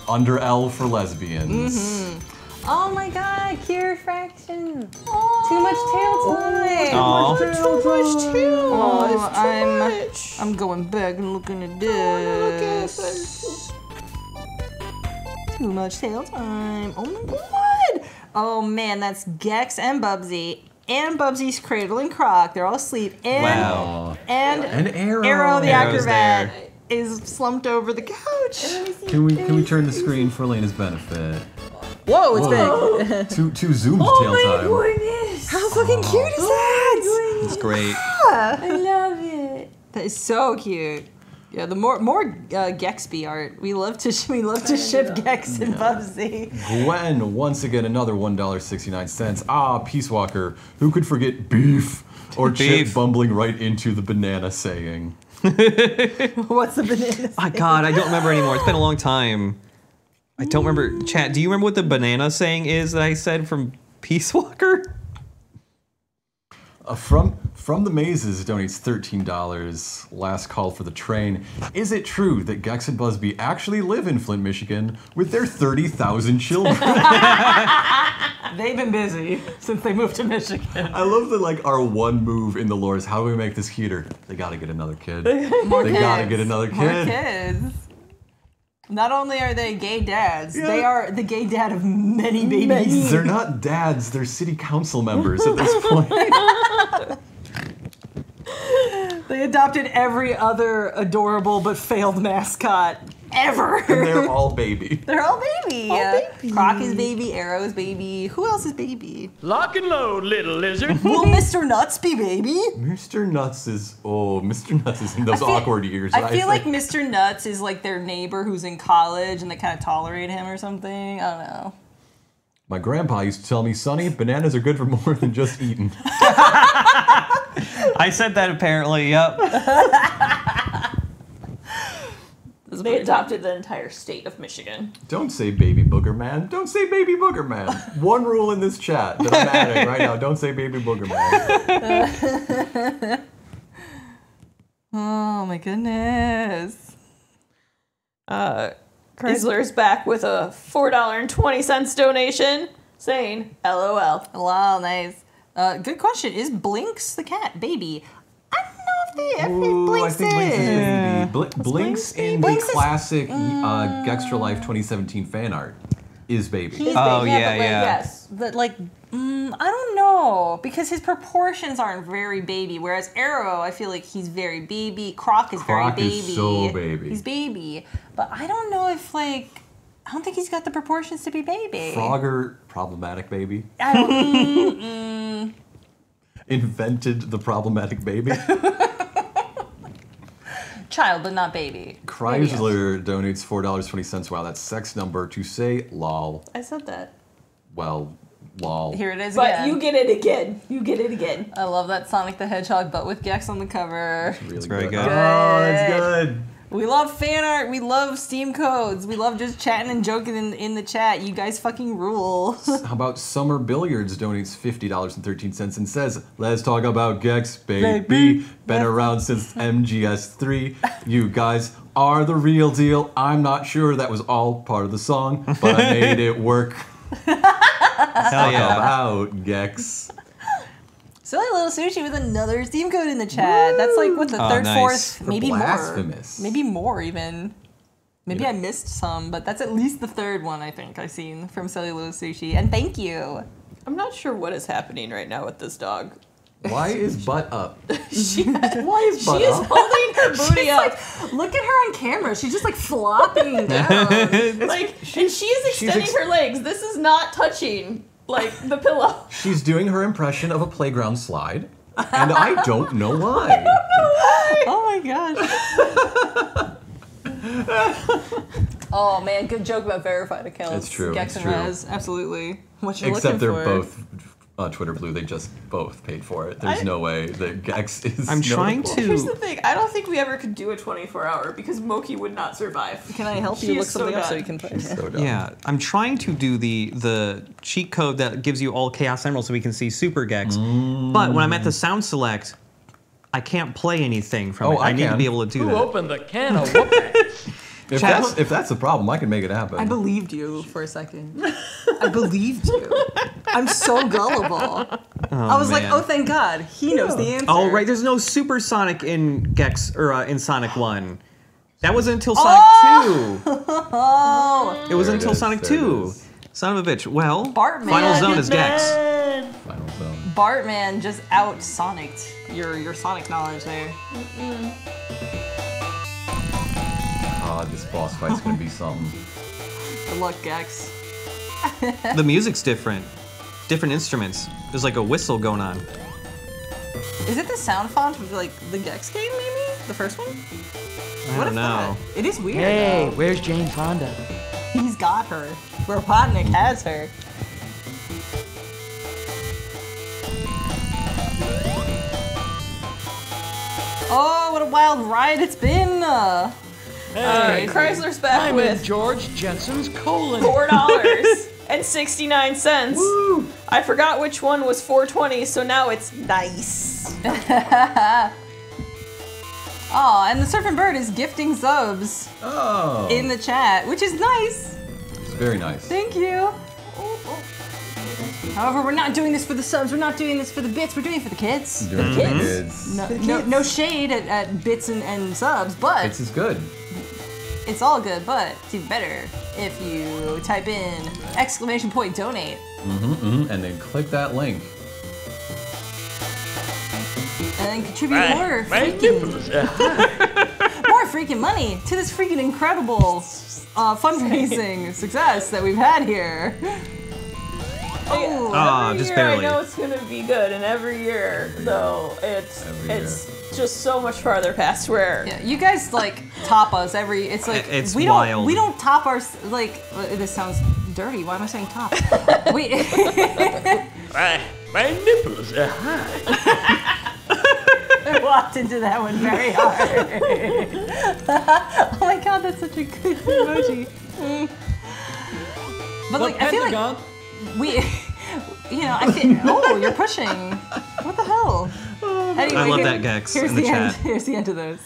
Under L for lesbians. Mm-hmm. Oh my god, cure fraction. Oh, too much tail time. Oh, too much tail, too much tail. Oh, it's too I'm, much. I'm going back and looking at this. Too much tail time. Oh my god. Oh man, that's Gex and Bubsy. And Bubsy's Cradle and Croc, they're all asleep. And wow. and, and Arrow, Arrow the Arrow's acrobat there. is slumped over the couch. Can we can we turn the screen for Elena's benefit? Whoa, it's Whoa. big. two two zooms oh tail time. Oh my goodness! How fucking oh. cute is oh that? It's great. Yeah. I love it. That is so cute. Yeah, the more more uh, Gexby art. We love to we love to ship yeah. Gex and yeah. Bubsy. Gwen, once again, another one dollar sixty nine cents. Ah, Peace Walker. Who could forget beef or beef. Chip bumbling right into the banana saying? What's the banana? Saying? Oh God, I don't remember anymore. It's been a long time. I don't mm. remember. Chat, do you remember what the banana saying is that I said from Peace Walker? Uh, from from the mazes donates thirteen dollars. Last call for the train. Is it true that Gex and Bubsy actually live in Flint, Michigan with their thirty thousand children? They've been busy since they moved to Michigan. I love that, like, our one move in the lore is how do we make this cuter? They gotta get another kid. More they kids. gotta get another kid. More kids. Not only are they gay dads, yeah. they are the gay dad of many babies. They're not dads, they're city council members at this point. They adopted every other adorable but failed mascot ever. And they're all baby. They're all baby. All yeah. baby. Croc is baby, Arrow's baby. Who else is baby? Lock and load, little lizard. Will Mister Nuts be baby? Mister Nuts is, oh, Mister Nuts is in those feel, awkward years. I feel I like Mister Nuts is like their neighbor who's in college and they kind of tolerate him or something. I don't know. My grandpa used to tell me, Sonny, bananas are good for more than just eating. I said that apparently, yep. They adopted the entire state of Michigan. Don't say baby booger man. Don't say baby booger man. One rule in this chat that I'm adding right now, don't say baby booger man. Oh my goodness. Uh, Chrysler's back with a four dollars and twenty cents donation saying, LOL. Wow, nice. Uh, good question. Is Blinks the cat baby? I don't know if they, if they Ooh, Blinks I think Blinks is. Yeah. Bl Blinks, Blinks in Blinks the is, classic mm, uh, Gextra Life twenty seventeen fan art is baby. He's oh baby, yeah, yeah. But like, yeah. Yes, but like mm, I don't know because his proportions aren't very baby. Whereas Arrow, I feel like he's very baby. Croc is Croc very baby. Croc is so baby. He's baby, but I don't know if like. I don't think he's got the proportions to be baby. Frogger, problematic baby. I don't, mm, mm. Invented the problematic baby. Child, but not baby. Chrysler baby. donates four dollars and twenty cents. Wow, that's sex number to say lol. I said that. Well, lol. Here it is but again. But you get it again. You get it again. I love that Sonic the Hedgehog, but with Gex on the cover. It's really it's very good. good. Oh, it's good. We love fan art. We love Steam codes. We love just chatting and joking in, in the chat. You guys fucking rule. How about Summer Billiards donates fifty dollars and thirteen cents and says, let's talk about Gex, baby. baby. Been around since M G S three. You guys are the real deal. I'm not sure that was all part of the song, but I made it work. Let's talk yeah. about Gex. Silly Little Sushi with another Steam code in the chat. Woo! That's like, what, the oh, third, nice. fourth, They're maybe blasphemous. more. Maybe more, even. Maybe you know. I missed some, but that's at least the third one, I think, I've seen from Silly Little Sushi. And thank you. I'm not sure what is happening right now with this dog. Why is butt up? she, Why is butt she up? She is holding her booty She's up. Like, look at her on camera. She's just like flopping down. Like, she, and she is extending ex her legs. This is not touching. Like, the pillow. She's doing her impression of a playground slide. And I don't know why. I don't know why. Oh my gosh. Oh man, good joke about verified accounts. It's true. Gex it's and Rez, absolutely. What you Except they're for. both uh, Twitter Blue. They just both paid for it. There's I, no way that Gex is. I'm trying to. Here's the thing. I don't think we ever could do a twenty-four hour because Moki would not survive. Can I help she you look something so up so you can play? She's so dumb. Yeah, I'm trying to do the the cheat code that gives you all Chaos Emeralds so we can see Super Gex. Mm. But when I'm at the sound select, I can't play anything from oh, it. I, I need to be able to do Who that. Who opened the can of whoop-ass? If that's, if that's the problem, I can make it happen. I believed you for a second. I believed you. I'm so gullible. Oh, I was man. like, oh, thank God. He knows yeah. the answer. Oh, right. There's no Supersonic in Gex, or uh, in Sonic one. That wasn't until Sonic oh! two. Oh. It was until is, Sonic two. Son of a bitch. Well, Bartman. Final Zone is Gex. Final Zone. Bartman just out-Sonicked your, your Sonic knowledge there. Mm-mm. Uh, this boss fight's gonna be something. Good luck, Gex. The music's different. Different instruments. There's like a whistle going on. Is it the sound font of like the Gex game, maybe? The first one? I what don't know. That? It is weird. Hey, though. Where's James Fonda? He's got her. Robotnik has her. Oh, what a wild ride it's been! Uh, Hey, uh, Chrysler's back I'm with George Jensen's colon. Four dollars and sixty-nine cents. Woo. I forgot which one was four twenty, so now it's nice. Oh, and the Surfing Bird is gifting subs oh. in the chat, which is nice. It's very nice. Thank you. However, we're not doing this for the subs, we're not doing this for the bits, we're doing it for the kids. Doing the kids. kids. No, the kids. No, no shade at, at bits and, and subs, but bits is good. It's all good, but it's even better if you type in exclamation point donate. Mm-hmm, mm-hmm, and then click that link. And then contribute right. more freaking more freaking money to this freaking incredible uh, fundraising success that we've had here. Oh, oh every just year barely. I know it's gonna be good, and every year though, it's every it's year. just so much farther past where. Yeah, you guys like top us every. It's like it's we wild. don't we don't top our like. This sounds dirty. Why am I saying top? we. my, my nipples are high. I walked into that one very hard. Oh my God, that's such a good emoji. Mm. But Look, like I feel Pentagon. like. We, you know, I think. Oh, you're pushing. What the hell? Oh, anyway, I love here, that Gex. Here's in the, the chat. End. Here's the end of those.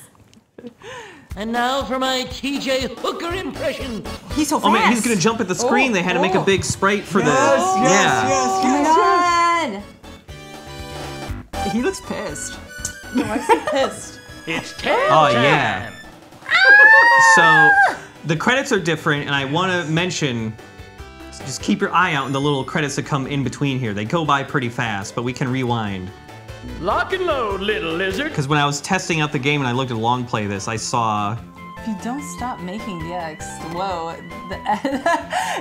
And now for my T J Hooker impression. He's so fast. Oh man, he's gonna jump at the screen. Oh, they had oh. to make a big sprite for yes, this. Yes, yeah. Yes, yes, yes, oh my God. He looks pissed. No, I see pissed. It's terrible. Oh time. yeah. Ah! So the credits are different, and I want to mention. Just keep your eye out on the little credits that come in between here. They go by pretty fast, but we can rewind. Lock and load, little lizard. Because when I was testing out the game and I looked at long play this, I saw... If you don't stop making Gex, whoa. The,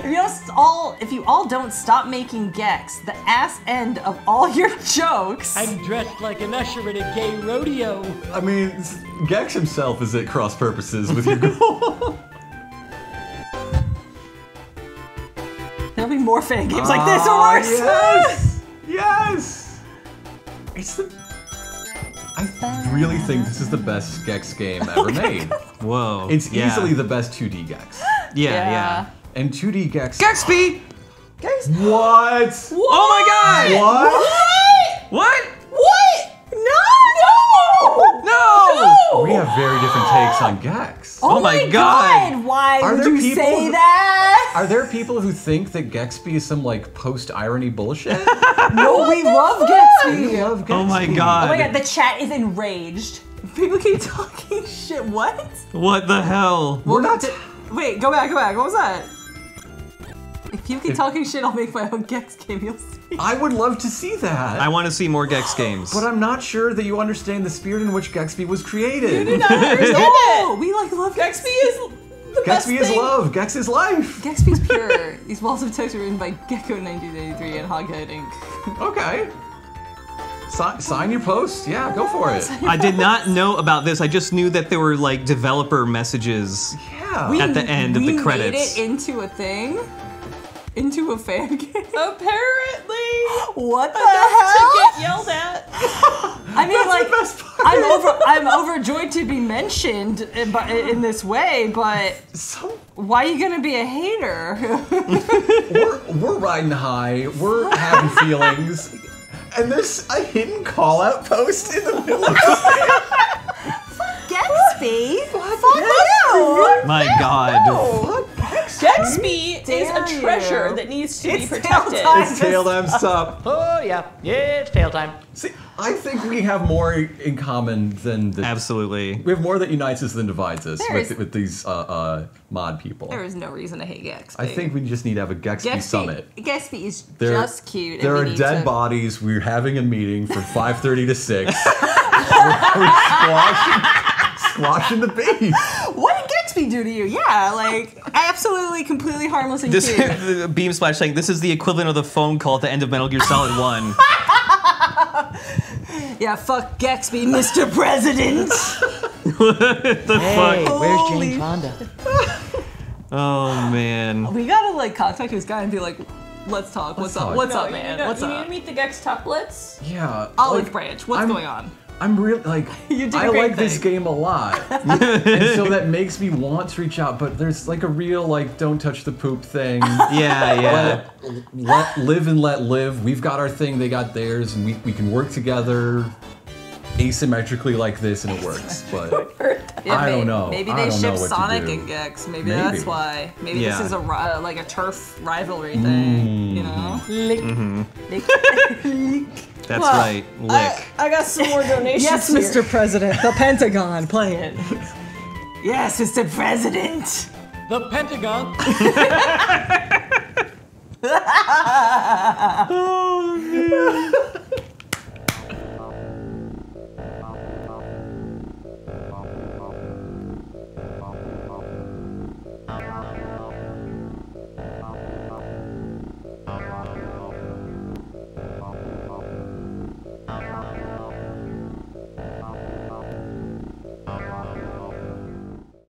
if, you don't all, if you all don't stop making Gex, the ass end of all your jokes. I'm dressed like an usher at a gay rodeo. I mean, Gex himself is at cross purposes with your goal. There'll be more fan games like this or worse! Yes! Yes! It's the... I really think this is the best Gex game ever made. Whoa. It's yeah. easily the best two D Gex. Yeah, yeah. yeah. And two D Gex... Gexby! Gex? What? What? Oh my God! What? What? What? What? No! No! No! We have very different takes on Gex. Oh, oh my God! God. Why Are would you say who... that? Are there people who think that Gexby is some like post-irony bullshit? No, we love Gexby. we love Gexby. Oh my God. Oh my God, the chat is enraged. People keep talking shit. What? What the hell? We're not. Wait, go back, go back. What was that? If you keep talking shit, I'll make my own Gex game. You'll see. I would love to see that. I want to see more Gex games. But I'm not sure that you understand the spirit in which Gexby was created. You do not understand no, it. We like love Gexby. Gexby is. The Gatsby is love. Gex is life. Gatsby's pure. These walls of text were written by Gecko nineteen eighty-three and Hoghead Incorporated. Okay. Sign, sign your post? Yeah, go for it. I did not know about this. I just knew that there were like developer messages yeah. at the end we, of the credits. We made it into a thing? Into a fan game? Apparently! What the hell? To get yelled at. I mean, that's like, I'm over, I'm overjoyed to be mentioned in, in this way, but so, why are you gonna be a hater? we're, we're riding high. We're having feelings. And there's a hidden call-out post in the middle of the Fuck Gatsby! Fuck you! My God! No. Gatsby is a treasure you. that needs to it's be protected. Tail time. It's tail time, stop. Oh yeah, yeah, it's tail time. See, I think we have more in common than the, absolutely. We have more that unites us than divides us with, is, with these uh, uh, mod people. There is no reason to hate Gatsby. I think we just need to have a Gatsby, Gatsby summit. Gatsby is there, just cute. There and are dead to... bodies. We're having a meeting from five thirty to six. We're squashing, squashing the beef. What? Do to you, yeah, like absolutely, completely harmless and this, cute. Beam Splash saying this is the equivalent of the phone call at the end of Metal Gear Solid One. Yeah, fuck Gatsby, Mister President. What the hey, fuck? Where's Jane Fonda? Oh man, we gotta like contact this guy and be like, let's talk. Let's what's talk. up? What's no, up, man? Need to, what's you up? You need to meet the Gextuplets. Yeah, Olive like, Branch. What's I'm, going on? I'm really like you I like thing. this game a lot, and so that makes me want to reach out. But there's like a real like don't touch the poop thing. Yeah, yeah. Let, let live and let live. We've got our thing, they got theirs, and we we can work together asymmetrically like this, and it works. But yeah, I don't know. Maybe they ship Sonic and Gex. Maybe, maybe that's why. Maybe yeah. this is a uh, like a turf rivalry thing. Mm. You know. Lick. Mm-hmm. Lick. Lick. That's well, right, Lick. I, I got some more donations. Yes, here. Mister President, the Pentagon, play it. Yes, Mister President, the Pentagon. Oh, man.